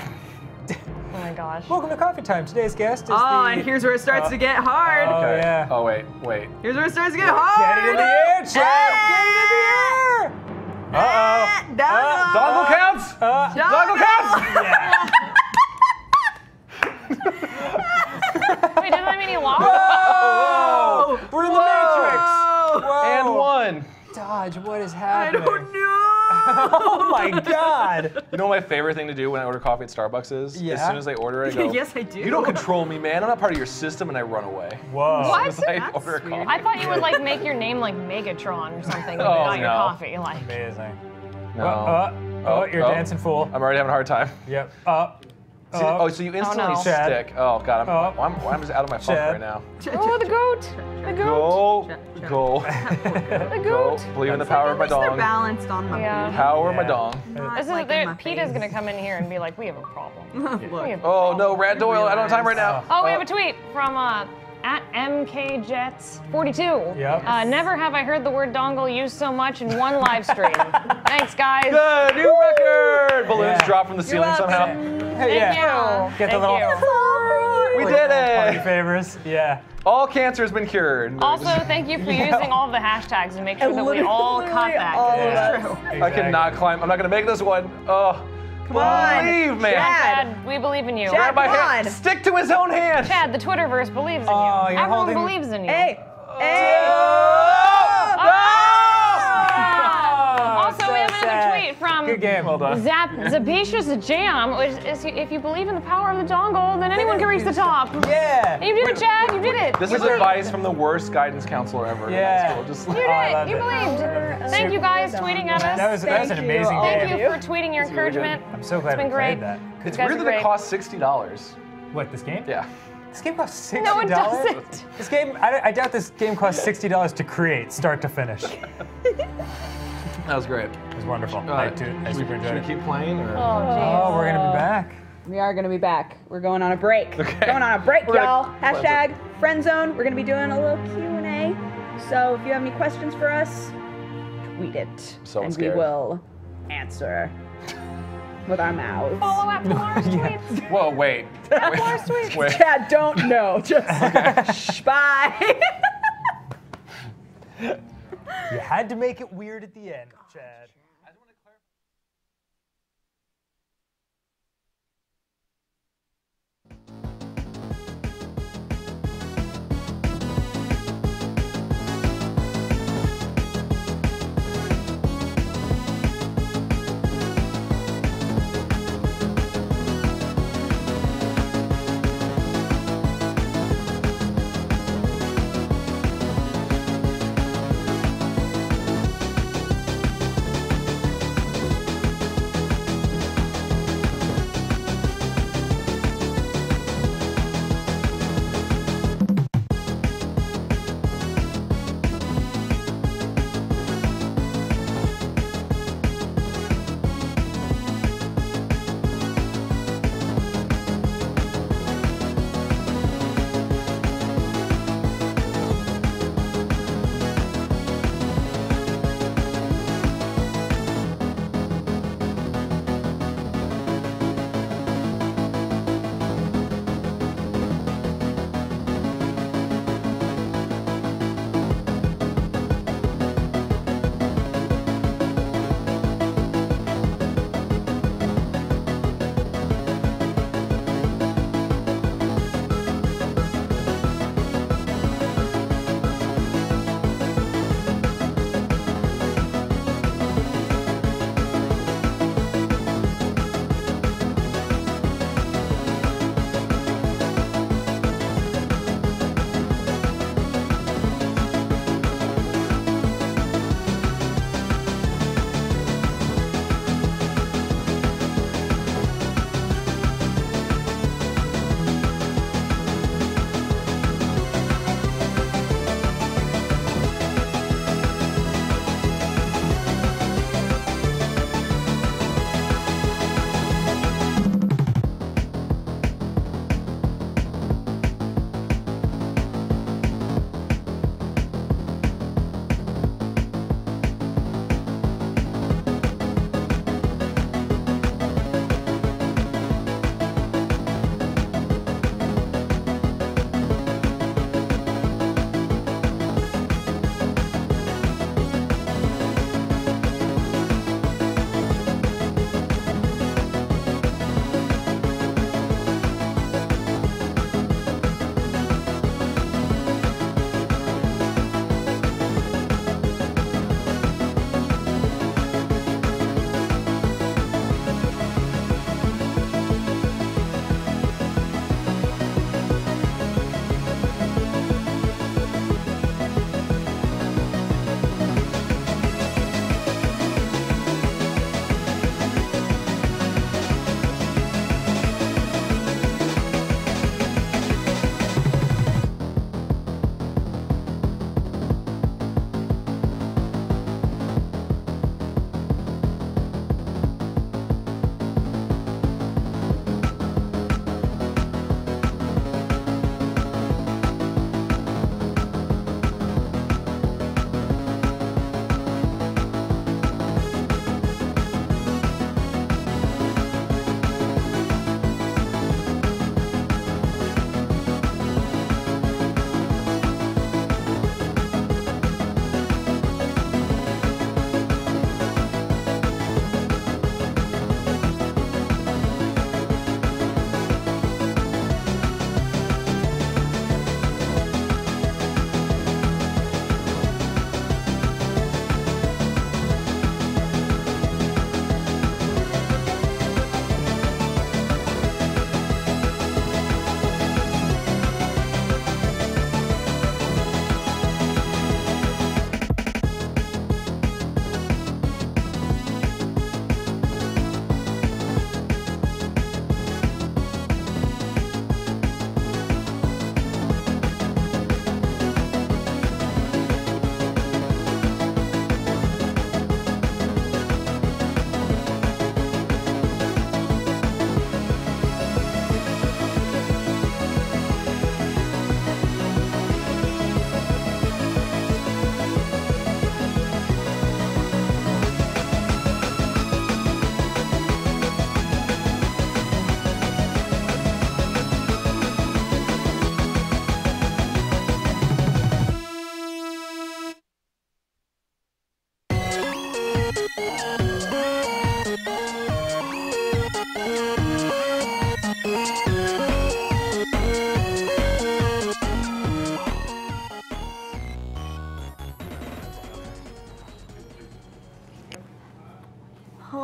Oh my gosh. Welcome to Coffee Time. Today's guest is Oh, the... and here's where it starts oh. to get hard. Oh, okay. yeah. Oh, wait, wait. Here's where it starts to get wait, hard. Get it in the air, Chad. Get it in the air. Uh-oh. Dongle. Uh, dongle counts. Uh, dongle counts. Yeah. Wait, didn't I mean he lost? Whoa. Whoa. We're in the Whoa. Matrix. Whoa. And one. Dodge, what is happening? I don't know. Oh my God. You know what my favorite thing to do when I order coffee at Starbucks is? Yeah. As soon as I order it, I go, yes, I do. You don't control me, man. I'm not part of your system, and I run away. Whoa. What? As I, order a coffee. I thought you would like make your name like Megatron or something, but oh, not no. your coffee. Like. Amazing. No. Uh, uh, oh, you're oh. dancing fool. I'm already having a hard time. Yep. Uh, See, uh, oh, so you instantly oh no. stick. Oh, God, I'm, oh. I'm, I'm, I'm just out of my funk right now. Oh, the goat. The goat. Go. Go. The goat. Go. Believe in the power of my dong. They're balanced on my yeah. Power yeah. of my dong. Not this like is, my PETA's going to come in here and be like, we have a problem. we have a oh, problem. no, Rad Doyle, I don't have time right now. Oh, uh, we have a tweet from uh, at M K Jets forty-two. Yep. Uh, never have I heard the word dongle used so much in one live stream. Thanks, guys. The new Woo! record. Balloons yeah. drop from the ceiling somehow. Hey, Thank yeah. you. Get the Thank little. You. We did it. Party favors. Yeah. All cancer has been cured. Also, thank you for yeah. using all of the hashtags and make sure and that we all caught that. All yeah. true. Exactly. I cannot climb. I'm not going to make this one. Oh. Come on. Believe, man. Chad, Chad, we believe in you. Chad, my hand. Stick to his own hand. Chad, the Twitterverse believes in you. Oh, you're Everyone holding... believes in you. Hey. Hey. Oh. Oh. Oh. Oh. Oh. Oh. Also, so we have another sad. tweet. tweet from Good game. Hold on. Zap Zapicious Jam, which is, if you believe in the power of the dongle, then anyone can reach the top. Yeah. You did it, Chad. You did it. This you is did. advice from the worst guidance counselor ever. Yeah. Cool. Just like, you did oh, it. You believed. It. Thank you guys tweeting at us. That was, that was an amazing game. Thank you for tweeting your encouragement. Really I'm so glad it's been we played great. that. It's weird that it costs sixty dollars. What, this game? Yeah. This game costs sixty dollars? No, it doesn't. This game, I, I doubt this game costs sixty dollars to create, start to finish. That was great. It was wonderful. Uh, I, too, I super enjoyed it. Should we keep playing? Or? Oh, geez. Oh, we're going to be back. We are going to be back. We're going on a break. Okay. Going on a break, y'all. Hashtag Friendzone. We're going to be doing a little Q and A. So if you have any questions for us, tweet it. So and scared. we will answer. With our mouths. Follow at PolarisTweets. Yeah. Whoa, wait. At PolarisTweets. Chad, don't know. Just shh, bye. You had to make it weird at the end, Chad.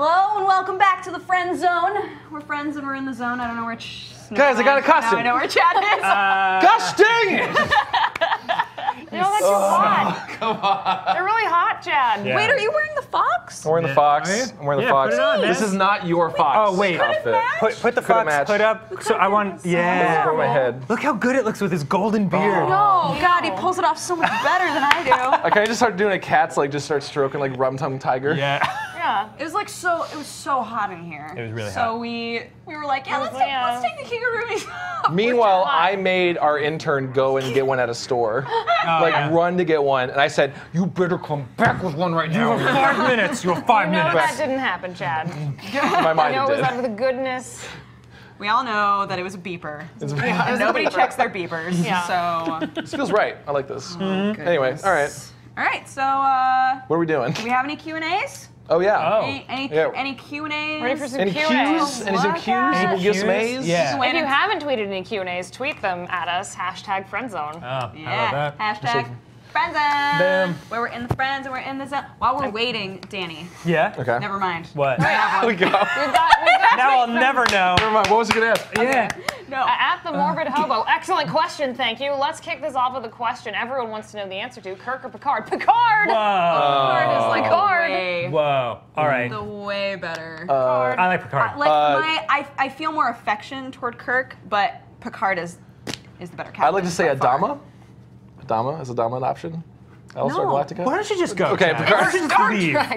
Hello and welcome back to the Friend Zone. We're friends and we're in the zone. I don't know where ch- Guys, I got a costume. Now I know where Chad is. Uh, Gosh dang it! They're all that too hot. Oh, come on. They're really hot, Chad. Yeah. Wait, are you wearing the fox? I'm wearing the fox. Right? I'm wearing the yeah, fox. Put it on, this is not your fox. Oh, wait. Put, put the fox match. Put up. So I want, yeah. yeah. My head. Look how good it looks with his golden beard. Oh, no, God, he pulls it off so much better than I do. Like, I just started doing a cat's, like, just start stroking, like, rum-tum tiger. Yeah. Yeah. It was like so, it was so hot in here. It was really so hot. So we, we were like, yeah, let's, like, yeah. Take, let's take the Kingaroonies off. Meanwhile, I made our intern go and get one at a store. Oh, like, yeah. run to get one. And I said, you better come back with one right now. You have five minutes. You have five you know minutes. That didn't happen, Chad. My mind did. You know it was out of the goodness. We all know that it was a beeper. It's yeah, nobody beeper. Checks their beepers, yeah. so. This feels right. I like this. Mm-hmm. Anyway, all right. All right, so. Uh, what are we doing? Do we have any Q and A's? Oh yeah. Oh. Any any, yeah. any Q and A's? Ready for some Q and A's? Any some Q's? Any Q's? Some A's? Yeah. If you haven't tweeted any Q and A's, tweet them at us. Hashtag Friendzone. Oh, yeah. Hashtag Friendzone. Bam. Where we're in the friends and we're in the zone. While we're waiting, Danny. Yeah. Okay. Never mind. What? Right, we go. we got, we got now I'll never know. Never mind. What was I gonna ask? Okay. Yeah. No. Uh, at the Morbid Hobo. Excellent question, thank you. Let's kick this off with a question everyone wants to know the answer to. Kirk or Picard? Picard! Whoa. Oh, Picard is like Picard. Way. Whoa. All right. The way better. Uh, I like Picard. Uh, like uh, my, I, I feel more affection toward Kirk, but Picard is is the better captain. I'd like to say Adama. Far. Adama is Adama an option? Elstar no. Galactica? Why don't you just go? Okay, Chad. Picard. Just leave. leave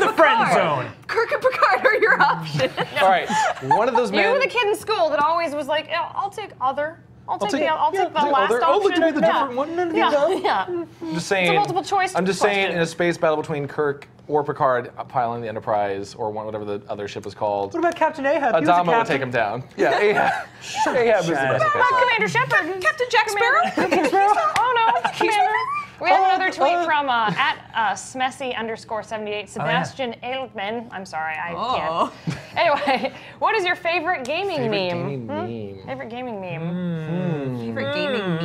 the Picard. Friend zone. Kirk and Picard are your options. No. All right, one of those men. You were the kid in school that always was like, I'll take other. I'll take, I'll take the, I'll yeah, take the I'll last other. option. Oh, look to be the yeah. different one. Then yeah. Done. yeah. I'm just saying. It's a multiple choice I'm just question. saying, in a space battle between Kirk or Picard piloting the Enterprise or one, whatever the other ship is called. What about Captain Ahab? Adama would take him down. Yeah, Ahab. Shut Ahab is the best. What about Commander Shepard? Captain Jack Sparrow? Captain Sparrow? Oh no, Commander. We have oh, another tweet uh, from uh, at uh, Smessy underscore seventy-eight, Sebastian oh, yeah. Edelman. I'm sorry, I oh. can't. Anyway, what is your favorite gaming favorite meme? Gaming hmm? meme? Favorite gaming meme. Mm. Mm. Favorite gaming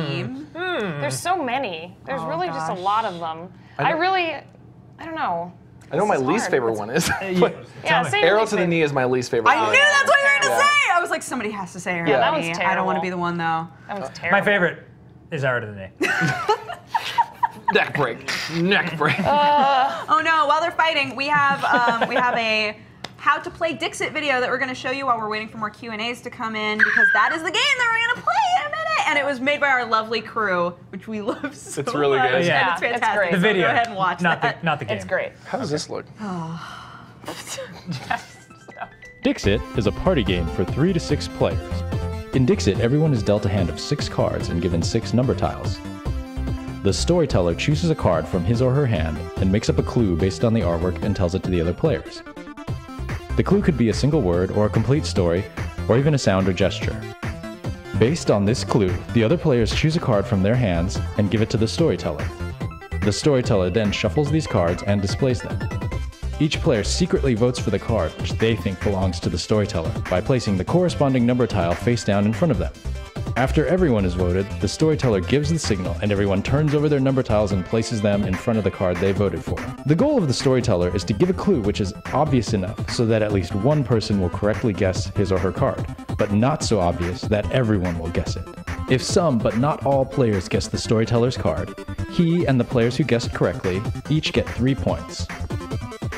meme? Mm. There's so many. There's oh, really gosh. just a lot of them. I, I really, I don't know. I know my least hard. favorite it's, one is. yeah, same Arrow to the Knee is my least favorite I one. I knew that's what you were going to say! I was like, somebody has to say Arrow yeah, to the Knee. That one's terrible. I don't want to be the one, though. That one's terrible. My favorite is Arrow to the Knee. Neck break, neck break. Uh, oh no! While they're fighting, we have um, we have a how to play Dixit video that we're going to show you while we're waiting for more Q and A's to come in because that is the game that we're going to play in a minute. And it was made by our lovely crew, which we love so much. It's really much. good. Yeah, it's fantastic. It's great. The video. So go ahead and watch not that. The, not the game. It's great. How does this look? Oh. Dixit is a party game for three to six players. In Dixit, everyone is dealt a hand of six cards and given six number tiles. The storyteller chooses a card from his or her hand and makes up a clue based on the artwork and tells it to the other players. The clue could be a single word or a complete story, or even a sound or gesture. Based on this clue, the other players choose a card from their hands and give it to the storyteller. The storyteller then shuffles these cards and displays them. Each player secretly votes for the card which they think belongs to the storyteller by placing the corresponding number tile face down in front of them. After everyone is voted, the storyteller gives the signal and everyone turns over their number tiles and places them in front of the card they voted for. The goal of the storyteller is to give a clue which is obvious enough so that at least one person will correctly guess his or her card, but not so obvious that everyone will guess it. If some but not all players guess the storyteller's card, he and the players who guessed correctly each get three points.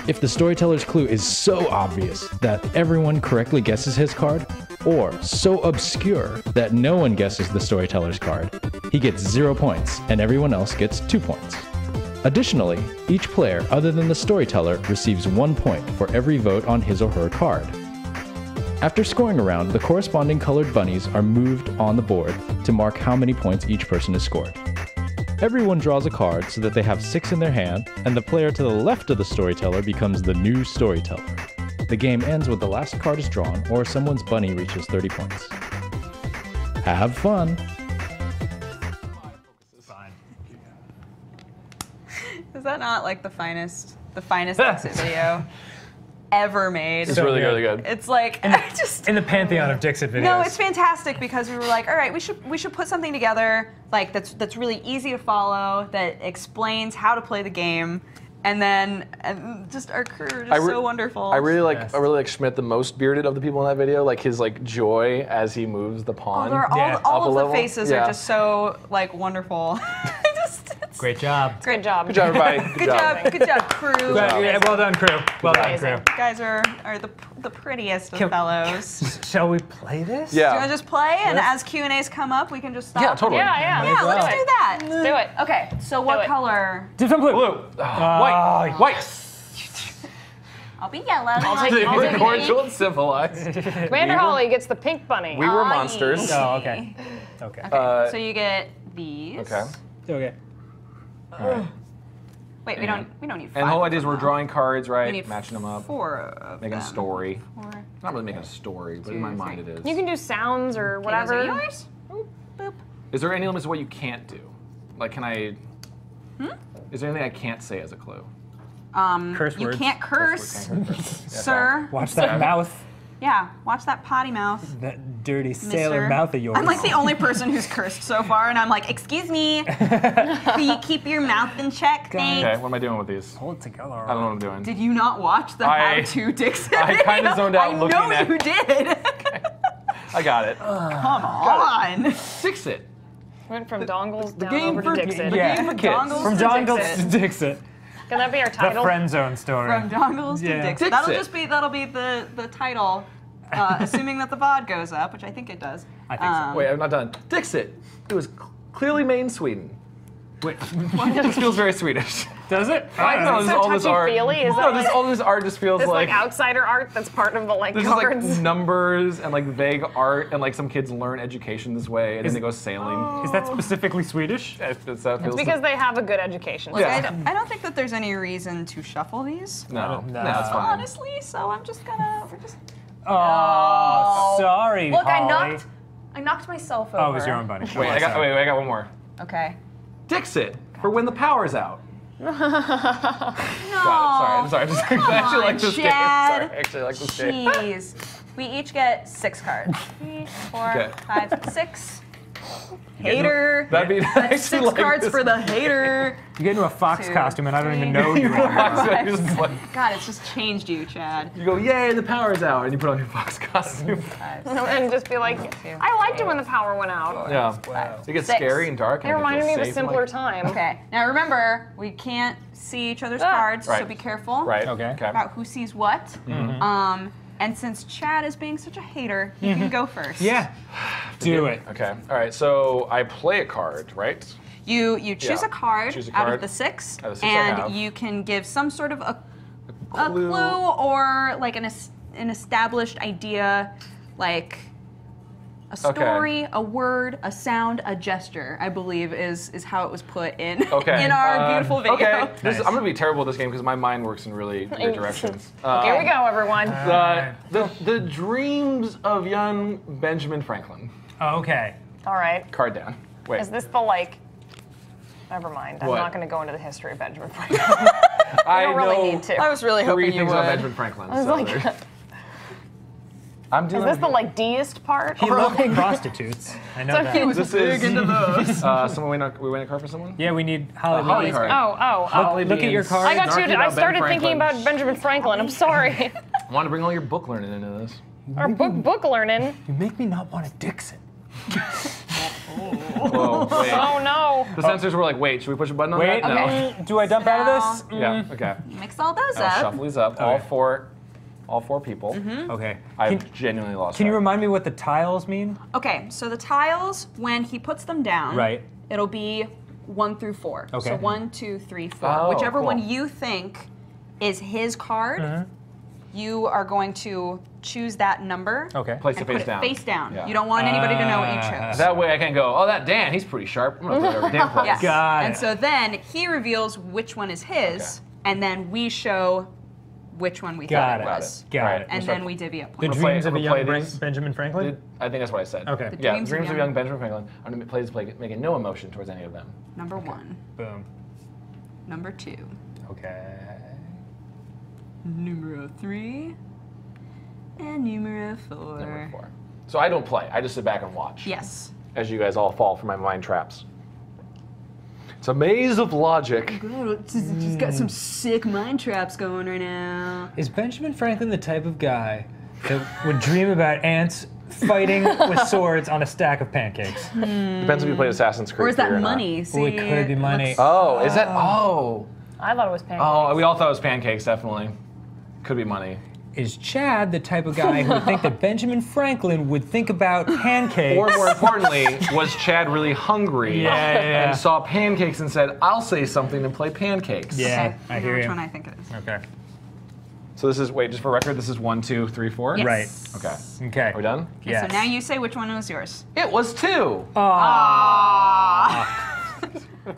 If the storyteller's clue is so obvious that everyone correctly guesses his card, or so obscure that no one guesses the storyteller's card, he gets zero points and everyone else gets two points. Additionally, each player other than the storyteller receives one point for every vote on his or her card. After scoring a round, the corresponding colored bunnies are moved on the board to mark how many points each person has scored. Everyone draws a card so that they have six in their hand, and the player to the left of the storyteller becomes the new storyteller. The game ends with the last card is drawn, or someone's bunny reaches thirty points. Have fun! Is that not like the finest, the finest exit video ever made? It's so really, good. really good. It's like in the, I just in the pantheon of Dixit videos. No, it's fantastic because we were like, all right, we should we should put something together like that's that's really easy to follow that explains how to play the game. and then and just our crew are just so wonderful. I really like yes. I really like Schmidt the most bearded of the people in that video. Like his like joy as he moves the pond. Oh, all yeah. all of the level. faces yeah. are just so like wonderful. just, great job. Great job. Good job, everybody. Good, good job. job. Good job, crew. Good job. Yeah, well done, crew. Well Amazing. done, crew. You guys are are the the prettiest of can, fellows. Shall we play this? Yeah. Do you want to just play? And let's, as Q and A's come up, we can just stop. Yeah, totally. Yeah, yeah. Yeah, let's do that. Let's do it. Okay. So what do color? Do some blue. Blue. Uh, white. Uh, white. I'll be yellow. I'll take you. We're cordial and civilized. Commander we Holly were, gets the pink bunny. We were Aye. monsters. Oh, okay. Okay. okay. Uh, so you get these. Okay. Okay. All right. Wait, we don't we don't need five. And the whole idea is we're drawing cards, right? We need matching them up. Four of making them. a story. Four. Not really making a story, but Two, in my mind three. it is. You can do sounds or whatever. Okay, those are yours. Boop. Is there any limits to what you can't do? Like, can I? Hmm? Is there anything I can't say as a clue? Um, curse words. You can't curse, can't curse. yeah, sir. Watch that sir. mouth. Yeah, watch that potty mouth. That dirty Mister sailor mouth of yours. I'm like the only person who's cursed so far, and I'm like, excuse me, will you keep your mouth in check, thanks? Okay, what am I doing with these? Hold it together. I don't know what I'm doing. Did you not watch the I, How to Dixit I video? kind of zoned out I looking at I know you did. Okay. I got it. Uh, Come on. Got it. Fix it. Went from the, dongles the down game over for, to Dixit. The yeah. game for dongles from to dongles to Dixit. Can that be our title? The Friendzone story. From dongles yeah. to Dixit. Dixit. That'll just be that'll be the the title, uh, assuming that the V O D goes up, which I think it does. I think um, so. Wait, I'm not done. Dixit. It was clearly made in Sweden. Wait, this feels very Swedish. Does it? Why is it so all this art? Feely? Is no, that this, all this art just feels this, like, like outsider art that's part of the like cards. There's like numbers and like vague art and like some kids learn education this way and is, then they go sailing. Oh. Is that specifically Swedish? It, it, it feels it's because so. they have a good education. Like, yeah. I, don't, I don't think that there's any reason to shuffle these. No, no, no that's fine. Honestly, so I'm just gonna. We're just. Oh, no. sorry. Look, Holly. I knocked. I knocked myself over. Oh, it was your own bunny. Wait, I got. Wait, wait, I got one more. Okay. Dixit for when the power's out. no. God, sorry, I'm sorry. I'm just, I actually on, like this Chad. game. Sorry, I actually like this Jeez. game. Jeez. We each get six cards. Three, four, okay. five, six. Hater. That'd be That's six like cards this. for the hater. You get into a fox Two, costume and I don't three, even know you are. God, it's just changed you, Chad. You go, yay, the power's out, and you put on your fox costume. Five, and just be like, Two, I liked eight, it when the power went out. Yeah. Five, it gets six. scary and dark. And it reminded me of a simpler like... time. Okay. Now remember, we can't see each other's ah. cards, right. so be careful right. okay. about who sees what. Mm-hmm. um, And since Chad is being such a hater, he mm-hmm. can go first. Yeah, do it. Okay, all right, so I play a card, right? You you choose, yeah. a, card choose a card out of the six, of the six and you can give some sort of a, a, clue. a clue or like an, an established idea, like a story, okay. a word, a sound, a gesture, I believe is is how it was put in, okay. in our uh, beautiful video. Okay. Nice. This is, I'm gonna be terrible at this game because my mind works in really weird directions. Um, Here we go, everyone. The, the, the dreams of young Benjamin Franklin. Oh, okay. All right. Card down. Wait. Is this the like, never mind. I'm what? not gonna go into the history of Benjamin Franklin. I don't really need to. I was really hoping you would. About Benjamin Franklin. I was so like, I'm doing Is this the like deist part? He loved like prostitutes. I know so that. So he was this big is, into those. Uh, someone we went, we went a card for someone? Yeah, we need Holly. Oh, Holly card. Oh, oh, oh. Look, look at your card. I got you. I started thinking about Benjamin Franklin. I'm sorry. I want to bring all your book learning into this. Our book book learning. You make me not want to Dixit. Whoa, wait. Oh no! The sensors were like, "Wait, should we push a button on wait, that?" Okay. No. Do I dump no. out of this? Yeah. Mm. Okay. Mix all those I'll up. Shuffle these up. Okay. All four. All four people. Mm-hmm. Okay. I genuinely lost. Can you remind me what the tiles mean? Okay, so the tiles, when he puts them down, right. it'll be one through four. Okay. So one, two, three, four. Oh, whichever cool. one you think is his card, mm-hmm. you are going to choose that number. Okay. Place it face down. Face down. Yeah. You don't want anybody uh, to know what you chose. That way I can go, oh, that Dan, he's pretty sharp. I'm gonna play over Dan first. Yes. Got it. And so then he reveals which one is his, okay. and then we show which one we got thought it, it was. Got right. it. And we'll then we divvy up points. The dreams play, of a young Bran these. Benjamin Franklin? Did, I think that's what I said. Okay. The yeah, dreams, dreams of young Benjamin Franklin. I'm going to play this play, making no emotion towards any of them. Number okay. one. Boom. Number two. Okay. Numero three. And numero four. Number four. So I don't play. I just sit back and watch. Yes. As you guys all fall for my mind traps. It's a maze of logic. Good. It's just, just got some sick mind traps going right now. Is Benjamin Franklin the type of guy that would dream about ants fighting with swords on a stack of pancakes? Hmm. Depends if you played Assassin's Creed. Or is that or money? Not. See, Ooh, it could be money. Oh, is that? Oh. I thought it was pancakes. Oh, we all thought it was pancakes, definitely. Could be money. Is Chad the type of guy who would think that Benjamin Franklin would think about pancakes? Or more importantly, was Chad really hungry yeah, yeah, yeah. and saw pancakes and said, I'll say something and play pancakes? Yeah, okay. I, I hear know which you. Which one I think it is. Okay. So this is, wait, just for record, this is one, two, three, four? Yes. Right. Okay. Okay. Are we done? Okay, yes. So now you say which one was yours. It was two. Aww.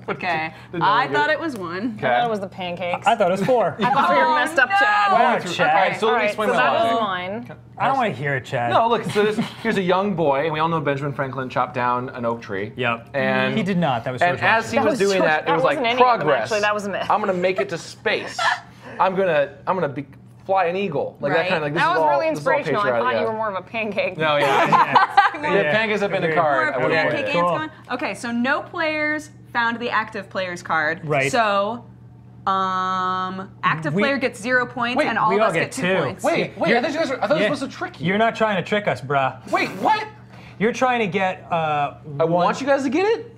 Okay. I thought it was one. Okay. I thought it was the pancakes. I, I thought it was four. I thought you were messed up, Chad. Wow, Chad. All right, so let me explain my logic. That was mine. I don't want to hear it, Chad. No, look, so this, here's a young boy, and we all know Benjamin Franklin chopped down an oak tree. Yep. And he did not. That was And as he was doing that, it was like progress. Actually, that was a myth. I'm going to make it to space. I'm going to I'm going to be fly an eagle, like right. that kind of. Like, this that was all, really inspirational. I thought yeah. you were more of a pancake. No, yeah. yeah. yeah. Pancakes have been a card. More pancake ants going. Okay, so no players found the active player's card. Right. So, um, active we, player gets zero points, wait, and all of us get, get two, two points. Wait, wait. You're, I thought you guys were, I thought yeah. it was supposed to trick you. You're not trying to trick us, bruh. Wait, what? You're trying to get. Uh, I one, want you guys to get it.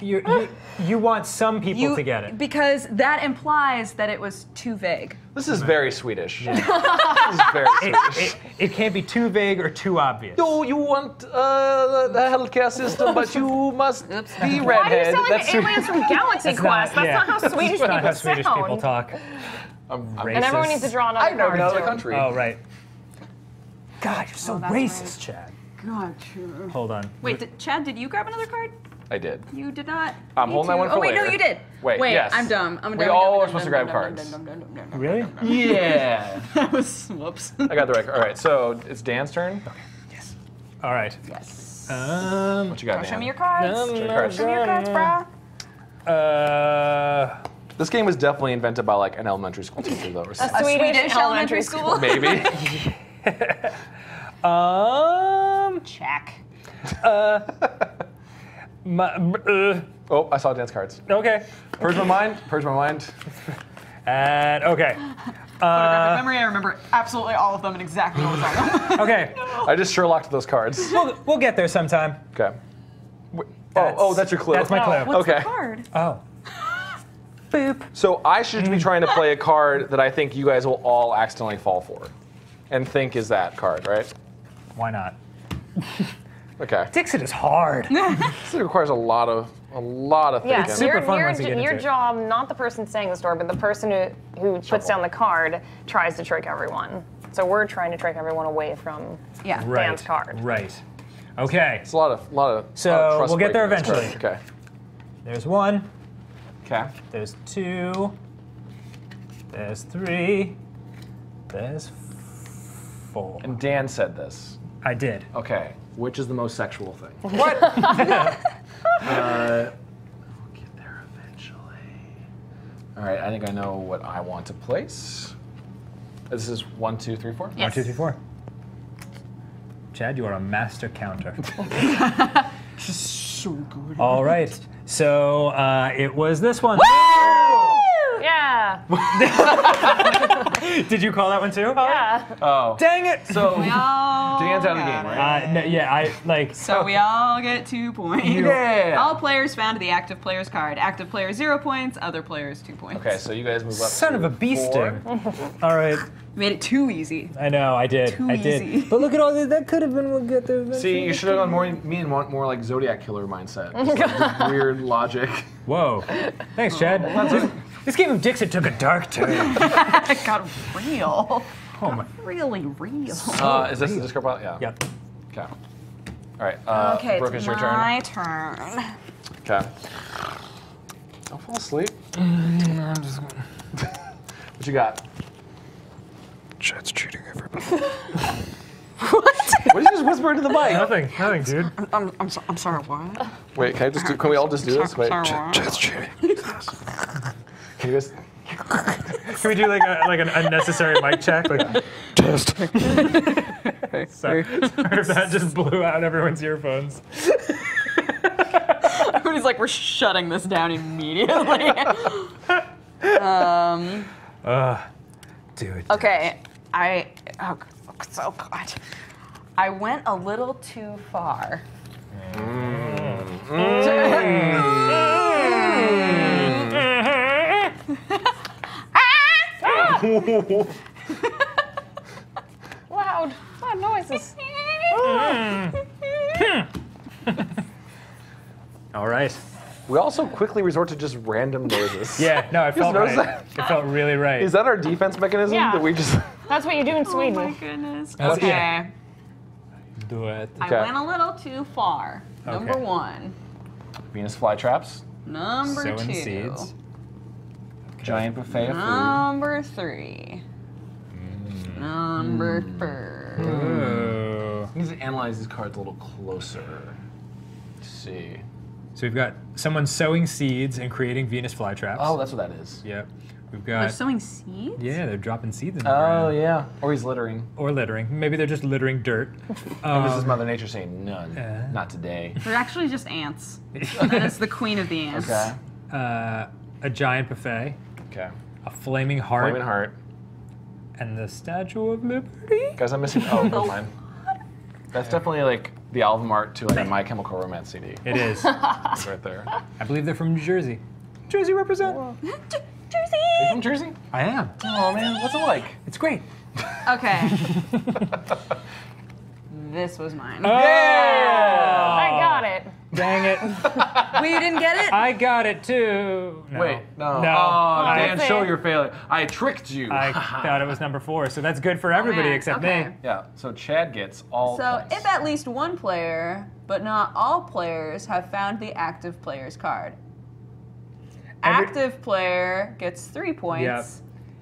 You, you, you want some people you, to get it. Because that implies that it was too vague. This is very Swedish. Yeah. This is very Swedish. It, it, it can't be too vague or too obvious. No, you want uh, the healthcare system, but you must be redhead. Why are you selling That's the aliens from Galaxy Quest? Not, That's yeah. not how Swedish people talk. That's not how Swedish sound. people talk. I'm, I'm and everyone needs to draw another I know another country. Oh, right. God, you're so oh, racist, right. Chad. God, true. Hold on. Wait, did, Chad, did you grab another card? I did. You did not. I'm holding that one for later. Oh wait, no, you did. Wait, wait yes. I'm dumb. I'm dumb. We all are supposed to grab cards. Really? Yeah. That was whoops. I got the right card. All right, so it's Dan's turn. Okay. Yes. All right. Yes. Um. What you got, Dan? Show me your cards. Show me your cards. Show me your cards, brah. Uh. This game was definitely invented by like an elementary school teacher, though. A Swedish elementary school. Maybe. Um. Check. Uh. My, uh, oh, I saw dance cards. Okay. Purge my mind. Purge my mind. And okay. Uh, memory. I remember absolutely all of them and exactly what was on them. Okay. No. I just Sherlocked those cards. We'll, we'll get there sometime. Okay. That's, oh, oh, that's your clue. That's my clue. Oh, what's okay. The card? Oh. Boop. So I should be trying to play a card that I think you guys will all accidentally fall for, and think is that card, right? Why not? Okay. Dixit is hard. Dixit requires a lot of a lot of thinking. Yeah, super fun once you get into it. Your job, not the person saying the story, but the person who who puts down the card tries to trick everyone. So we're trying to trick everyone away from yeah. right. Dan's card. Right. Okay. It's a lot of lot of. So lot of we'll get there eventually. Okay. There's one. Okay. There's two. There's three. There's four. And Dan said this. I did. Okay. Which is the most sexual thing? What? uh, we'll get there eventually. All right, I think I know what I want to place. This is one, two, three, four? Yes. One, two, three, four. Chad, you are a master counter. Just so good. All right, so uh, it was this one. Woo! Yeah. Did you call that one too? Yeah. Oh. Dang it! So Dan's out of the game, right? Uh, no, yeah, I like. So oh. we all get two points. Yeah. All players found the active player's card. Active player zero points. Other players two points. Okay, so you guys move up. Son of a beasting. All right. You made it too easy. I know, I did. Too I did. Easy. But look at all this. That could have been what good there was. See, you should have gone more me and want more like Zodiac killer mindset. Just, like, weird logic. Whoa. Thanks, Chad. That's it. This game of Dixit took a dark turn. It got real. Oh my. Got really real. Uh, is this real. The discard pile? Yeah. Yep. Okay. All right. Uh, okay, Brooke, it's your turn. My turn. Okay. Don't fall asleep. Mm, I'm just gonna... What you got? Chad's cheating everybody. What? What did you just whisper into the mic? Nothing. Nothing, dude. I'm, I'm, I'm, so, I'm sorry, what? Wait, can I just do, can we all just do this? Wait. Chad's cheating. Can you guys? Can we do like a, like an unnecessary mic check? Like test. Sorry. Sorry if that just blew out everyone's earphones. Everybody's like, we're shutting this down immediately. um. Uh, do it. Okay, I. Oh, so God. I went a little too far. Mm. Mm. Loud. Loud noises. All right. We also quickly resort to just random noises. Yeah, no, it felt right. That? It felt really right. Is that our defense mechanism? Yeah. That we just That's what you do in Sweden. Oh my goodness. That's okay. Yeah. Do it. I okay. went a little too far. Okay. Number one. Venus flytraps. Number Sowing two. Seeds. Okay. Giant buffet of food. Number three. Mm. Number mm. four. Ooh. I need to analyze these cards a little closer. Let's see. So we've got someone sowing seeds and creating Venus flytraps. Oh, that's what that is. Yep. We've got. They're sowing seeds? Yeah, they're dropping seeds in the ground. Oh, yeah. Or he's littering. Or littering. Maybe they're just littering dirt. um, this is Mother Nature saying none. Uh, Not today. They're actually just ants. That's the queen of the ants. Okay. Uh, a giant buffet. Okay. A flaming heart. Flaming heart. And the Statue of Liberty. Guys, I'm missing. Oh, no line. That's definitely like the album art to like a My Chemical Romance C D. It is. It's right there. I believe they're from New Jersey. Jersey represent. Jersey! Are you from Jersey? I am. Jersey. Oh man, what's it like? It's great. Okay. This was mine. Oh. Yeah! I got it. Dang it. Well, you didn't get it? I got it too. No. Wait, no. No. Oh, Dan, show your failure. I tricked you. I thought it was number four, so that's good for everybody oh, except okay. me. Yeah, so Chad gets all So points. If at least one player, but not all players, have found the active player's card. Every active player gets three points. Yep.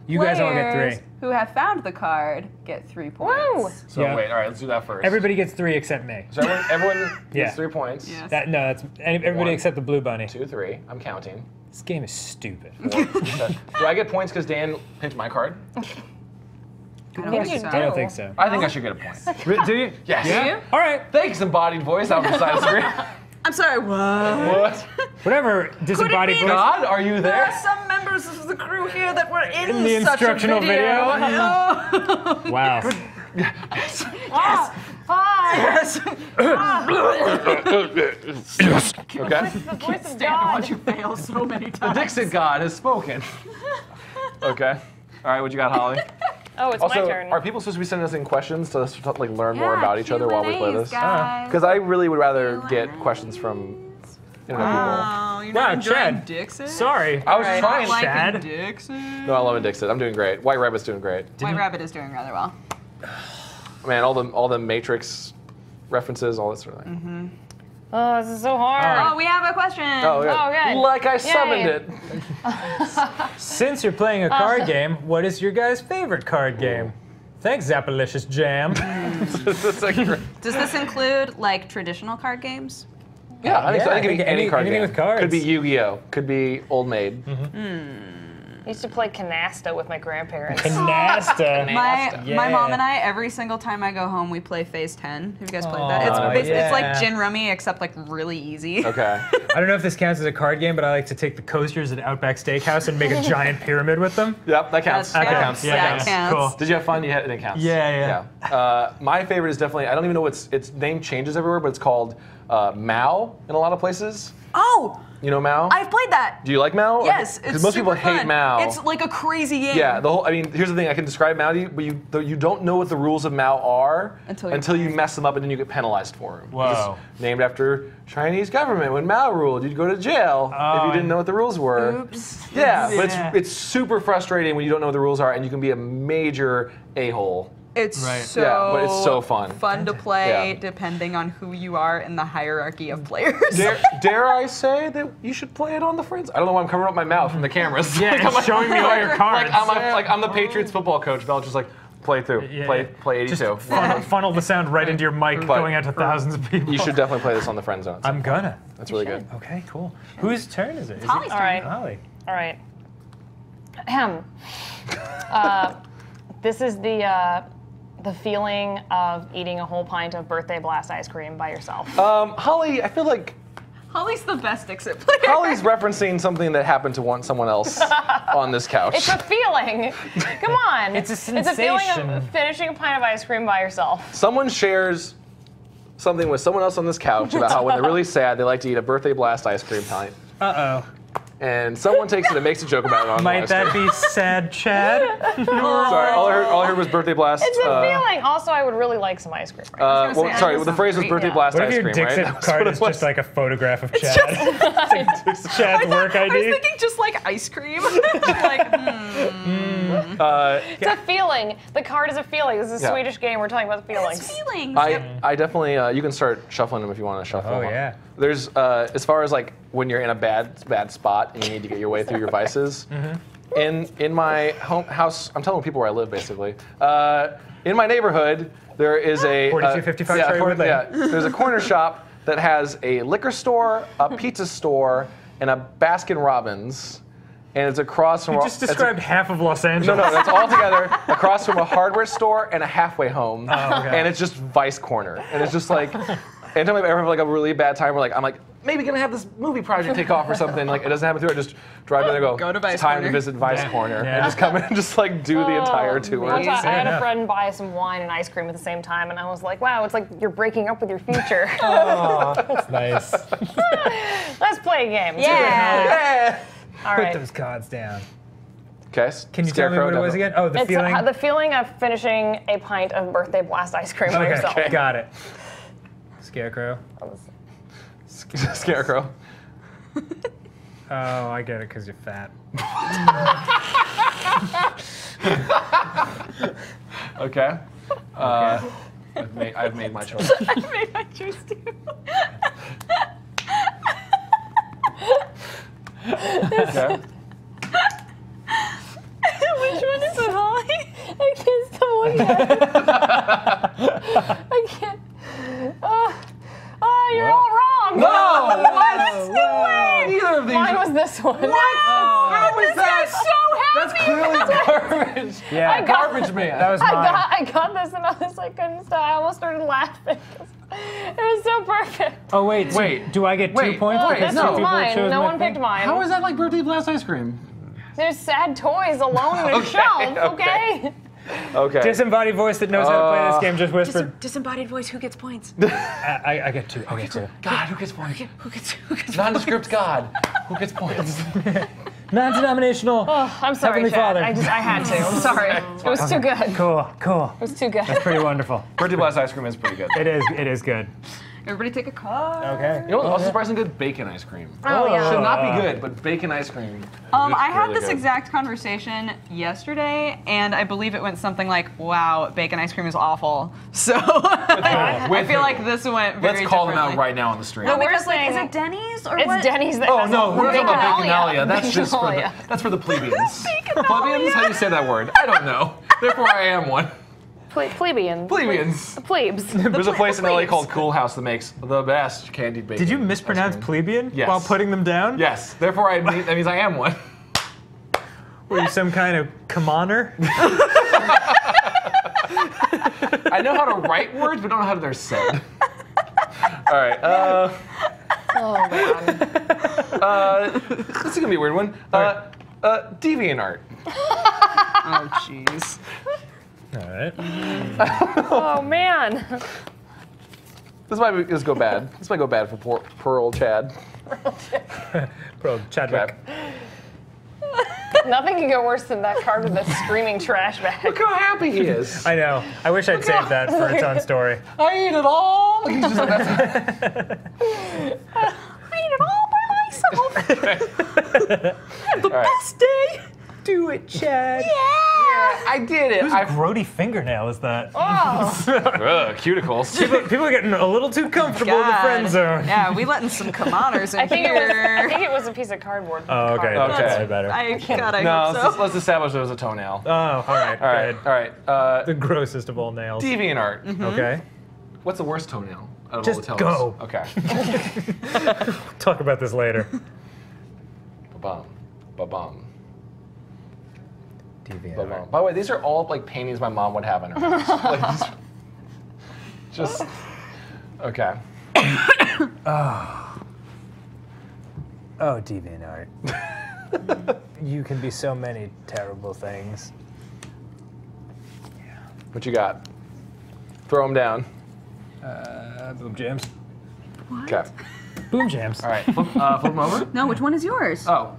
You Players guys all get three. Who have found the card get three points. Woo! So yep. wait, all right, let's do that first. Everybody gets three except me. So everyone, everyone gets yeah. three points. Yes. That, no, that's everybody One, except the blue bunny. Two, three. I'm counting. This game is stupid. Do I get points because Dan picked my card? I don't, I, think so. I don't think so. I think I should get a point. Yes. Do you? Yes. Yeah. Do you? All right. Thanks, embodied voice out of the side screen. I'm sorry, what? What? Whatever disembodied voice. God, are you there? There are some members of the crew here that were in, in the instructional such a video. video. Wow. Yes. Wow. Yes. Yes. Yes. Okay. The voice of God. Watch you fail so many times. The Dixit God has spoken. Okay. All right, what you got, Holly? Oh, it's also, my turn. Are people supposed to be sending us in questions to like learn yeah, more about each other while we play this? Because I really would rather Q and A's. Get questions from you know, wow. people. Oh, you're not wow, enjoying Dixit? Sorry. I was right. trying, like Chad. Dixit? No, I love Dixit. I'm doing great. White Rabbit's doing great. White Rabbit is doing rather well. Man, all the, all the Matrix references, all that sort of thing. Mm-hmm. Oh, this is so hard. Right. Oh, we have a question. Oh, yeah. oh good. Like I Yay. summoned it. Since you're playing a card uh, game, what is your guys' favorite card game? Ooh. Thanks, Zappalicious Jam. Does this include like traditional card games? Yeah, I think yeah, so. I think, I think it could be any, any card game. With cards. Could be Yu-Gi-Oh. Could be Old Maid. Mm-hmm. mm. I used to play canasta with my grandparents. Canasta. my yeah. my mom and I, every single time I go home, we play Phase ten. Have you guys played Aww, that? It's, yeah. it's like gin rummy, except like really easy. Okay. I don't know if this counts as a card game, but I like to take the coasters at Outback Steakhouse and make a giant pyramid with them. Yep, that counts. That counts. Yeah, that counts. Yeah, counts. Cool. Did you have fun? You had, it counts. Yeah, yeah. yeah. Uh, my favorite is definitely, I don't even know what's, its name changes everywhere, but it's called uh, Mao in a lot of places. Oh! You know Mao? I've played that. Do you like Mao? Yes, it's Because most super people hate fun. Mao. It's like a crazy game. Yeah, the whole, I mean, here's the thing, I can describe Mao to you, but you, you don't know what the rules of Mao are until, until you mess them up and then you get penalized for them. Wow. Named after Chinese government. When Mao ruled, you'd go to jail oh, if you didn't know what the rules were. Oops. Yeah, yeah. but it's, it's super frustrating when you don't know what the rules are and you can be a major a-hole. It's right. so, yeah, but it's so fun. fun to play yeah. depending on who you are in the hierarchy of players. Dare, dare I say that you should play it on the Friends? I don't know why I'm covering up my mouth from the cameras. Yeah, like, I'm showing me all your cards. Like I'm, yeah. like, I'm the Patriots football coach, but I'll just like play through, yeah, play, yeah. play eighty-two. Just funnel, funnel the sound right into your mic but going out to thousands of people. You should definitely play this on the Friend Zone. I'm gonna. That's really good. Okay, cool. Whose turn is it? Is Holly's it? turn. All right. Holly. All right. Ahem. Uh, this is the... Uh, The feeling of eating a whole pint of birthday blast ice cream by yourself. Um, Holly, I feel like Holly's the best Dixit player. Holly's referencing something that happened to one, someone else on this couch. It's a feeling. Come on. It's a sensation. It's a feeling of finishing a pint of ice cream by yourself. Someone shares something with someone else on this couch about how when they're really sad, they like to eat a Birthday Blast ice cream pint. Uh-oh. And someone takes it and makes a joke about it on Might that be sad, Chad? Sorry, all I, heard, all I heard was Birthday Blast. It's a uh, feeling. Also, I would really like some ice cream. Right? Uh, well, sorry, well, the phrase was Birthday yeah. Blast what ice cream, right? What if your Dixit card is just like a photograph of Chad? It's just Chad's work I D. I was thinking just like ice cream. Like, mm. uh, it's yeah. a feeling. The card is a feeling. This is a yeah. Swedish game. We're talking about the feelings. It's feelings. I, yep. I definitely, uh, you can start shuffling them if you want to shuffle oh, them. Oh, yeah. There's, uh, as far as like when you're in a bad, bad spot, and you need to get your way through your vices. Mm-hmm. In in my home house, I'm telling people where I live, basically. Uh, in my neighborhood, there is a forty-two fifty-five. Uh, yeah, corner, yeah, there's a corner shop that has a liquor store, a pizza store, and a Baskin Robbins, and it's across from. You just described a, half of Los Angeles. No, no, that's all together across from a hardware store and a halfway home, oh, okay. and it's just Vice Corner, and it's just like. Anytime I've ever had like a really bad time, where like I'm like maybe gonna have this movie project take off or something. Like it doesn't happen through. I just drive in there, go. Go to Vice it's time Corner. to visit Vice yeah. Corner, yeah. and just come in and just like do oh, the entire tour. I had a friend buy some wine and ice cream at the same time, and I was like, wow, it's like you're breaking up with your future. Oh, that's nice. Let's play a game. Yeah. yeah. All right. Put those cards down. Okay. Can you Scarecrow, tell me what it was again? Oh, the it's feeling. A, the feeling of finishing a pint of Birthday Blast ice cream okay, by yourself. Okay. Got it. Scarecrow. Scarecrow. Scarecrow. Oh, I get it, because you're fat. Okay. Uh, okay. I've, made, I've made my choice. I've made my choice, too. Okay. Which one is it, Holly? I can't stop looking at it. I can't. Uh, oh, you're what? all wrong. No, what? No, no way. Neither of these. Mine was this one. What? Oh, how is that? This guy's so happy. That's clearly garbage. Yeah, I got, garbage man. That was mine. I got, I got this, and I was like, couldn't stop. I almost started laughing. It was so perfect. Oh wait, wait. Do I get wait, two points? Wait, this no. mine. No one picked thing? mine. How is that like Birthday Blast ice cream? There's sad toys alone in a okay, shelf. Okay. okay. Okay. Disembodied voice that knows uh, how to play this game just whispered. Dis disembodied voice. Who gets points? I, I, I get two. I get two. God, who gets points? Who, get, who gets? Who gets? Nondescript God. Who gets points? Non-denominational. Oh, I'm sorry, Heavenly Chad. Father. I just I had to. I'm sorry. It was okay. too good. Cool. Cool. It was too good. That's pretty wonderful. Birthday Blast ice cream is pretty good. It is. It is good. Everybody take a card. Okay. You know what? Also, surprisingly good bacon ice cream. Oh, yeah. Should not be good, but bacon ice cream. Um, I had really this good. exact conversation yesterday, and I believe it went something like, "Wow, bacon ice cream is awful." So I, I feel like this went very. Let's call them out right now on the stream. No, we're just like, is it Denny's or it's what? It's Denny's. That oh no, we're talking about baconalia. That's just for the that's for the plebeians. Plebeians? How do you say that word? I don't know. Therefore, I am one. Ple plebeians. Plebeians. Plebes. There's a place in L A called Cool House that makes the best candied bacon. Did you mispronounce plebeian yes. while putting them down? Yes. Therefore, I mean, that means I am one. Were you some kind of commoner? I know how to write words, but don't know how they're said. All right. Uh, oh, man. Uh, this is going to be a weird one. Uh, uh, DeviantArt. Oh, jeez. All right. Oh man. This might be, this go bad. This might go bad for poor, poor old Chad. Poor old Chadwick. Nothing can go worse than that card with that screaming trash bag. Look how happy he is. I know. I wish I'd Look saved how... that for its own story. I eat it all. He's just like, uh, I eat it all by myself. I had the all best right. day. Do it, Chad. Yeah. yeah I did it. Whose grody fingernail is that? Oh. Ugh, cuticles. People, people are getting a little too comfortable God. in the friend zone. Yeah, we letting some commoners in I think here. It was, I think it was a piece of cardboard. Oh, okay. Cardboard. Okay. That's better. I God, I no, hope so. Let's, let's establish it was a toenail. Oh, all right. All right. All right. Uh, the grossest of all nails. DeviantArt. Mm-hmm. Okay. What's the worst toenail out of Just all the toes? Go. Okay. Talk about this later. Ba-bum. Ba-bum. By the way, these are all like paintings my mom would have in her house. Like, just, just okay. Oh. Oh, DeviantArt. You can be so many terrible things. Yeah. What you got? Throw them down. Uh, boom jams. What? Okay. Boom jams. All right. Flip, uh, flip them over. No, which one is yours? Oh.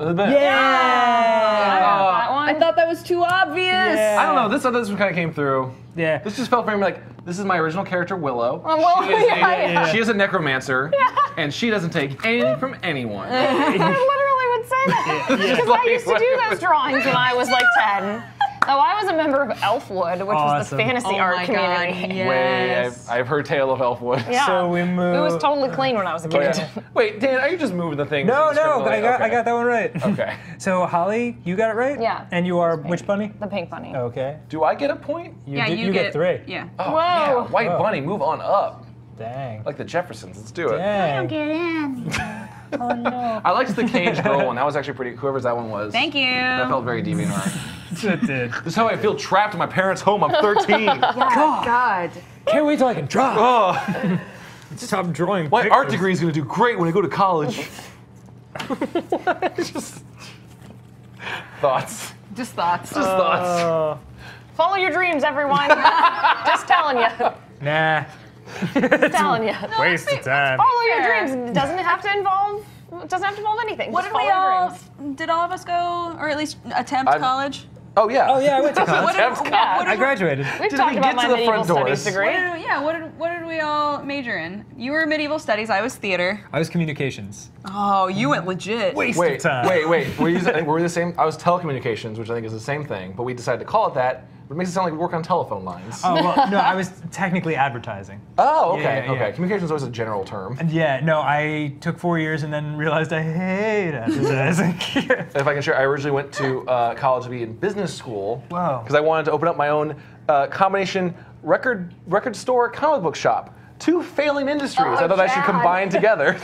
Yeah! yeah. Oh, that one? I thought that was too obvious. Yeah. I don't know. This this one kind of came through. Yeah. This just felt very like this is my original character Willow. Oh, well, she, is yeah, a, yeah. she is a necromancer, yeah. and she doesn't take anything from anyone. I literally would say that because yeah. like, I used to do those drawings when I was like ten. Oh, I was a member of Elfwood, which awesome. was the fantasy oh art my community. God, yes. Wait, I've, I've heard tale of Elfwood. Yeah. So we moved. It was totally clean when I was a kid. Yeah. Wait, Dan, are you just moving the things? No, no, but I got okay. I got that one right. Okay. So Holly, you got it right. Yeah. And you are which bunny? The pink bunny. Okay. Do I get a point? You yeah, did, you, you get, get three. Yeah. Oh, whoa. Yeah. White Whoa. bunny, move on up. Dang. Like the Jeffersons, let's do it. Dang. I don't get in. Oh no. I liked the cage girl one. That was actually pretty. Whoever's that one was. Thank you. That felt very DeviantArt. It did. This is how I feel trapped in my parents' home. I'm thirteen. Yeah, God. God. Can't wait till I can draw. Oh. Stop drawing. My pictures. Art degree is going to do great when I go to college. What? Just thoughts. Just thoughts. Just uh... thoughts. Follow your dreams, everyone. Just telling you. Nah. Just telling you. No, waste of time. Follow your dreams. Doesn't it have to involve? It doesn't have to involve anything. What Just did we all? Dreams. Did all of us go, or at least attempt I'm, college? Oh yeah. Oh yeah, I went to college. What did, yeah. what did I graduated. We've did talked we about my medieval studies degree. What did, yeah. What did what did we all major in? You were medieval studies. I was theater. I was communications. Oh, you went legit. Waste wait, of time. Wait, wait, were, you, were we the same? I was telecommunications, which I think is the same thing, but we decided to call it that. It makes it sound like we work on telephone lines. Oh well, no, I was technically advertising. Oh, okay, yeah, yeah, okay. Yeah. Communications is always a general term. And yeah, no, I took four years and then realized I hate advertising. If I can share, I originally went to uh, college to be in business school because I wanted to open up my own uh, combination record record store, comic book shop. Two failing industries. Oh, I thought Chad. I should combine together.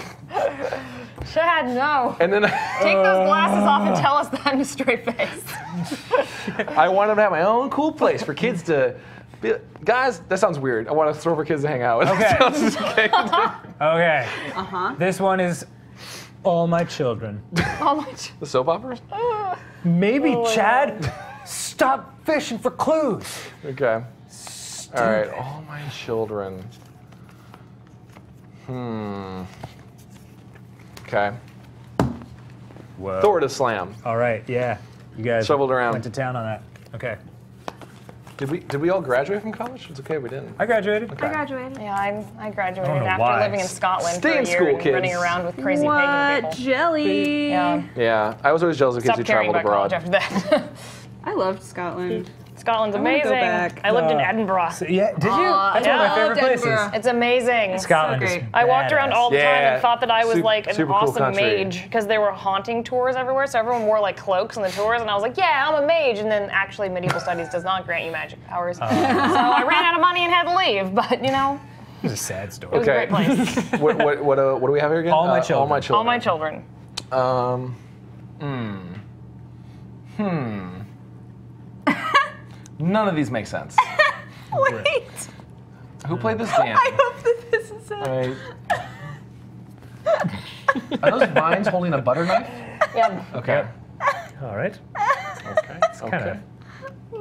Chad, no. And then take those glasses uh, off and tell us that in a straight face. I wanted to have my own cool place for kids to be, guys, that sounds weird. I want a store for kids to hang out with. Okay. Okay. Okay. Uh-huh. This one is all my children. All my children. The soap operas? Uh, Maybe oh, Chad, God. Stop fishing for clues. Okay. Stupid. All right, all my children. Hmm. Okay. Whoa. Thor to slam. All right, yeah. You guys shoveled around. Went to town on that. Okay. Did we did we all graduate from college? It's okay, we didn't. I graduated. Okay. I graduated. Yeah, I I graduated I after why. living in Scotland Stay for a year school, and kids. running around with crazy what? pagan people. Jelly. Yeah. Yeah. I was always jealous of kids Stop who traveled abroad. After that. I loved Scotland. Scotland's amazing. I, I lived uh, in Edinburgh. So, yeah, did you? Uh, That's yeah. one of my favorite places. It's amazing. Scotland so great. I walked around all the yeah. time and thought that I was super, like an awesome cool mage because there were haunting tours everywhere, so everyone wore like cloaks on the tours, and I was like, yeah, I'm a mage. And then actually, medieval studies does not grant you magic powers, uh. so I ran out of money and had to leave. But you know, it was a sad story. It was okay. a great place. what what what, uh, what do we have here again? All my uh, children. All my children. All my children. Um. Mm, hmm. Hmm. None of these make sense. Wait. Who played this game? I hope that this is it. Right. Are those vines holding a butter knife? Yep. Okay. All right. Okay. It's kinda... okay.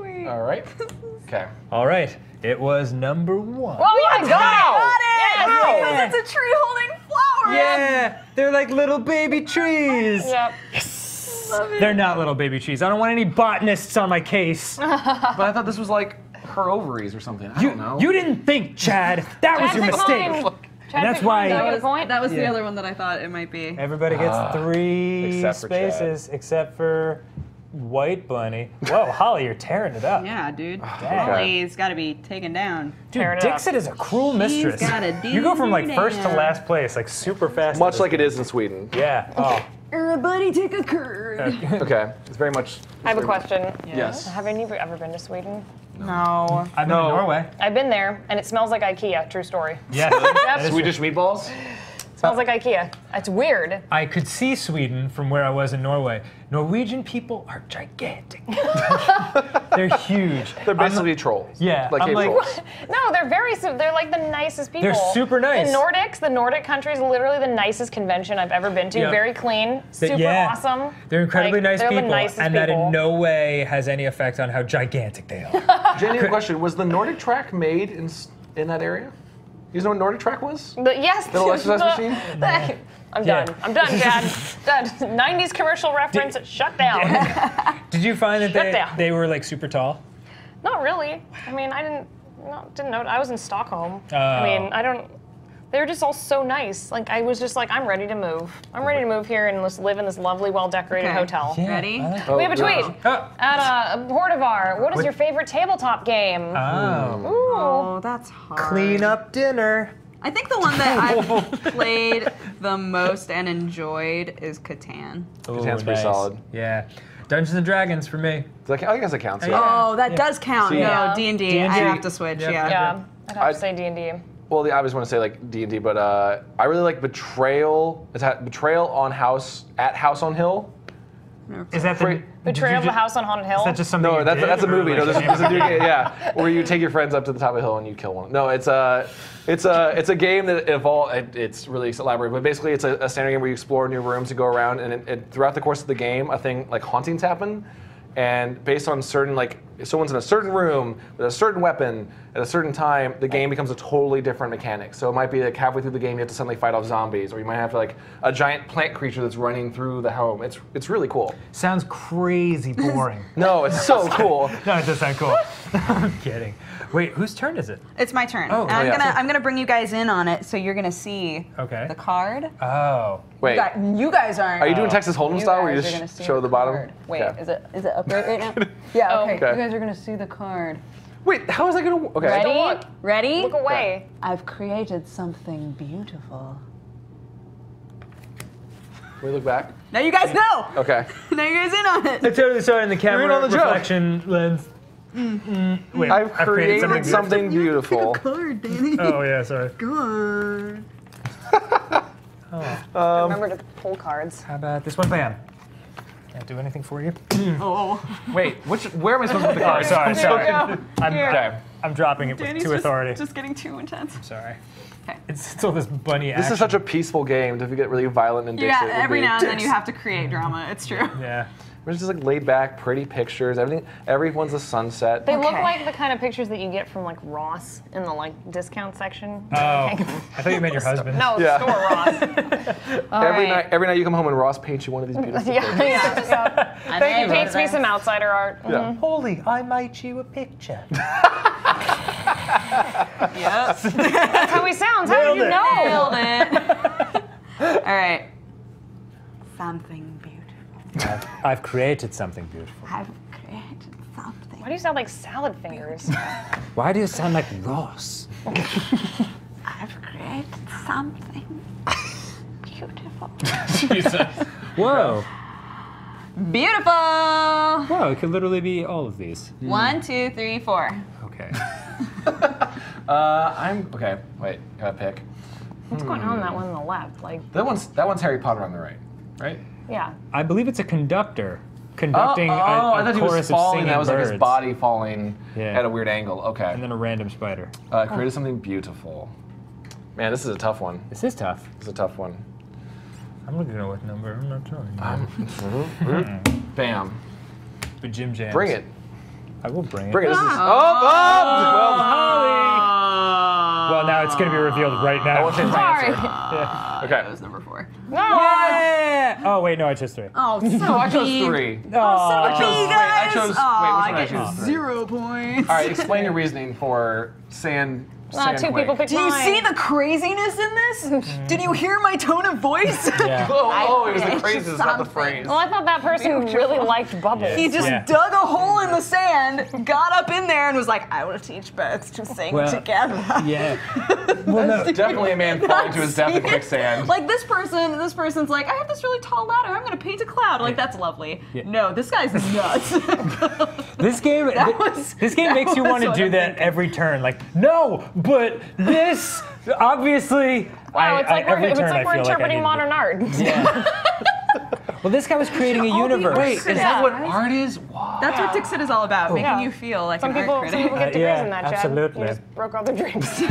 Wait. All right. Okay. All right. It was number one. Oh my God! I got it! Yeah, because it's a tree holding flowers. Yeah. They're like little baby trees. Yep. Yes. They're not little baby trees. I don't want any botanists on my case. But I thought this was like her ovaries or something. I you, don't know. You didn't think, Chad. That was your mistake. And that's why. That was, that was yeah. the other one that I thought it might be. Everybody gets uh, three except spaces Chad. except for White Bunny. Whoa, Holly, you're tearing it up. Yeah, dude. Holly's got to be taken down. Dude, Dixit is a cruel mistress. You go from like first to last place, like super fast. Much like it is in Sweden. Yeah. Oh. Everybody take a curd. Okay, okay. It's very much. It's I have a question. Yes. yes. Have any of you ever been to Sweden? No. no. I've been no. to Norway. I've been there, and it smells like IKEA. True story. Yeah. Yep. Swedish meatballs. It smells like IKEA. It's weird. I could see Sweden from where I was in Norway. Norwegian people are gigantic. They're huge. They're basically I'm, trolls. Yeah. Like, I'm like trolls. No, they're very, they're like the nicest people. They're super nice. The Nordics, the Nordic countries, literally the nicest convention I've ever been to. Yep. Very clean, super yeah. awesome. They're incredibly like, nice they're people. The nicest and people. That in no way has any effect on how gigantic they are. Genuine question, was the Nordic track made in, in that area? You know what Nordic track was? The, yes. The little exercise the, machine? The, I'm yeah. done. I'm done, Chad. Done. nineties commercial reference, did, shut down. Yeah. Did you find that they, they were like super tall? Not really. I mean, I didn't, no, didn't know. I was in Stockholm. Oh. I mean, I don't, they were just all so nice. Like, I was just like, I'm ready to move. I'm ready to move here and just live in this lovely, well-decorated okay. hotel. Yeah. Ready? Oh, we have a tweet. Oh. At a Portivar, what is what? your favorite tabletop game? Oh. Ooh. Oh, that's hard. Clean up dinner. I think the one that I've played the most and enjoyed is Catan. Ooh, Catan's pretty nice. solid. Yeah. Dungeons and Dragons for me. I guess that counts. Yeah. Oh, that yeah. does count. So, yeah. No, D and D. D and D. I have to switch. Yep. Yeah. Yeah. I'd have to say D and D. Well, I always want to say like D and D, but uh, I really like Betrayal. Is that Betrayal on House at House on Hill? Is that the Betrayal of the House on Haunted Hill? Is that just something? No, that's a, that's a movie. Like no, there's a game, yeah, where you take your friends up to the top of a hill and you kill one. No, it's a, it's a, it's a game that evolved. It, it's really elaborate, but basically it's a, a standard game where you explore new rooms and go around, and it, it, throughout the course of the game, a thing like hauntings happen, and based on certain like, if someone's in a certain room with a certain weapon at a certain time, the game becomes a totally different mechanic. So it might be like halfway through the game you have to suddenly fight off zombies, or you might have to like a giant plant creature that's running through the home. It's it's really cool. Sounds crazy boring. No, it's so cool. No, it does sound cool. I'm kidding. Wait, whose turn is it? It's my turn. Oh, and I'm oh, yeah. gonna I'm gonna bring you guys in on it, so you're gonna see okay. the card. Oh. Wait. You, got, you guys aren't. Are you doing Texas Hold'em style where you just show the, the bottom? Wait, yeah. is it is it up right, right now? Yeah. Okay. okay. You guys are gonna see the card. Wait, how is that gonna work? Okay. Ready? I don't Ready? Look away. Yeah. I've created something beautiful. Can we look back? Now you guys know! Okay. Now you guys in on it. I totally saw it in the camera on the reflection joke. lens. Mm-hmm. Wait, I've, I've created, created something beautiful. Something you beautiful. Pick a card, Danny. Oh yeah, sorry. Good. oh. um, remember to pull cards. How about this one, Bam? Can't do anything for you. oh. Wait, which, where am I supposed to put the card? Sorry, sorry. I'm, okay, I'm dropping it Danny's with two authority. It's just getting too intense. I'm sorry. Okay. It's still this bunny action. This is such a peaceful game. If you get really violent and Dixit, yeah, every now and then you have to create drama. It's true. Yeah. There's just like laid back, pretty pictures. Everything, everyone's a sunset. They okay. look like the kind of pictures that you get from like Ross in the like discount section. Oh, I thought you meant your husband. No, yeah. store Ross. every right. night, every night you come home and Ross paints you one of these beautiful yeah, pictures. Yeah, just, uh, and then he paints me some outsider art. Yeah. Mm-hmm. Holy, I made you a picture. Yes. That's how he sounds. Nailed how did you it. know? Nailed it. All right. Something beautiful. I've, I've created something beautiful. I've created something. Why do you sound like salad fingers? Why do you sound like Ross? I've created something beautiful. Jesus. Whoa. Beautiful. Whoa, it could literally be all of these. Mm. One, two, three, four. Okay. uh, I'm, okay, wait, gotta pick. What's hmm. going on in that one on the left? Like, that one's, that one's Harry Potter on the right, right? Yeah. I believe it's a conductor conducting oh, oh, a, a I thought he was falling. That was like birds. His body falling yeah. at a weird angle. Okay. And then a random spider. Uh, created oh. something beautiful. Man, this is a tough one. This is tough. This is a tough one. I'm gonna go with number. I'm not telling you. Um, Bam. But Jim Jam. Bring it. I will bring it. Bring it. This is, oh, oh, Holly. Well, now it's gonna be revealed right now. I won't change my answer. Yeah. Okay. That was number four. No! Yeah. Oh, wait, no, I chose three. Oh, so no, I chose three. No. Oh, so I chose, wait, I chose, Aww, wait, which one I, I chose? Zero points. All right, explain your reasoning for sand. Well, sand two quake. people picked Do mine. you see the craziness in this? Mm. Did you hear my tone of voice? Yeah. oh, oh, it was the craziness, not the phrase. Well, I thought that person really liked bubbles. Yes. He just yeah. dug a hole in the sand, got up in there, and was like, I will teach birds to sing well, together. Yeah. Well, no, definitely a man falling to his death in quicksand. Like this person, this person's like, I have this really tall ladder. I'm gonna paint a cloud. Like that's lovely. Yeah. No, this guy's nuts. this game, th was, this game makes you want to do I'm that thinking. every turn. Like no, but this obviously. Wow, I, it's like I, we're, it's like we're interpreting like modern art. Yeah. Well, this guy was creating a universe. Wait, is yeah. that what art is? Wow. That's yeah. what Dixit is all about, oh. making yeah. you feel like some an people, art critic. Some people get degrees uh, yeah, in that, Chad. Absolutely. You just broke all their dreams.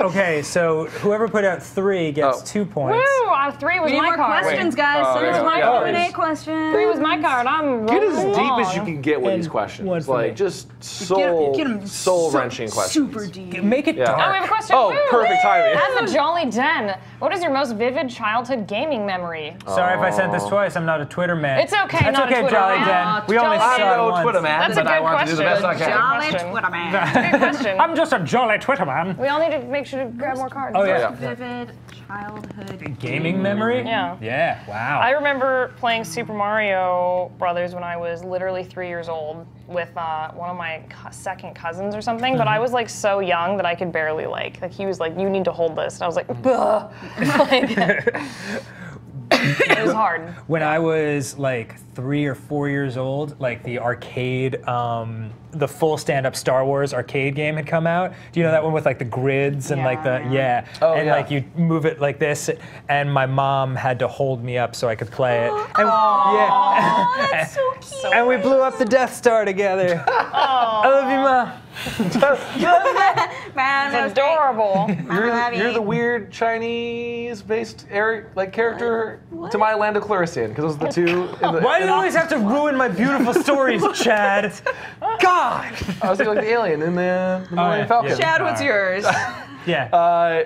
Okay, so whoever put out three gets oh. two points. Woo! Uh, three was we my card. More questions, Wait. guys. Oh, so yeah. my Q and A question. Three was my card. I'm get as deep long. as you can get with and these questions. Like just soul, get, get soul so, wrenching questions. Super deep. Make it yeah. dark. Oh, we have a question. Oh, Woo! perfect timing. At the Jolly Den, what is your most vivid childhood gaming memory? Oh. Sorry if I said this twice. I'm not a Twitter man. It's okay. That's not okay, a Twitter Jolly man. Den. Oh, we Jolly only saw Twitter man. That's a good question. Jolly Twitter man. Good question. I'm just a jolly Twitter man. We all need to make sure. Should grab more cards. Oh, yeah. Vivid childhood gaming memory? Yeah. Yeah, wow. I remember playing Super Mario Brothers when I was literally three years old with uh, one of my second cousins or something, but I was like so young that I could barely like, like he was like, you need to hold this. And I was like, bleh. Like, it was hard. When I was like three or four years old, like the arcade, um, the full stand-up Star Wars arcade game had come out. Do you know that one with like the grids and yeah. like the yeah, oh, and yeah. like you move it like this, and my mom had to hold me up so I could play it. And, oh, yeah. that's so cute. And we blew up the Death Star together. Oh. I love you, Mom. It's adorable. You're, you're the weird Chinese-based like character what? to my Lando Calrissian, because those are the two. In the, Why do you always have to ruin my beautiful stories, Chad? God! I was thinking like the alien in the, the oh, Millennium yeah. Falcon. Chad, what's right. yours? yeah. Uh,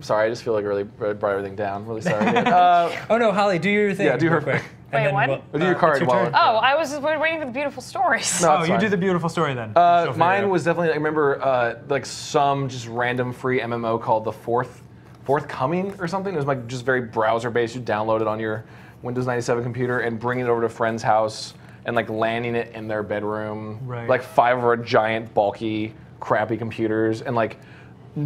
sorry, I just feel like I really brought everything down. Really sorry. Uh, oh no, Holly, do your thing. Yeah, do her quick. Wait, what? We'll, uh, do your card your while. Oh, I was just waiting for the beautiful stories. No, oh, you do the beautiful story then. Uh, mine was definitely. I remember uh, like some just random free M M O called the Fourth Forthcoming or something. It was like just very browser based. You download it on your Windows ninety-seven computer and bring it over to a friend's house and like landing it in their bedroom. Right. Like five or a giant bulky crappy computers and like.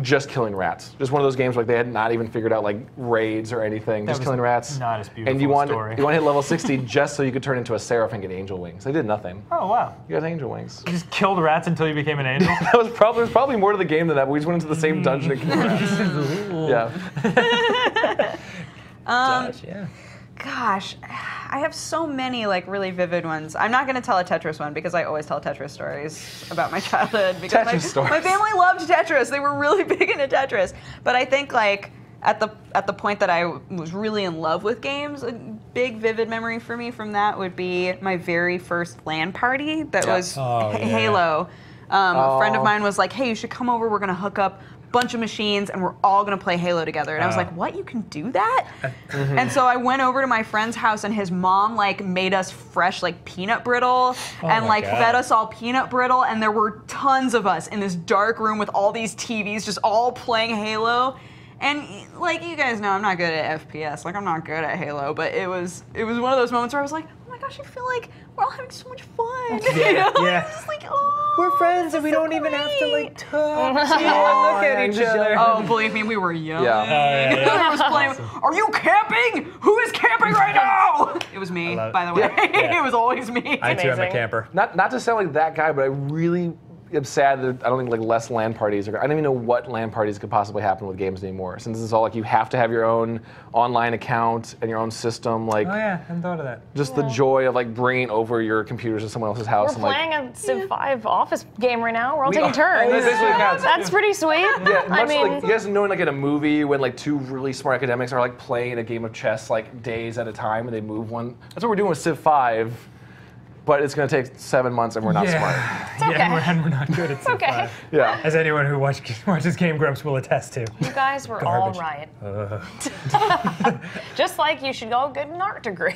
Just killing rats. Just one of those games where like, they had not even figured out like raids or anything. That just killing rats. Not as beautiful and you want story. You want to hit level sixty just so you could turn into a seraph and get angel wings. They did nothing. Oh wow! You got angel wings. You just killed rats until you became an angel. That was probably there was probably more to the game than that. But we just went into the same dungeon and killed rats. yeah. Um, Josh, yeah. Gosh, I have so many like really vivid ones. I'm not gonna tell a Tetris one because I always tell Tetris stories about my childhood. Because Tetris my, stories. My family loved Tetris. They were really big into Tetris. But I think like at the at the point that I was really in love with games, a big vivid memory for me from that would be my very first LAN party that yeah. was oh, yeah. Halo. Um, oh. A friend of mine was like, "Hey, you should come over. We're gonna hook up." Bunch of machines and we're all gonna play Halo together." And uh, I was like, what, you can do that? Mm-hmm. And so I went over to my friend's house and his mom like made us fresh like peanut brittle oh and like God. fed us all peanut brittle, and there were tons of us in this dark room with all these T Vs just all playing Halo. And like you guys know, I'm not good at F P S, like I'm not good at Halo, but it was it was one of those moments where I was like, oh my gosh, I feel like we're all having so much fun. Yeah, you know? yeah. It's just like, oh, we're friends and we so don't great. even have to like talk. To you and look at each other. Oh, believe me, we were young. Yeah. Uh, yeah, yeah. I was playing. Awesome. Are you camping? Who is camping right now? It was me, by the way. Yeah. Yeah. It was always me. I too am a camper. Not not to sound like that guy, but I really am sad that I don't think like less LAN parties are. I don't even know what LAN parties could possibly happen with games anymore. Since it's all like you have to have your own online account and your own system. Like, oh yeah, I hadn't thought of that. Just yeah. the joy of like bringing over your computers to someone else's house. We're and, playing like, a Civ five yeah. office game right now. We're all we taking are. turns. That's, yeah. that's pretty sweet. Yeah, much I mean, like, you guys know like in a movie when like two really smart academics are like playing a game of chess like days at a time and they move one. That's what we're doing with Civ five. But it's going to take seven months, and we're not yeah. smart. It's okay. Yeah, and we're, and we're not good at stuff. okay. Yeah. As anyone who watch, watches Game Grumps will attest to. You guys were Garbage. all right. Uh. Just like you should go get an art degree.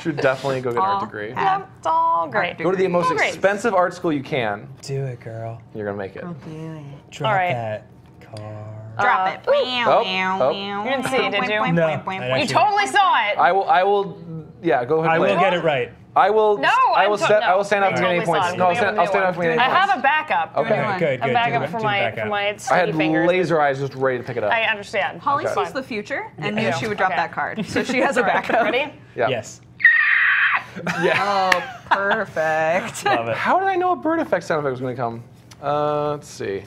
Should definitely go get all an art degree. Yeah, it's all great. Go to the most all expensive great. art school you can. Do it, girl. You're going to make it. I'll do it. Drop all right. that car. Drop uh, it. Oh, oh. You didn't see it, did you? No. You totally saw it. I will. I will. Yeah, go ahead. I will get it right. I will. No, I will. St no, I will stand up for many points. No, I'll stand, I'll stand up for many points. I have a backup. Okay, okay. good, good. A backup for my for my sticky I had fingers. laser eyes, just ready to pick it up. I understand. Holly okay. sees the future and yeah. knew she would drop okay. that card, so she has a backup. Ready? Yeah. Yes. Yeah. Oh, perfect. Love it. How did I know a bird effect sound effect was going to come? Uh, let's see.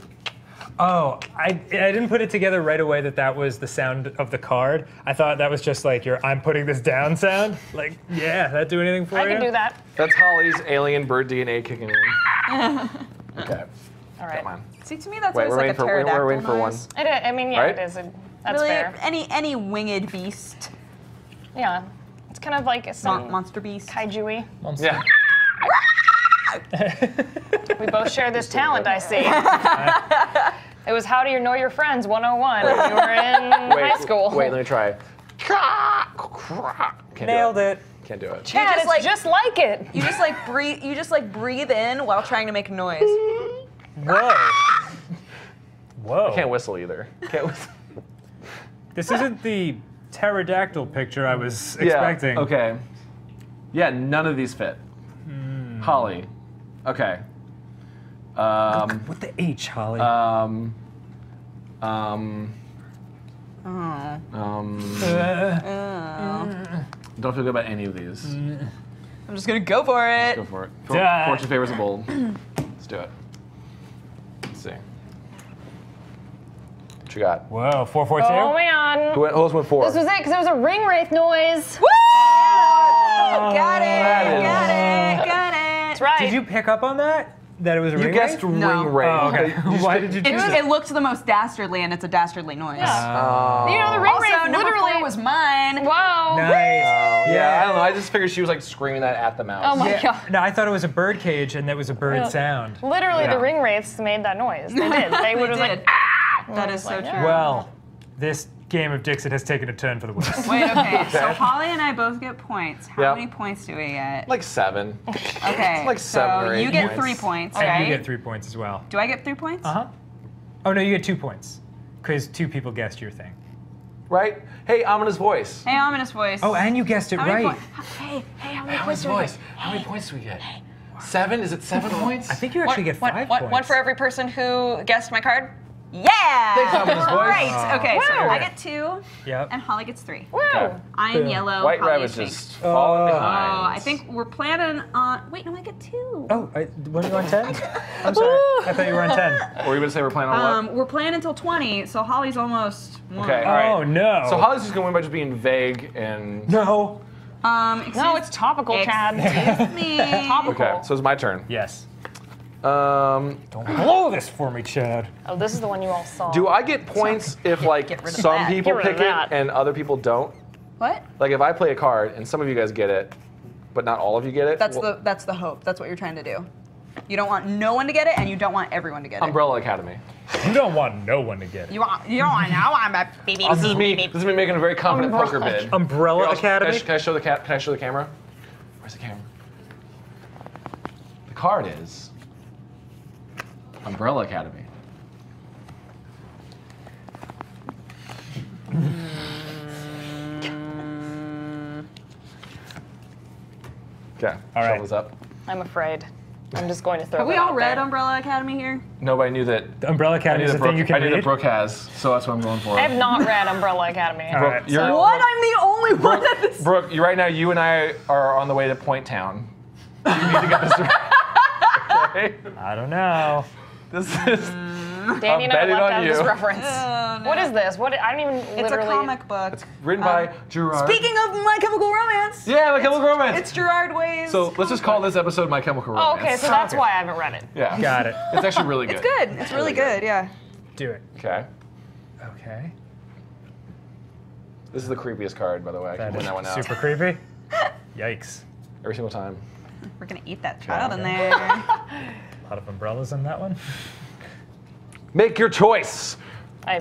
Oh, I, I didn't put it together right away that that was the sound of the card. I thought that was just like your I'm putting this down sound. Like, yeah, that do anything for I you? I can do that. That's Holly's alien bird D N A kicking in. Okay. All right. Come on. See, to me that's Wait, always like a pterodactyl for, We're waiting for one. It, I mean, yeah, right? it is. A, that's really, fair. Any, any winged beast. Yeah. It's kind of like some Mon monster beast. Kaiju-y. Monster. Yeah. We both share this talent, I see. It was How Do You Know Your Friends one oh one when you were in wait, high school. Wait, let me try. Can't Nailed it. it. Can't do it. Chad, just it's like, just like it. You just like breathe. You just like breathe in while trying to make noise. Whoa. Whoa. I can't whistle either. Can't whistle. This isn't the pterodactyl picture I was expecting. Yeah, okay. Yeah, none of these fit. Mm. Holly. Okay. Um, With the H, Holly. Um. Um. Uh, um. Uh, uh, don't feel good about any of these. I'm just gonna go for it. Just go for it. For, fortune favors the bold. Let's do it. Let's see. What you got? Whoa, four, four, two. Oh man. Who else went four? This was it because it was a ring wraith noise. Woo! Oh, got it. Got it. Got it. That's right. Did you pick up on that? That it was a ring You guessed ring no. ring. Oh, okay. Why did you do it, that? It looked the most dastardly, and it's a dastardly noise. Yeah. Oh. You know, the ring also, ring literally was mine. Wow. Nice. Oh, yeah, I don't know. I just figured she was like screaming that at the mouse. Oh my yeah. god. No, I thought it was a bird cage, and that was a bird no. sound. Literally, yeah. the ring wraiths made that noise. They did. They, they would have like, ah! That is so like, true. Yeah. Well, this game of Dixit has taken a turn for the worse. Wait, okay. okay. So Holly and I both get points. How yep. many points do we get? Like seven. Okay. Like seven. So or eight you get points. three points. Okay. And you get three points as well. Do I get three points? Uh huh. Oh no, you get two points, because two people guessed your thing. Right? Hey, ominous voice. Hey, ominous voice. Oh, and you guessed it how right. Hey, hey, how many hey, points do we get? Hey. How many points do we get? Hey. Seven? Is it seven points? I think you actually one, get five one, points. One for every person who guessed my card. Yeah! Thanks, right. Oh. Okay, wow. So I get two, yep. and Holly gets three. Woo! Okay. I am yellow. White Holly rabbit's just falling behind. Oh, I think we're planning on. Wait, no, I get two. Oh, I, weren't you on ten? I'm sorry. I thought you were on ten. Or you were gonna say we're planning on what? Um, we're planning until twenty, so Holly's almost one. Okay. All right. Oh no! So Holly's just gonna win by just being vague and. No. Um. Excuse, no, it's topical, Chad. Excuse me. Topical. Okay, so it's my turn. Yes. Um, Don't blow this for me, Chad. Oh, this is the one you all saw. Do I get points so I if, get, like, get some that. people pick it and other people don't? What? Like, if I play a card and some of you guys get it, but not all of you get it? That's well, the that's the hope. That's what you're trying to do. You don't want no one to get it, and you don't want everyone to get it. Umbrella Academy. You don't want no one to get it. You want you don't want no one. Oh, this is me. This is me making a very confident Umbrella. poker bid. Umbrella Here, Academy. Can I, can I show the ca can I show the camera? Where's the camera? The card is. Umbrella Academy. Okay, all right. Shovel's up. I'm afraid. I'm just going to throw. Have we all read there. Umbrella Academy here? Nobody knew that. The Umbrella Academy is the Brooke, thing you can I read? knew that Brooke has, so that's what I'm going for. I have not read Umbrella Academy. All Brooke, right. you're, what? I'm the only Brooke, one at this. Brooke, you, right now you and I are on the way to Point Town. You need to get this right. Okay. I don't know. This is. Danny and I left out this reference. Oh, no. What is this? What I don't even. It's literally, a comic book. It's written um, by Gerard. Speaking of My Chemical Romance. Yeah, My Chemical Romance. It's Gerard Way's. So let's just call this episode My Chemical Romance. Oh, okay, so that's why I haven't read it. Yeah, got it. It's actually really good. It's good. It's really good. Yeah. Do it. Okay. Okay. This is the creepiest card, by the way. I can win that one out. Super creepy. Yikes! Every single time. We're gonna eat that child in there. A lot of umbrellas in that one. Make your choice. I.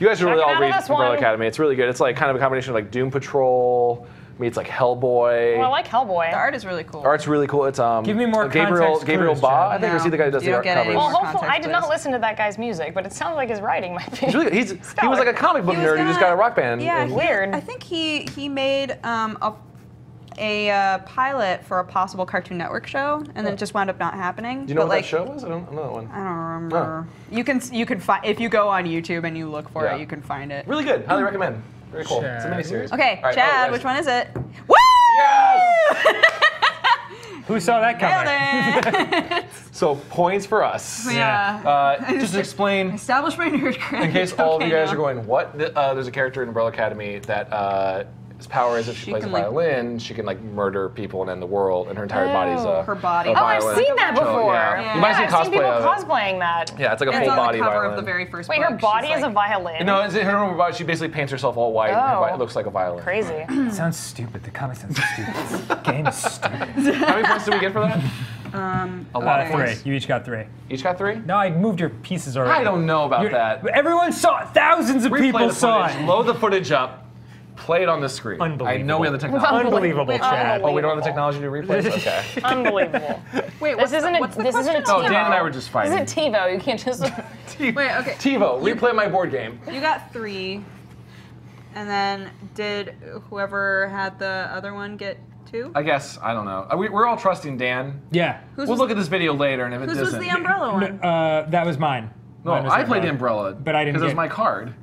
You guys should really all read Umbrella one. Academy. It's really good. It's like kind of a combination of like Doom Patrol meets like Hellboy. Well, I like Hellboy. The art is really cool. The art's really cool. It's um. Give me more Gabriel context Gabriel Ba. I think no. I see the guy who does you the art covers. Well, hopefully I did not listen to that guy's music, but it sounds like his writing might be. He's really, he's, he was like a comic book nerd. Gonna, he just got a rock band. Yeah, and, weird. I think he he made um a. a uh, pilot for a possible Cartoon Network show, and then it just wound up not happening. Do you know but what like, that show was? I don't, I don't know that one. I don't remember. Oh. You can you can find if you go on YouTube and you look for yeah. it, you can find it. Really good. Highly recommend. Very cool. Chad. It's a miniseries. Okay, right, Chad, oh, which one is it? Woo! Yes! Who saw that coming? So points for us. Yeah. Uh, just explain. Establish my nerd cred. In case all okay, of you guys no. are going, what? Uh, there's a character in Umbrella Academy that uh, his power is if she, she plays a violin, like, she can like murder people and end the world, and her entire oh, body's a her body. A oh, violin. I've seen that before. So, yeah. Yeah. You might yeah, see I've cosplay seen people cosplaying that. Yeah, it's like a it's full on body the cover violin. Of the very first Wait, book. Her body She's is like, a violin. No, it's her body. She basically paints herself all white. Oh. And it looks like a violin. Crazy. Sounds stupid. The comic sounds stupid. The game is stupid. How many points did we get for that? Um, a lot okay. of points. You each got three. Each got three? No, I moved your pieces already. I don't know about You're, that. Everyone saw it. Thousands of Replay people saw it. Load the footage up. Play it on the screen. Unbelievable. I know we have the technology. Unbelievable, Unbelievable Chad. Oh, we don't have the technology to replay this? Okay. Unbelievable. Wait, what's this isn't a, what's the this question? Isn't a TiVo. Oh, Dan and I were just fighting. This isn't TiVo. You can't just... Wait, okay. TiVo, replay my board game. You got three. And then did whoever had the other one get... Two? I guess, I don't know. We, we're all trusting Dan. Yeah. Who's we'll was, look at this video later and if it doesn't. Whose was the umbrella one? No, uh, that was mine. No, mine was I played the umbrella. But I didn't Because it was my card.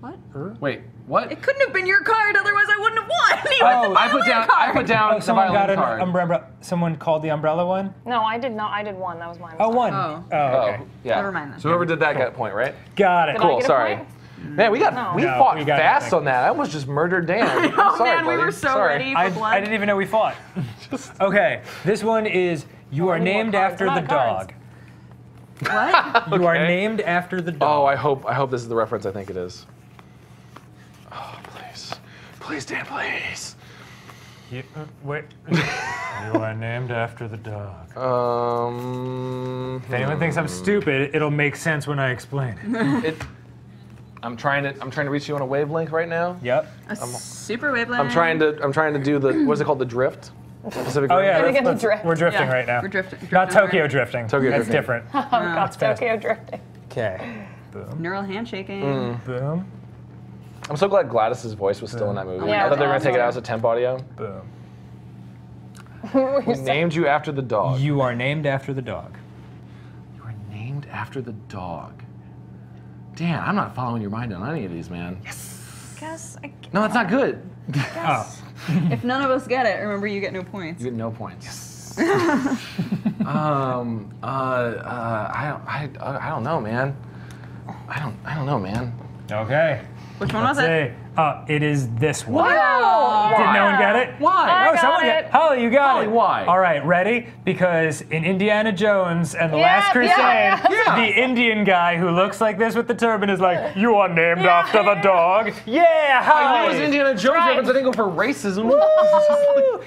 What? Her? Wait, what? It couldn't have been your card, otherwise I wouldn't have won. He oh, I put down, card. I put down oh, someone got an card. Umbrella, someone called the umbrella one? No, I did not. I did one. That was mine. Oh, one. Oh, oh okay. Oh, yeah. Never mind then. So whoever did that cool. got a point, right? Got it. Did cool, I get a sorry. Point? Man, we got no. we no, fought we got fast on that. I almost just murdered Dan. No, sorry, man, buddy. We were so sorry. Ready for I, blood. I didn't even know we fought. Just okay, this one is you oh, are named after the dog. What? Okay. You are named after the dog. Oh, I hope I hope this is the reference. I think it is. Oh, please, please, Dan, please. You, uh, wait. You are named after the dog. Um. If anyone hmm. thinks I'm stupid, it'll make sense when I explain it. it I'm trying to. I'm trying to reach you on a wavelength right now. Yep. A I'm, super wavelength. I'm trying to. I'm trying to do the. What is it called? The drift. Pacific Rim. Oh yeah, let's, let's, drift. We're drifting yeah. right now. We're drifting. Drift Not Tokyo over. Drifting. Tokyo That's drifting. Different. Oh, no. That's Tokyo drifting. Okay. Boom. Neural handshaking. Mm. Boom. I'm so glad Gladys's voice was Boom. Still in that movie. Yeah, I thought they were gonna take it out as a temp audio. Boom. We named you after the dog. You are named after the dog. You are named after the dog. Dan, I'm not following your mind on any of these, man. Yes. Guess. I no, that's not good. Guess. Oh. If none of us get it, remember you get no points. You get no points. Yes. um. Uh. uh I, I. I. don't know, man. I don't. I don't know, man. Okay. Which one Let's was it? See. Uh, it is this one. Wow. Did no one get it? Why? I oh, got someone it. Got, Holly, you got Holly, it. Why? All right, ready? Because in Indiana Jones and the yeah, Last Crusade, yeah, yeah. the yeah. Indian guy who looks like this with the turban is like, "You are named yeah. after the dog." Yeah, Holly. I knew it was Indiana Jones right. reference. I think for racism.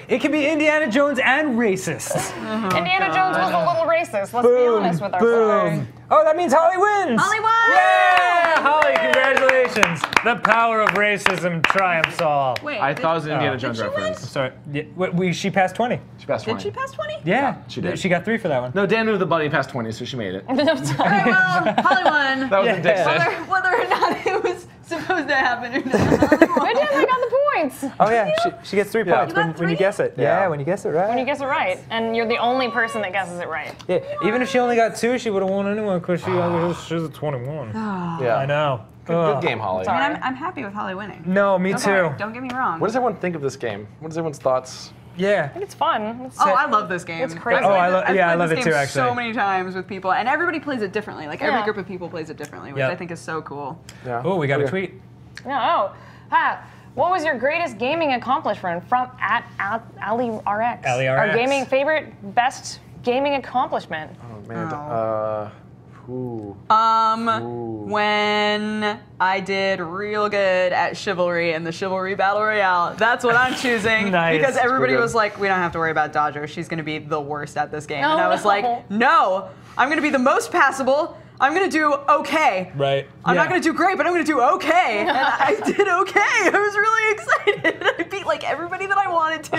It can be Indiana Jones and racist. Oh, Indiana God. Jones was a little racist. Let's boom, be honest with ourselves. Boom. Oh, that means Holly wins. Holly won. Yeah, Holly, congratulations. The power of racism triumphs all. Wait, I did, thought it was an Indiana Jones reference. Win? Sorry, yeah, we, she passed twenty. She passed twenty. Did she pass twenty? Yeah, yeah, she did. She got three for that one. No, Dan moved the bunny past twenty, so she made it. All right, well, Holly won. That was yeah. a Dixit. Whether, whether or not it was supposed to happen or not. But Dan, I got the points. Oh yeah, she, she gets three yeah. points when, three? when you guess it. Yeah. yeah, when you guess it right. When you guess it right, and you're the only person that guesses it right. Yeah, yeah. Even if she only got two, she would have won anyone because she was a twenty-one. Yeah, I know. Good, good game, Holly. I mean, I'm, I'm happy with Holly winning. No, me okay. too. Don't get me wrong. What does everyone think of this game? What is everyone's thoughts? Yeah. I think it's fun. It's oh, it. I love this game. It's crazy. Oh, I love yeah, I love this it game too. Actually, so many times with people, and everybody plays it differently. Like every yeah. group of people plays it differently, which yep. I think is so cool. Yeah. Oh, we got okay. a tweet. No. Oh, ha. What was your greatest gaming accomplishment from at, at AliRx? AliRx. Our gaming favorite, best gaming accomplishment. Oh man. Oh. Uh, Ooh. Um, Ooh. When I did real good at Chivalry and the Chivalry Battle Royale, that's what I'm choosing. Nice. Because everybody was like, we don't have to worry about Dodger. She's going to be the worst at this game. No, and I was no. like, no, I'm going to be the most passable. I'm going to do okay. Right. I'm yeah. not going to do great, but I'm going to do okay. And I did okay. I was really excited. I beat like everybody that I wanted to.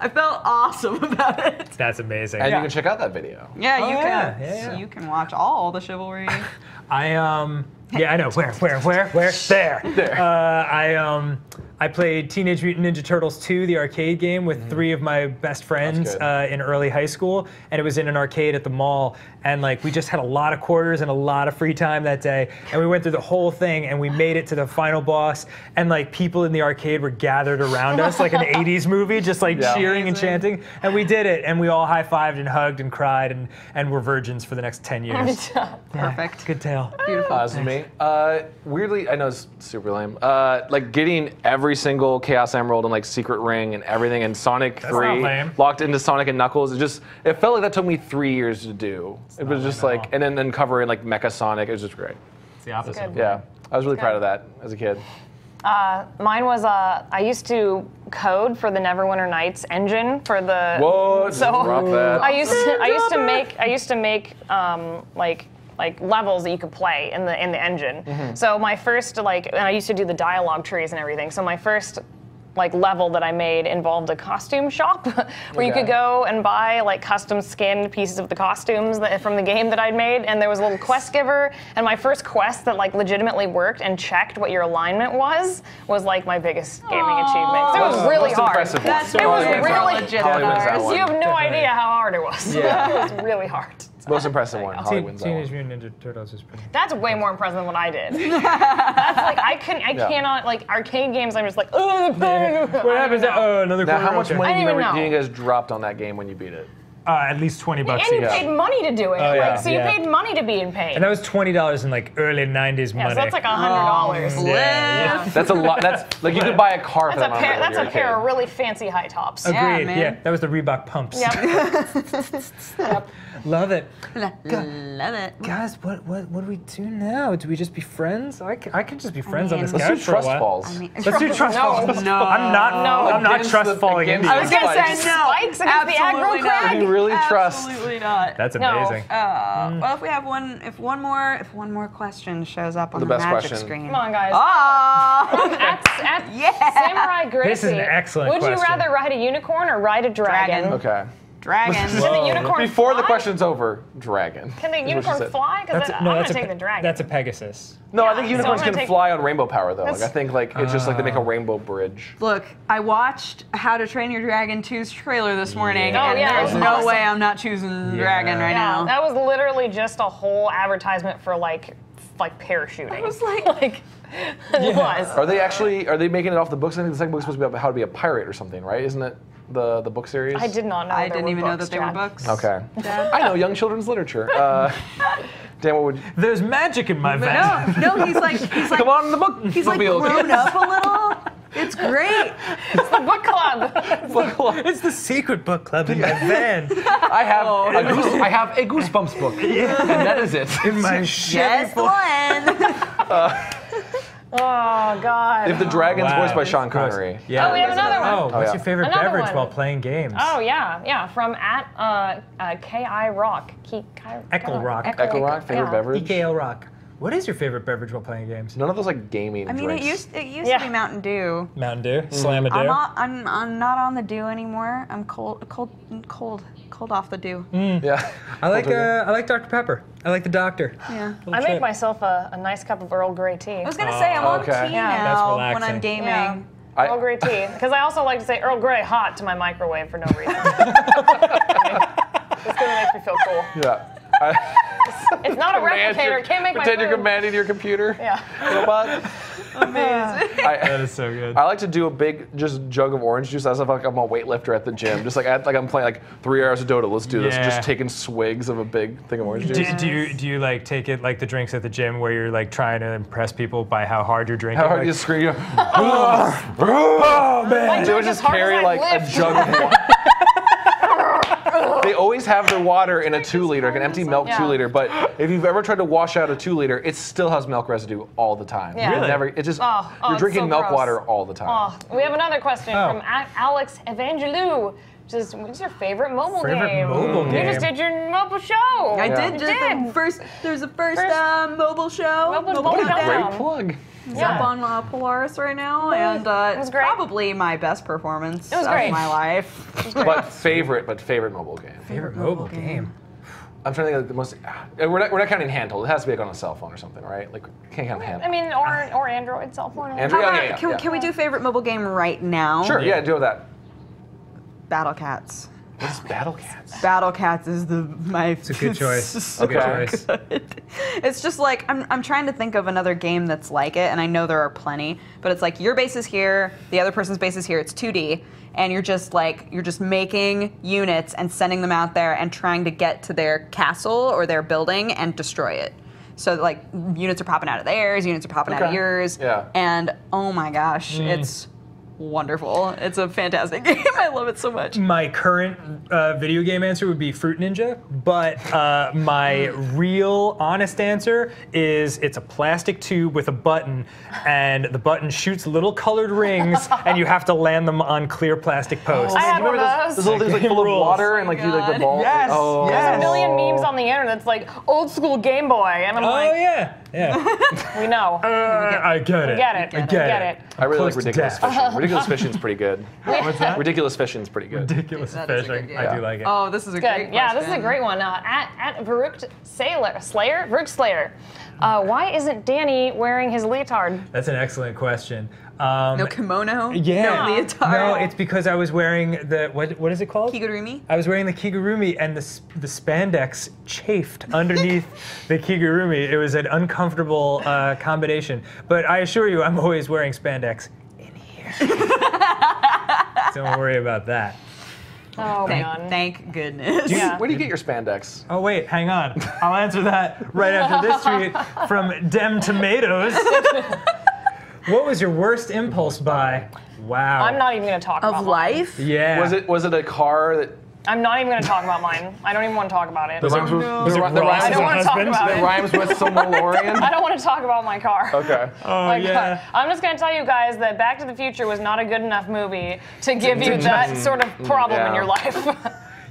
I felt awesome about it. That's amazing. And yeah. you can check out that video. Yeah, oh, you yeah. can. Yeah, yeah. You can watch all the Chivalry. I um Yeah, I know. Where, where, where, where? There. There. Uh, I um, I played Teenage Mutant Ninja Turtles two, the arcade game, with mm-hmm. three of my best friends uh, in early high school, and it was in an arcade at the mall. And like, we just had a lot of quarters and a lot of free time that day, and we went through the whole thing, and we made it to the final boss. And like, people in the arcade were gathered around us, like an eighties movie, just like yeah. cheering Amazing. and chanting. And we did it, and we all high-fived and hugged and cried, and and were virgins for the next ten years. Yeah, perfect. Good tale. Beautiful. Awesome. Uh, weirdly, I know it's super lame. Uh, like getting every single Chaos Emerald and like Secret Ring and everything in Sonic That's three, locked into Sonic and Knuckles. It just it felt like that took me three years to do. It's it was just like, and then then covering like Mecha Sonic. It was just great. It's the opposite. It's yeah, I was really proud of that as a kid. Uh, mine was uh, I used to code for the Neverwinter Nights engine for the. Whoa! So drop that. I used to, I used to make I used to make um, like. like levels that you could play in the in the engine. Mm-hmm. So my first like, and I used to do the dialogue trees and everything. So my first like level that I made involved a costume shop where okay. you could go and buy like custom skinned pieces of the costumes that, from the game that I'd made, and there was a little quest giver, and my first quest that like legitimately worked and checked what your alignment was was like my biggest gaming Aww. achievement. So it was really Most hard. That's it was really legit. You have no Definitely. idea how hard it was. Yeah. It was really hard. Most impressive one. Holly wins that one. Teenage Mutant Ninja Turtles is pretty. That's way more impressive than what I did. That's like I couldn't, I yeah. cannot like arcade games. I'm just like, oh, yeah. what happens? Oh, another. Now, how much okay. money do you guys dropped on that game when you beat it? Uh, at least twenty bucks. And you yeah. paid money to do it. Oh, yeah. like, so you yeah. paid money to be in pain. And that was twenty dollars in like early nineties money. Yeah, so that's like a hundred dollars. Oh, yeah. yeah. That's a lot. That's like you could buy a car. That's for a pair. That's a pair of really fancy high tops. Agreed. Yeah, man. yeah. That was the Reebok pumps. Yep. yep. Love it. Love it. Guys, what what what do we do now? Do we just be friends? I can, I can just be friends I mean, on this couch for a while. I mean, let's trust do trust falls. No. no, I'm not. No. I'm not trust falling into. I was gonna spikes. say no. Spikes against the aggro crag. Really trust. Absolutely not. That's amazing. No. Uh, mm. Well, if we have one, if one more, if one more question shows up on the, the magic question. screen. Come on, guys. Oh, at, at yeah. Samurai Gracie. This is an excellent Would question. Would you rather ride a unicorn or ride a dragon? dragon. Okay. Dragon. Can the unicorn Before fly? the question's over, dragon. Can the unicorn fly? Because I'm no, gonna take the dragon. That's a Pegasus. No, yeah, I think unicorns so can take... fly on rainbow power though. Like, I think like it's uh, just like they make a rainbow bridge. Look, I watched How to Train Your Dragon two's trailer this morning, yeah. and oh, yeah, there's no awesome. way I'm not choosing yeah. dragon right yeah, now. That was literally just a whole advertisement for like, like parachuting. I was like, like. It was. Are they actually? Are they making it off the books? I think the second book's supposed to be about how to be a pirate or something, right? Isn't it? The the book series. I did not know. I didn't even know that they were books. Okay. I know young children's literature. Uh, Dan, what would you... There's magic in my van. No, no, he's like he's like. Come on, the book. He's like grown up a little. It's great. It's the book club. It's, book club. The, it's the secret book club in my van. I have oh, a goose, I have a Goosebumps book. Yeah. And that is it. In my Just one. uh, Oh, God. If the Dragon's wow. voiced by Sean Connery. Yeah. Oh, we have another one. Oh, what's oh, yeah. your favorite another beverage one. while playing games? Oh, yeah, yeah. From at uh, uh, K I Rock. K K Echo Rock. Echo, Echo Rock, favorite yeah. beverage? E K L Rock. What is your favorite beverage while playing games? None of those like gaming I mean, drinks. it used, it used yeah. to be Mountain Dew. Mountain Dew? Mm. Slam a Dew? I'm not, I'm, I'm not on the Dew anymore. I'm cold, cold, cold, cold off the Dew. Mm. Yeah. I like, uh, I like Doctor Pepper. I like the doctor. Yeah. I make myself a, a nice cup of Earl Grey tea. I was gonna say I'm on okay. tea yeah. now when I'm gaming. Yeah. I, Earl Grey tea, because I also like to say Earl Grey hot to my microwave for no reason. It's gonna make me feel cool. Yeah. I, it's not a replicator. Your, can't make my pretend food. You're commanding your computer. Yeah. Robot. Amazing. I, that is so good. I like to do a big just jug of orange juice. I feel like I'm a weightlifter at the gym. Just like I, like I'm playing like three hours of Dota. Let's do yeah. this. Just taking swigs of a big thing of orange juice. Do, do you do you like take it like the drinks at the gym where you're like trying to impress people by how hard you're drinking? How hard like, you scream? Like, oh, oh man! They would just carry like lift. a jug of water. They always have their water in a two liter, like an empty milk yeah. two liter, but if you've ever tried to wash out a two liter, it still has milk residue all the time. Yeah. Really? It never, it just, oh, oh, you're drinking so milk gross. water all the time. Oh. We have another question oh. from Alex Evangelou. Just, what's your favorite mobile favorite game? mobile game. You just did your mobile show. I yeah. did. did. The first, there's the first, first um, mobile show. Mobile, mobile what a great down. plug. It's yeah. up on uh, Polaris right now, and uh, it's probably my best performance of my life. It was great. But favorite, but favorite mobile game. Favorite mobile, mobile game. game. I'm trying to think of the most. We're not, we're not counting handheld. It has to be like on a cell phone or something, right? Like can't count handheld. I mean, or or Android cell phone. Android. How about, yeah, yeah, can, yeah. can we do favorite mobile game right now? Sure. Yeah, deal with that. Battle Cats. What is Battle Cats? Battle Cats is the my. It's a good choice. So okay. Good. It's just like I'm I'm trying to think of another game that's like it, and I know there are plenty, but it's like your base is here, the other person's base is here. It's two D, and you're just like you're just making units and sending them out there and trying to get to their castle or their building and destroy it. So like units are popping out of theirs, units are popping okay. out of yours, yeah. And oh my gosh, mm. it's. Wonderful. It's a fantastic game. I love it so much. My current uh, video game answer would be Fruit Ninja, but uh, my real honest answer is it's a plastic tube with a button, and the button shoots little colored rings, and you have to land them on clear plastic posts. I have one of those. Those little things like full of water and like you like the ball. Yes, oh. yes. There's a million memes on the internet that's like old school Game Boy, and I'm oh, like, oh yeah. Yeah. We know. Uh, we get I get it. Get it. I get, get it. it. I really Close like Ridiculous Fishing. Ridiculous Fishing's pretty good. What's that? Ridiculous Fishing's pretty good. Ridiculous that Fishing. Good, yeah. I do like it. Oh, this is a good. great one. Yeah, question. This is a great one. Uh, at at Varuk Sailor, Slayer? Varuk Slayer. Uh, why isn't Danny wearing his leotard? That's an excellent question. Um, no kimono? Yeah. No leotard? No, it's because I was wearing the, what, what is it called? Kigurumi? I was wearing the kigurumi, and the, the spandex chafed underneath the kigurumi. It was an uncomfortable uh, combination. But I assure you, I'm always wearing spandex in here. Don't worry about that. Oh, thank, thank goodness. Do you, yeah. Where do you get your spandex? Oh, wait, hang on. I'll answer that right after this tweet from Dem Tomatoes. What was your worst impulse buy? Wow. I'm not even going to talk about it. Of life? Mine. Yeah. Was it was it a car that... I'm not even going to talk about mine. I don't even want to talk about it. The rhymes with Silmarillion? I don't want to talk about my car. Okay. Oh, like, yeah. Uh, I'm just going to tell you guys that Back to the Future was not a good enough movie to give you that sort of problem yeah. in your life.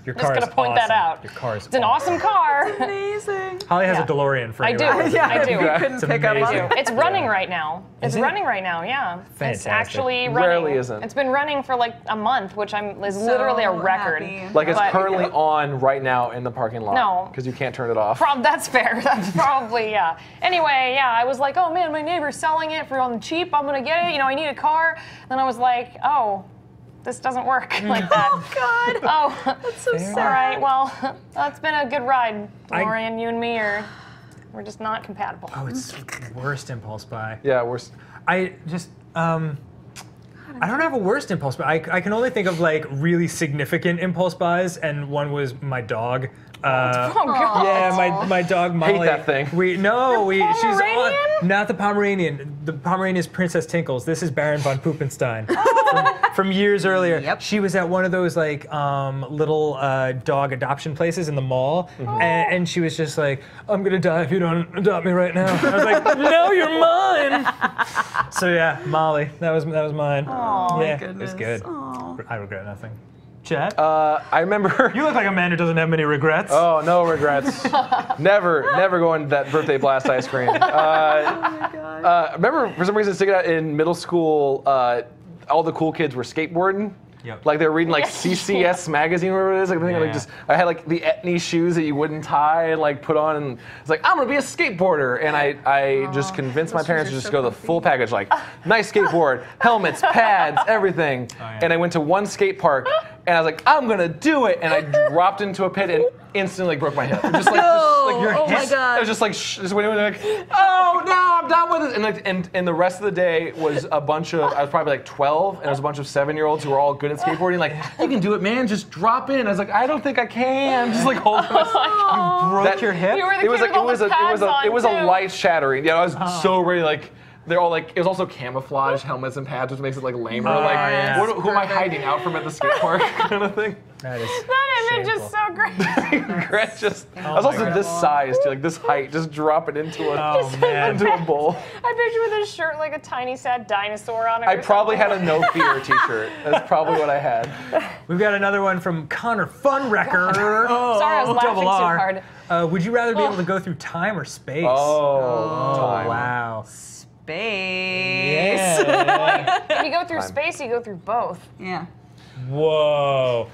Your car I'm just going to point awesome. that out. Your car is It's an awesome, awesome car. It's amazing. Holly has yeah. a DeLorean for you. I do. Right? Yeah, I do. You couldn't it's pick amazing. up on it. It's running right now. It's Isn't running it? right now, yeah. Fantastic. It's actually running. Rarely isn't. It's been running for like a month, which I'm is so literally a record. Happy. Like it's but, currently yeah. on right now in the parking lot. No. Because you can't turn it off. Prob that's fair. That's probably, yeah. Anyway, yeah, I was like, oh man, my neighbor's selling it for on the cheap. I'm going to get it. You know, I need a car. Then I was like, oh. This doesn't work like that. Oh, God. Oh, that's so sad. All right, well, it's been a good ride. Lauren, I... you and me are, we're just not compatible. Oh, it's worst impulse buy. Yeah, worst. I just, um, God, I don't have a worst impulse buy. I, I can only think of like really significant impulse buys, and one was my dog. Uh, oh, God. Yeah, my, my dog Molly. Hate that thing. We no, the we she's on, not the Pomeranian. The Pomeranian is Princess Tinkles. This is Baron von Puppenstein from, from years earlier. Yep. She was at one of those like um, little uh, dog adoption places in the mall, mm-hmm. and, and she was just like, "I'm gonna die if you don't adopt me right now." I was like, "No, you're mine." So yeah, Molly, that was that was mine. Oh yeah, my goodness. It was good. Aww. I regret nothing. Chat? Uh, I remember... You look like a man who doesn't have many regrets. Oh, no regrets. Never, never going to that birthday blast ice cream. Uh, oh, my God. Uh, I remember, for some reason, sticking out in middle school, uh, all the cool kids were skateboarding. Yep. Like they were reading like C C S magazine or whatever it is. Like, yeah. like just, I had like the Etnies shoes that you wouldn't tie and like put on, and it's like, I'm gonna be a skateboarder. And I, I Aww, just convinced my parents to just so go the full package, like nice skateboard, helmets, pads, everything. Oh, yeah. And I went to one skate park and I was like, I'm gonna do it. And I dropped into a pit and instantly broke my hip. Just like, no! just, like your oh my God. It was just like, shh, just went like, oh no, I'm done with it. And, like, and, and the rest of the day was a bunch of, I was probably like twelve, and it was a bunch of seven year olds who were all good at skateboarding. Like, you can do it, man, just drop in. I was like, I don't think I can. Just like holding my oh, You broke that, your hip? You were the it was like, it was, a, it was a, it was a life shattering. Yeah, I was oh. so ready, like, they're all like, it was also camouflage helmets and pads, which makes it like lamer. Oh, like, yeah. what, who am I hiding out from at the skate park kind of thing? That is That image shameful. is so great. Gret just, oh I was also God. this size too, like this height, just drop it into a, oh, man. into a bowl. I picture with a shirt like a tiny sad dinosaur on it. I probably something. had a No Fear t-shirt. That's probably what I had. We've got another one from Connor Funwrecker. Oh, Sorry, I was laughing too hard. Uh, would you rather be oh. able to go through time or space? Oh, oh time. wow. Space. Yeah. If you go through Time. space, you go through both. Yeah. Whoa.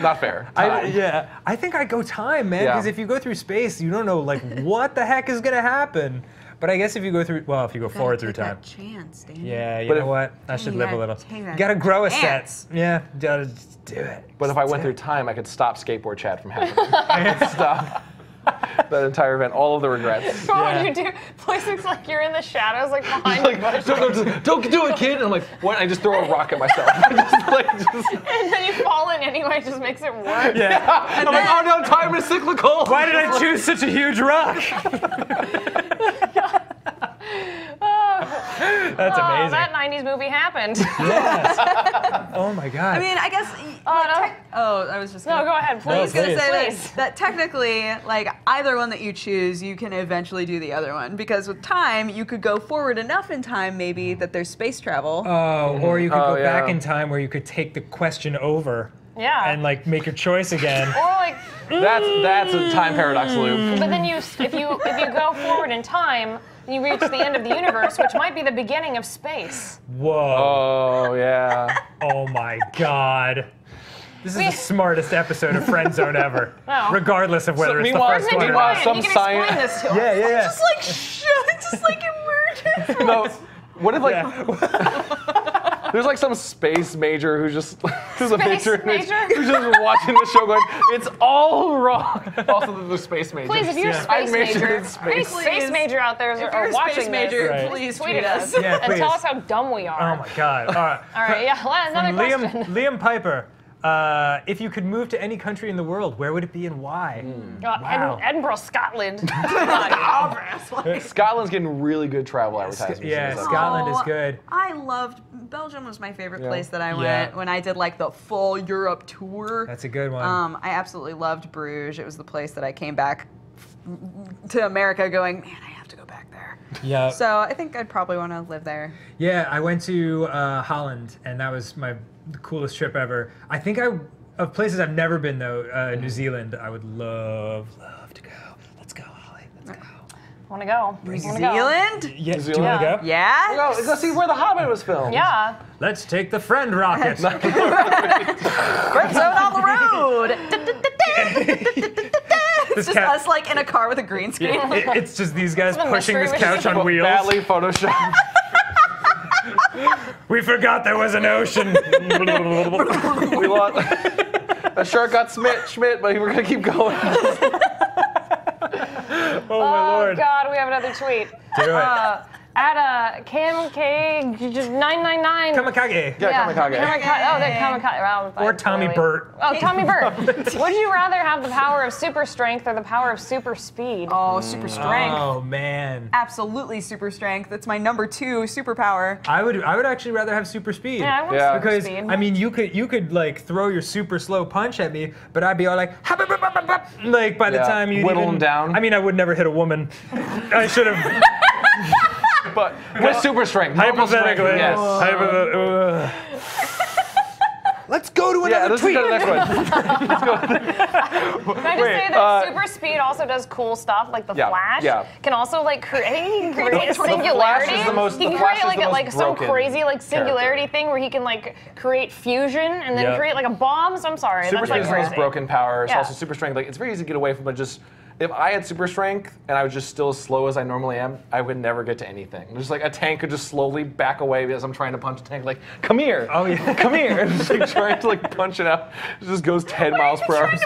Not fair. I, yeah, I think I go time, man, because yeah. if you go through space, you don't know like what the heck is gonna happen. But I guess if you go through, well, if you go you forward through time, that chance, damn. Yeah, you but know if, what? I should live a little. You gotta grow a set. Yeah, gotta just do it. But just if I went through time, I could stop skateboard chat from happening. I could stop that entire event, all of the regrets. What yeah. would you do? Poison's like you're in the shadows, like behind. Like, don't, don't, don't do it, kid. And I'm like, what? I just throw a rock at myself. just, like, just... And then you fall in anyway. It just makes it worse. Yeah. yeah. And I'm then... like, oh no, time is cyclical. Why did I choose such a huge rock? That's amazing. Oh, that nineties movie happened. Yes. Oh my God. I mean, I guess. Oh, like, no. oh I was just. Gonna, no, go ahead, please. No, I was going to say that, that technically, like either one that you choose, you can eventually do the other one because with time, you could go forward enough in time, maybe that there's space travel. Oh, mm-hmm. or you could oh, go yeah. back in time where you could take the question over. Yeah. And like make your choice again. Or like. That's that's a time paradox loop. But then you, if you if you go forward in time. You reach the end of the universe, which might be the beginning of space. Whoa. Oh, yeah. Oh, my God. This is we, the smartest episode of Friendzone ever, oh. regardless of whether so it's the first one or not. Some you can science... explain this to us. Yeah, yeah, yeah. Just like, shit, just like emerges. No, what if, like... Yeah. There's, like, some space major who's just... There's space a picture major? Who's just watching the show going, it's all wrong. Also, the space major. Please, if you're yeah. space major, space. space major out there if are watching space major, this, right. please tweet us. Yeah, and please. Tell us how dumb we are. Oh, my God. All right. All right, yeah, another Liam, question. Liam Piper. Uh, if you could move to any country in the world, where would it be and why? Mm. Uh, wow. Ed Edinburgh, Scotland. Scotland's getting really good travel advertising. Yeah, yeah Scotland oh, is good. I loved, Belgium was my favorite yeah. place that I went yeah. when I did like the full Europe tour. That's a good one. Um, I absolutely loved Bruges. It was the place that I came back to America going, man, I have to go back there. Yeah. So I think I'd probably want to live there. Yeah, I went to uh, Holland and that was my... the coolest trip ever. I think I, of places I've never been though, uh, New Zealand, I would love, love to go. Let's go, Holly, let's go. I wanna go. New Zealand? Yeah, do you wanna go? Yeah. Let's go see where The Hobbit was filmed. Yeah. Let's take the friend rocket. Friend zone on the road. It's just us like in a car with a green screen. Yeah. It, it's just these guys pushing this couch on wheels. Badly photoshopped. We forgot there was an ocean. We lost. A shark got smit, schmit, but we're gonna keep going. Oh, oh my Lord! Oh God, we have another tweet. Do uh, it. At a uh, Kamikage nine nine nine. Kamikage. Yeah, yeah. Kamikage. Kamikage. Oh, that Kamikage. Wow, or Tommy really. Burt. Oh, Tommy Burt. Would you rather have the power of super strength or the power of super speed? Oh, super strength. Oh man. Absolutely super strength. That's my number two superpower. I would. I would actually rather have super speed. Yeah, I want yeah. super because, speed. Because I mean, you could you could like throw your super slow punch at me, but I'd be all like, hop, hop, hop, hop, hop. Like by the yeah. time you whittle even, them down. I mean, I would never hit a woman. I should have. But with well, super strength, hypothetically, strength, yes. Hypothetically. Let's go to another yeah, tweet. Go to the next one. Let's go to the next one. Can I just Wait, say that uh, super speed also does cool stuff, like the yeah, Flash. Yeah. Can also like create, I think he can create a singularity. The most, he can create like, a, like some crazy like singularity character. Thing where he can like create fusion and then yep. create like a bomb. So I'm sorry, super that's like crazy. Super speed is broken power. It's yeah. also super strength. Like it's very easy to get away from, but just. If I had super strength and I was just still as slow as I normally am, I would never get to anything. Just like a tank could just slowly back away because I'm trying to punch a tank. Like, come here, oh yeah, come here. And just like trying to like punch it out. It just goes ten Why miles per hour. I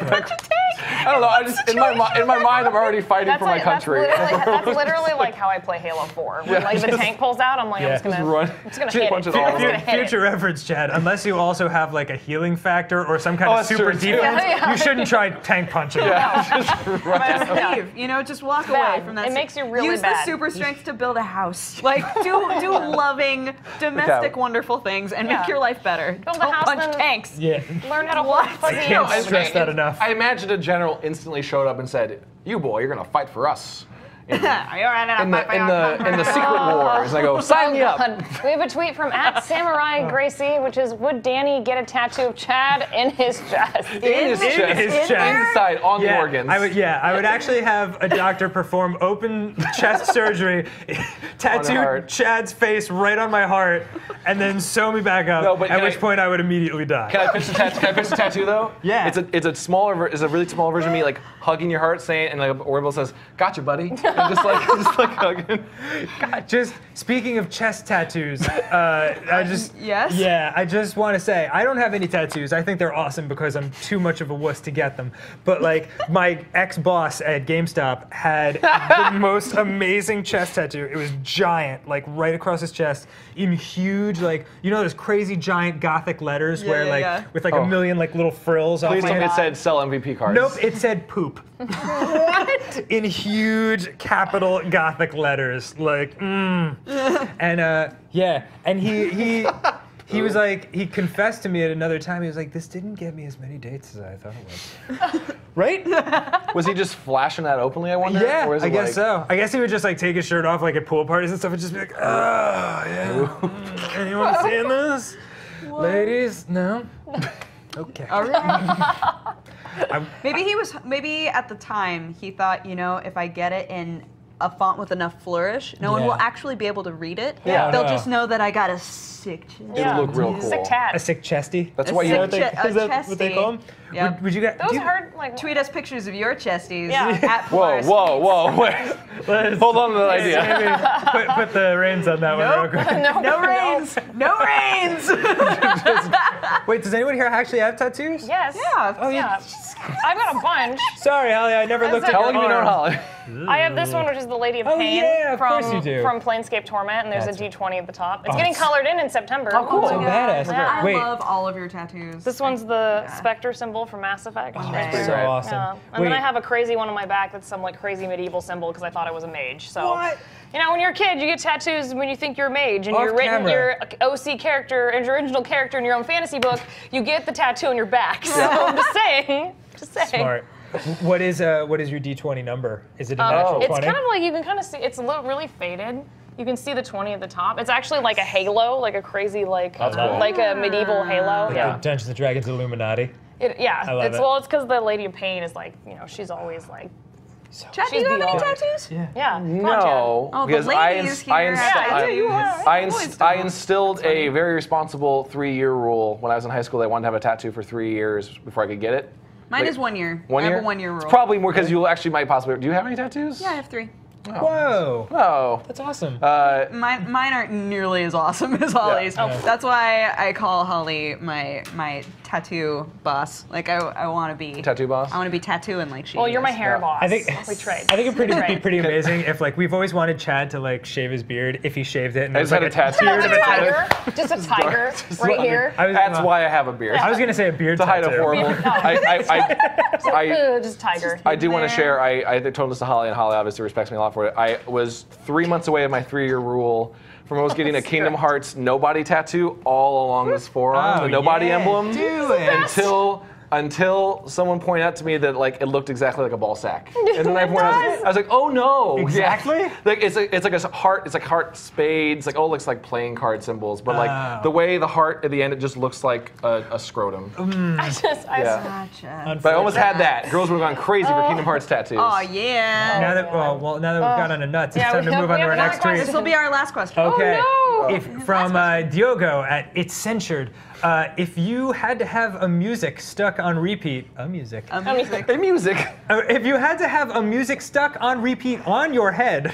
don't know. I just in my in my mind, I'm already fighting that's for my like, country. That's literally, that's literally like how I play Halo four. When yeah, like the just, tank pulls out, I'm like, yeah. I'm just gonna run. I'm just gonna hit punch it. It all future, hit future reference, Chad. Unless you also have like a healing factor or some kind oh, of super defense, yeah, yeah. you shouldn't try tank punching. Yeah. Yeah. Just run. Just leave. You know, just walk away from that. It makes you really Use bad. Use the super strength to build a house. Like do do loving domestic okay. wonderful things and yeah. make your life better. Build Don't a house punch tanks. Yeah. Learn how to watch. I can't stress that enough. I imagine a general instantly showed up and said, you boy, you're gonna fight for us. in, Are you right in, the, in the in the Secret Wars. And I go, sign me up. We have a tweet from at Samurai Gracie, which is, would Danny get a tattoo of Chad in his chest? In, in his chest. In his chest. Inside, on yeah, the organs. I would, yeah, I would actually have a doctor perform open chest surgery, tattoo Chad's face right on my heart, and then sew me back up, no, at which I, point I would immediately die. Can I pitch the tattoo, can I pitch the tattoo though? Yeah. It's a, it's a smaller, it's a really small version of me, like, hugging your heart, saying, and like Orville says, gotcha, buddy. And just like, just like hugging. God. Just speaking of chest tattoos, uh, I just, yes? yeah, I just want to say, I don't have any tattoos. I think they're awesome because I'm too much of a wuss to get them. But like, my ex-boss at GameStop had the most amazing chest tattoo. It was giant, like right across his chest, in huge, like, you know those crazy giant Gothic letters yeah, where yeah, like, yeah. with like oh. a million like little frills Please off Please tell me it said sell M V P cards. Nope, it said poop. What? In huge capital Gothic letters, like mm. and uh, yeah, and he he he was like, he confessed to me at another time. He was like, this didn't get me as many dates as I thought it would. Right? Was he just flashing that openly? I wonder. Yeah, or is it I guess like... so. I guess he would just like take his shirt off like at pool parties and stuff, and just be like, oh yeah, anyone seeing this? What? Ladies, no. Okay. All right. I, maybe he was, maybe at the time he thought, you know, if I get it in a font with enough flourish, no yeah. one will actually be able to read it. Yeah. They'll no. just know that I got a sick chest. Yeah. It'll look real cool. Sick tat. A sick chesty. That's a why you know what they, is that what they call them? Yeah. Would, would you get, Those you, hurt, like, tweet us pictures of your chesties yeah. at PolarisTweets. Whoa, whoa, whoa, wait. Let's, Hold on to that idea. Put, put the reins on that nope. one real quick. No, no reins. No reins. Just, wait, does anyone here actually have tattoos? Yes. Yeah. Oh, yeah. yeah. I've got a bunch. Sorry, Holly, I never That's looked at your arm. Holly. I have this one, which is the Lady of Pain oh, yeah, of from, from Planescape Torment, and there's That's a D twenty at the top. It's oh, getting colored in in September. Oh, cool. Oh, badass. Yeah. I wait. love all of your tattoos. This one's the yeah. Spectre symbol from Mass Effect. Oh, that's right. so awesome. Yeah. And Wait. then I have a crazy one on my back that's some like crazy medieval symbol because I thought I was a mage. So, what? You know, when you're a kid, you get tattoos when you think you're a mage, and Off you're written your O C character and your original character in your own fantasy book. You get the tattoo on your back. So I'm just saying, just saying. Smart. What is uh, what is your D twenty number? Is it a um, natural twenty? It's kind of like, you can kind of see, it's a little really faded. You can see the twenty at the top. It's actually like a halo, like a crazy, like oh, cool. like a medieval halo. Like yeah. Dungeons and Dragons Illuminati. It, yeah. I love it's, it. Well, it's because the Lady of Pain is like, you know, she's always like. So Chad, do you have any tattoos? Yeah. yeah. No. On, oh, because I, ins I, inst yeah, I, you I, inst I instilled a very responsible three-year rule when I was in high school. I wanted to have a tattoo for three years before I could get it. Mine Wait, is one year. One I year? have a one year rule. It's probably more because you actually might possibly. Do you have any tattoos? Yeah, I have three. Oh. Whoa. Whoa. That's awesome. Uh, mine, mine aren't nearly as awesome as Holly's. Yeah. Oh. That's why I call Holly my my tattoo boss. Like, I, I want to be. Tattoo boss? I want to be tattooing like she Well, is. you're my hair yeah. boss. I think, we tried. I think it would pretty, be pretty amazing if, like, we've always wanted Chad to, like, shave his beard if he shaved it. And I just had like, a tattoo. Just a tiger. Just a tiger right here. I was, That's uh, why I have a beard. I was going to say a beard to hide a horrible. Just tiger. I do want to share. I, I told this to Holly, and Holly obviously respects me a lot. For it. I was three months away of my three-year rule from almost getting a Kingdom Hearts nobody tattoo all along this forearm, oh, the nobody yeah. emblem, Do it. until until someone pointed out to me that like it looked exactly like a ball sack, and then I, pointed out, I was like, oh no, exactly. Yeah. Like it's like, it's like a heart, it's like heart spades, like oh it looks like playing card symbols, but like oh. the way the heart at the end it just looks like a, a scrotum. Mm. I just I yeah. gotcha. But I almost had that. Girls would have gone crazy oh. for Kingdom Hearts tattoos. Oh yeah. Now that well, well now that we've oh. gone on a nuts, yeah, it's time to move on to our next question. This will be our last question. Okay. Oh, no. If from uh, Diogo at It's Censured. Uh, if you had to have a music stuck on repeat, a music, a music, a music. Uh, if you had to have a music stuck on repeat on your head,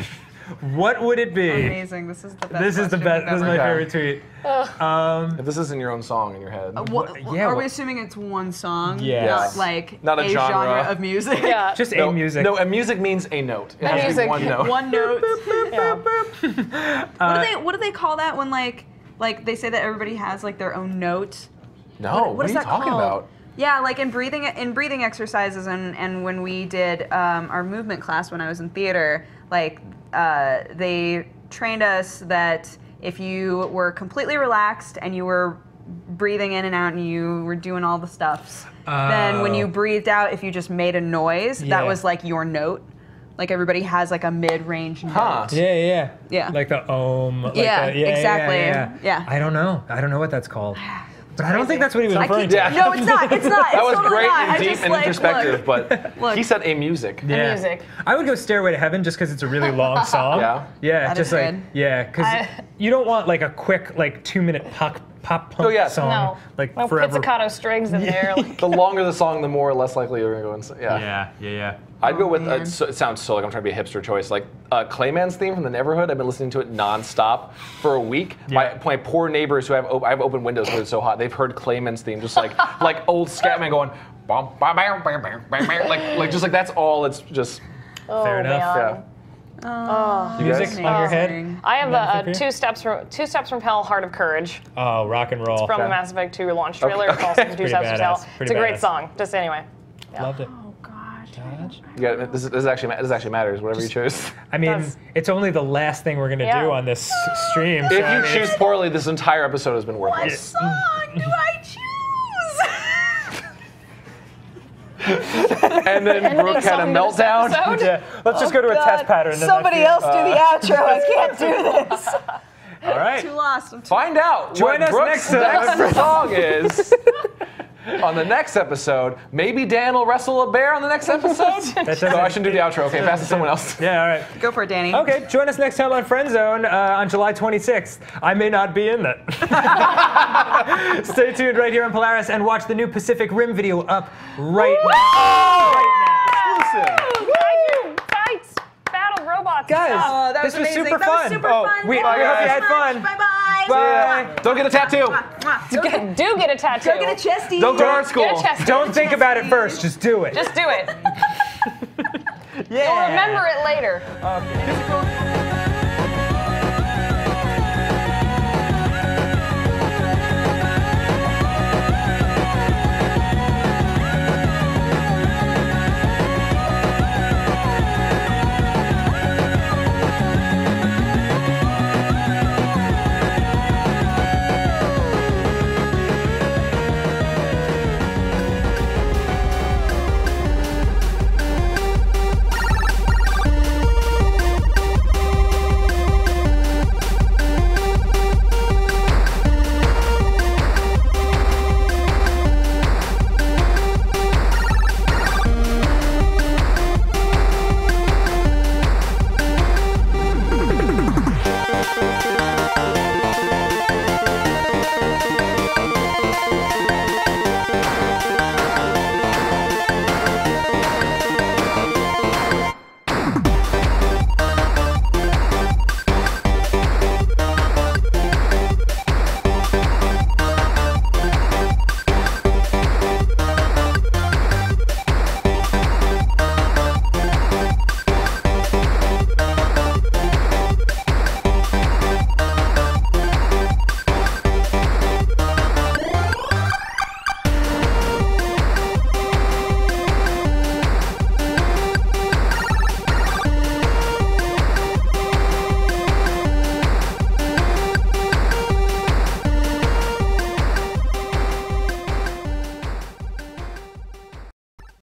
what would it be? Amazing! This is the best. This is the best. This is my favorite tweet. Um, if this isn't your own song in your head, uh, what, yeah, are what? we assuming it's one song? Yeah. Not like not a, a genre. genre of music. Yeah. Just no, a music. No, a music means a note. It a has music. To be one note. One note. yeah. What do they What do they call that when like? Like, they say that everybody has, like, their own note. No, what, what, what is are you that talking called? about? Yeah, like, in breathing in breathing exercises and, and when we did um, our movement class when I was in theater, like, uh, they trained us that if you were completely relaxed and you were breathing in and out and you were doing all the stuffs, oh. then when you breathed out, if you just made a noise, yeah. that was, like, your note. Like everybody has like a mid-range note. Huh. Yeah, yeah, yeah. Like the ohm. Like yeah, the, yeah, exactly. Yeah, yeah, yeah. yeah. I don't know. I don't know what that's called. But I don't think that's what he was referring to. Yeah. No, it's not. It's not. It's that was totally great not. and deep just, and like, introspective, look, but look. he said a music. Yeah. A music. I would go Stairway to Heaven just because it's a really long song. yeah. Yeah. That just like good. yeah, because you don't want like a quick like two-minute pop pop punk oh, yeah. song no. like well, forever. Pizzicato strings in yeah. there. Like. The longer the song, the more less likely you're gonna go insane. Yeah. Yeah. Yeah. Yeah. I'd go with, a, so, it sounds so like I'm trying to be a hipster choice, like uh, Clayman's theme from The Neighborhood. I've been listening to it nonstop for a week. Yeah. My, my poor neighbors who have, op I have open windows because it's so hot, they've heard Clayman's theme, just like like old Scatman going, bum, bum, bum, bum, bum, bum, like, like just like that's all it's just. Oh, fair enough. Yeah. Oh, music on your head. I have a, a two steps from two steps from Hell, Heart of Courage. Oh, rock and roll. It's from yeah. the Mass Effect two launch trailer. Okay. It's also Two Steps badass. From Hell. Pretty it's a badass. Great song. Just anyway. Yeah. Loved it. Yeah, this, this actually this actually matters. Whatever Just, you chose. I mean, That's, it's only the last thing we're gonna yeah. do on this stream. If so you I mean, choose poorly, this entire episode has been worthless. What song do I choose? And then and Brooke had a meltdown. Yeah. Let's oh just go to God. a test pattern. Somebody else do the uh, outro. I can't do this. All right. Too lost. I'm too Find out. Join us Brooke's next time. song is. On the next episode, maybe Dan will wrestle a bear on the next episode? So I shouldn't do the outro. Okay, pass it to someone else. Yeah, all right. Go for it, Danny. Okay, join us next time on Friendzone uh, on July twenty-sixth. I may not be in that. Stay tuned right here on Polaris and watch the new Pacific Rim video up right Woo! now. Right now. Battle robots. Guys, oh, that this was, was super that fun. Was super oh, fun. We, oh, we hope you had fun. Bye-bye. Bye. Don't get a tattoo. Do get, do get a tattoo. Go get a chesty. Don't go to art school. Don't think about it first. Just do it. Just do it. Yeah. You'll remember it later. Um,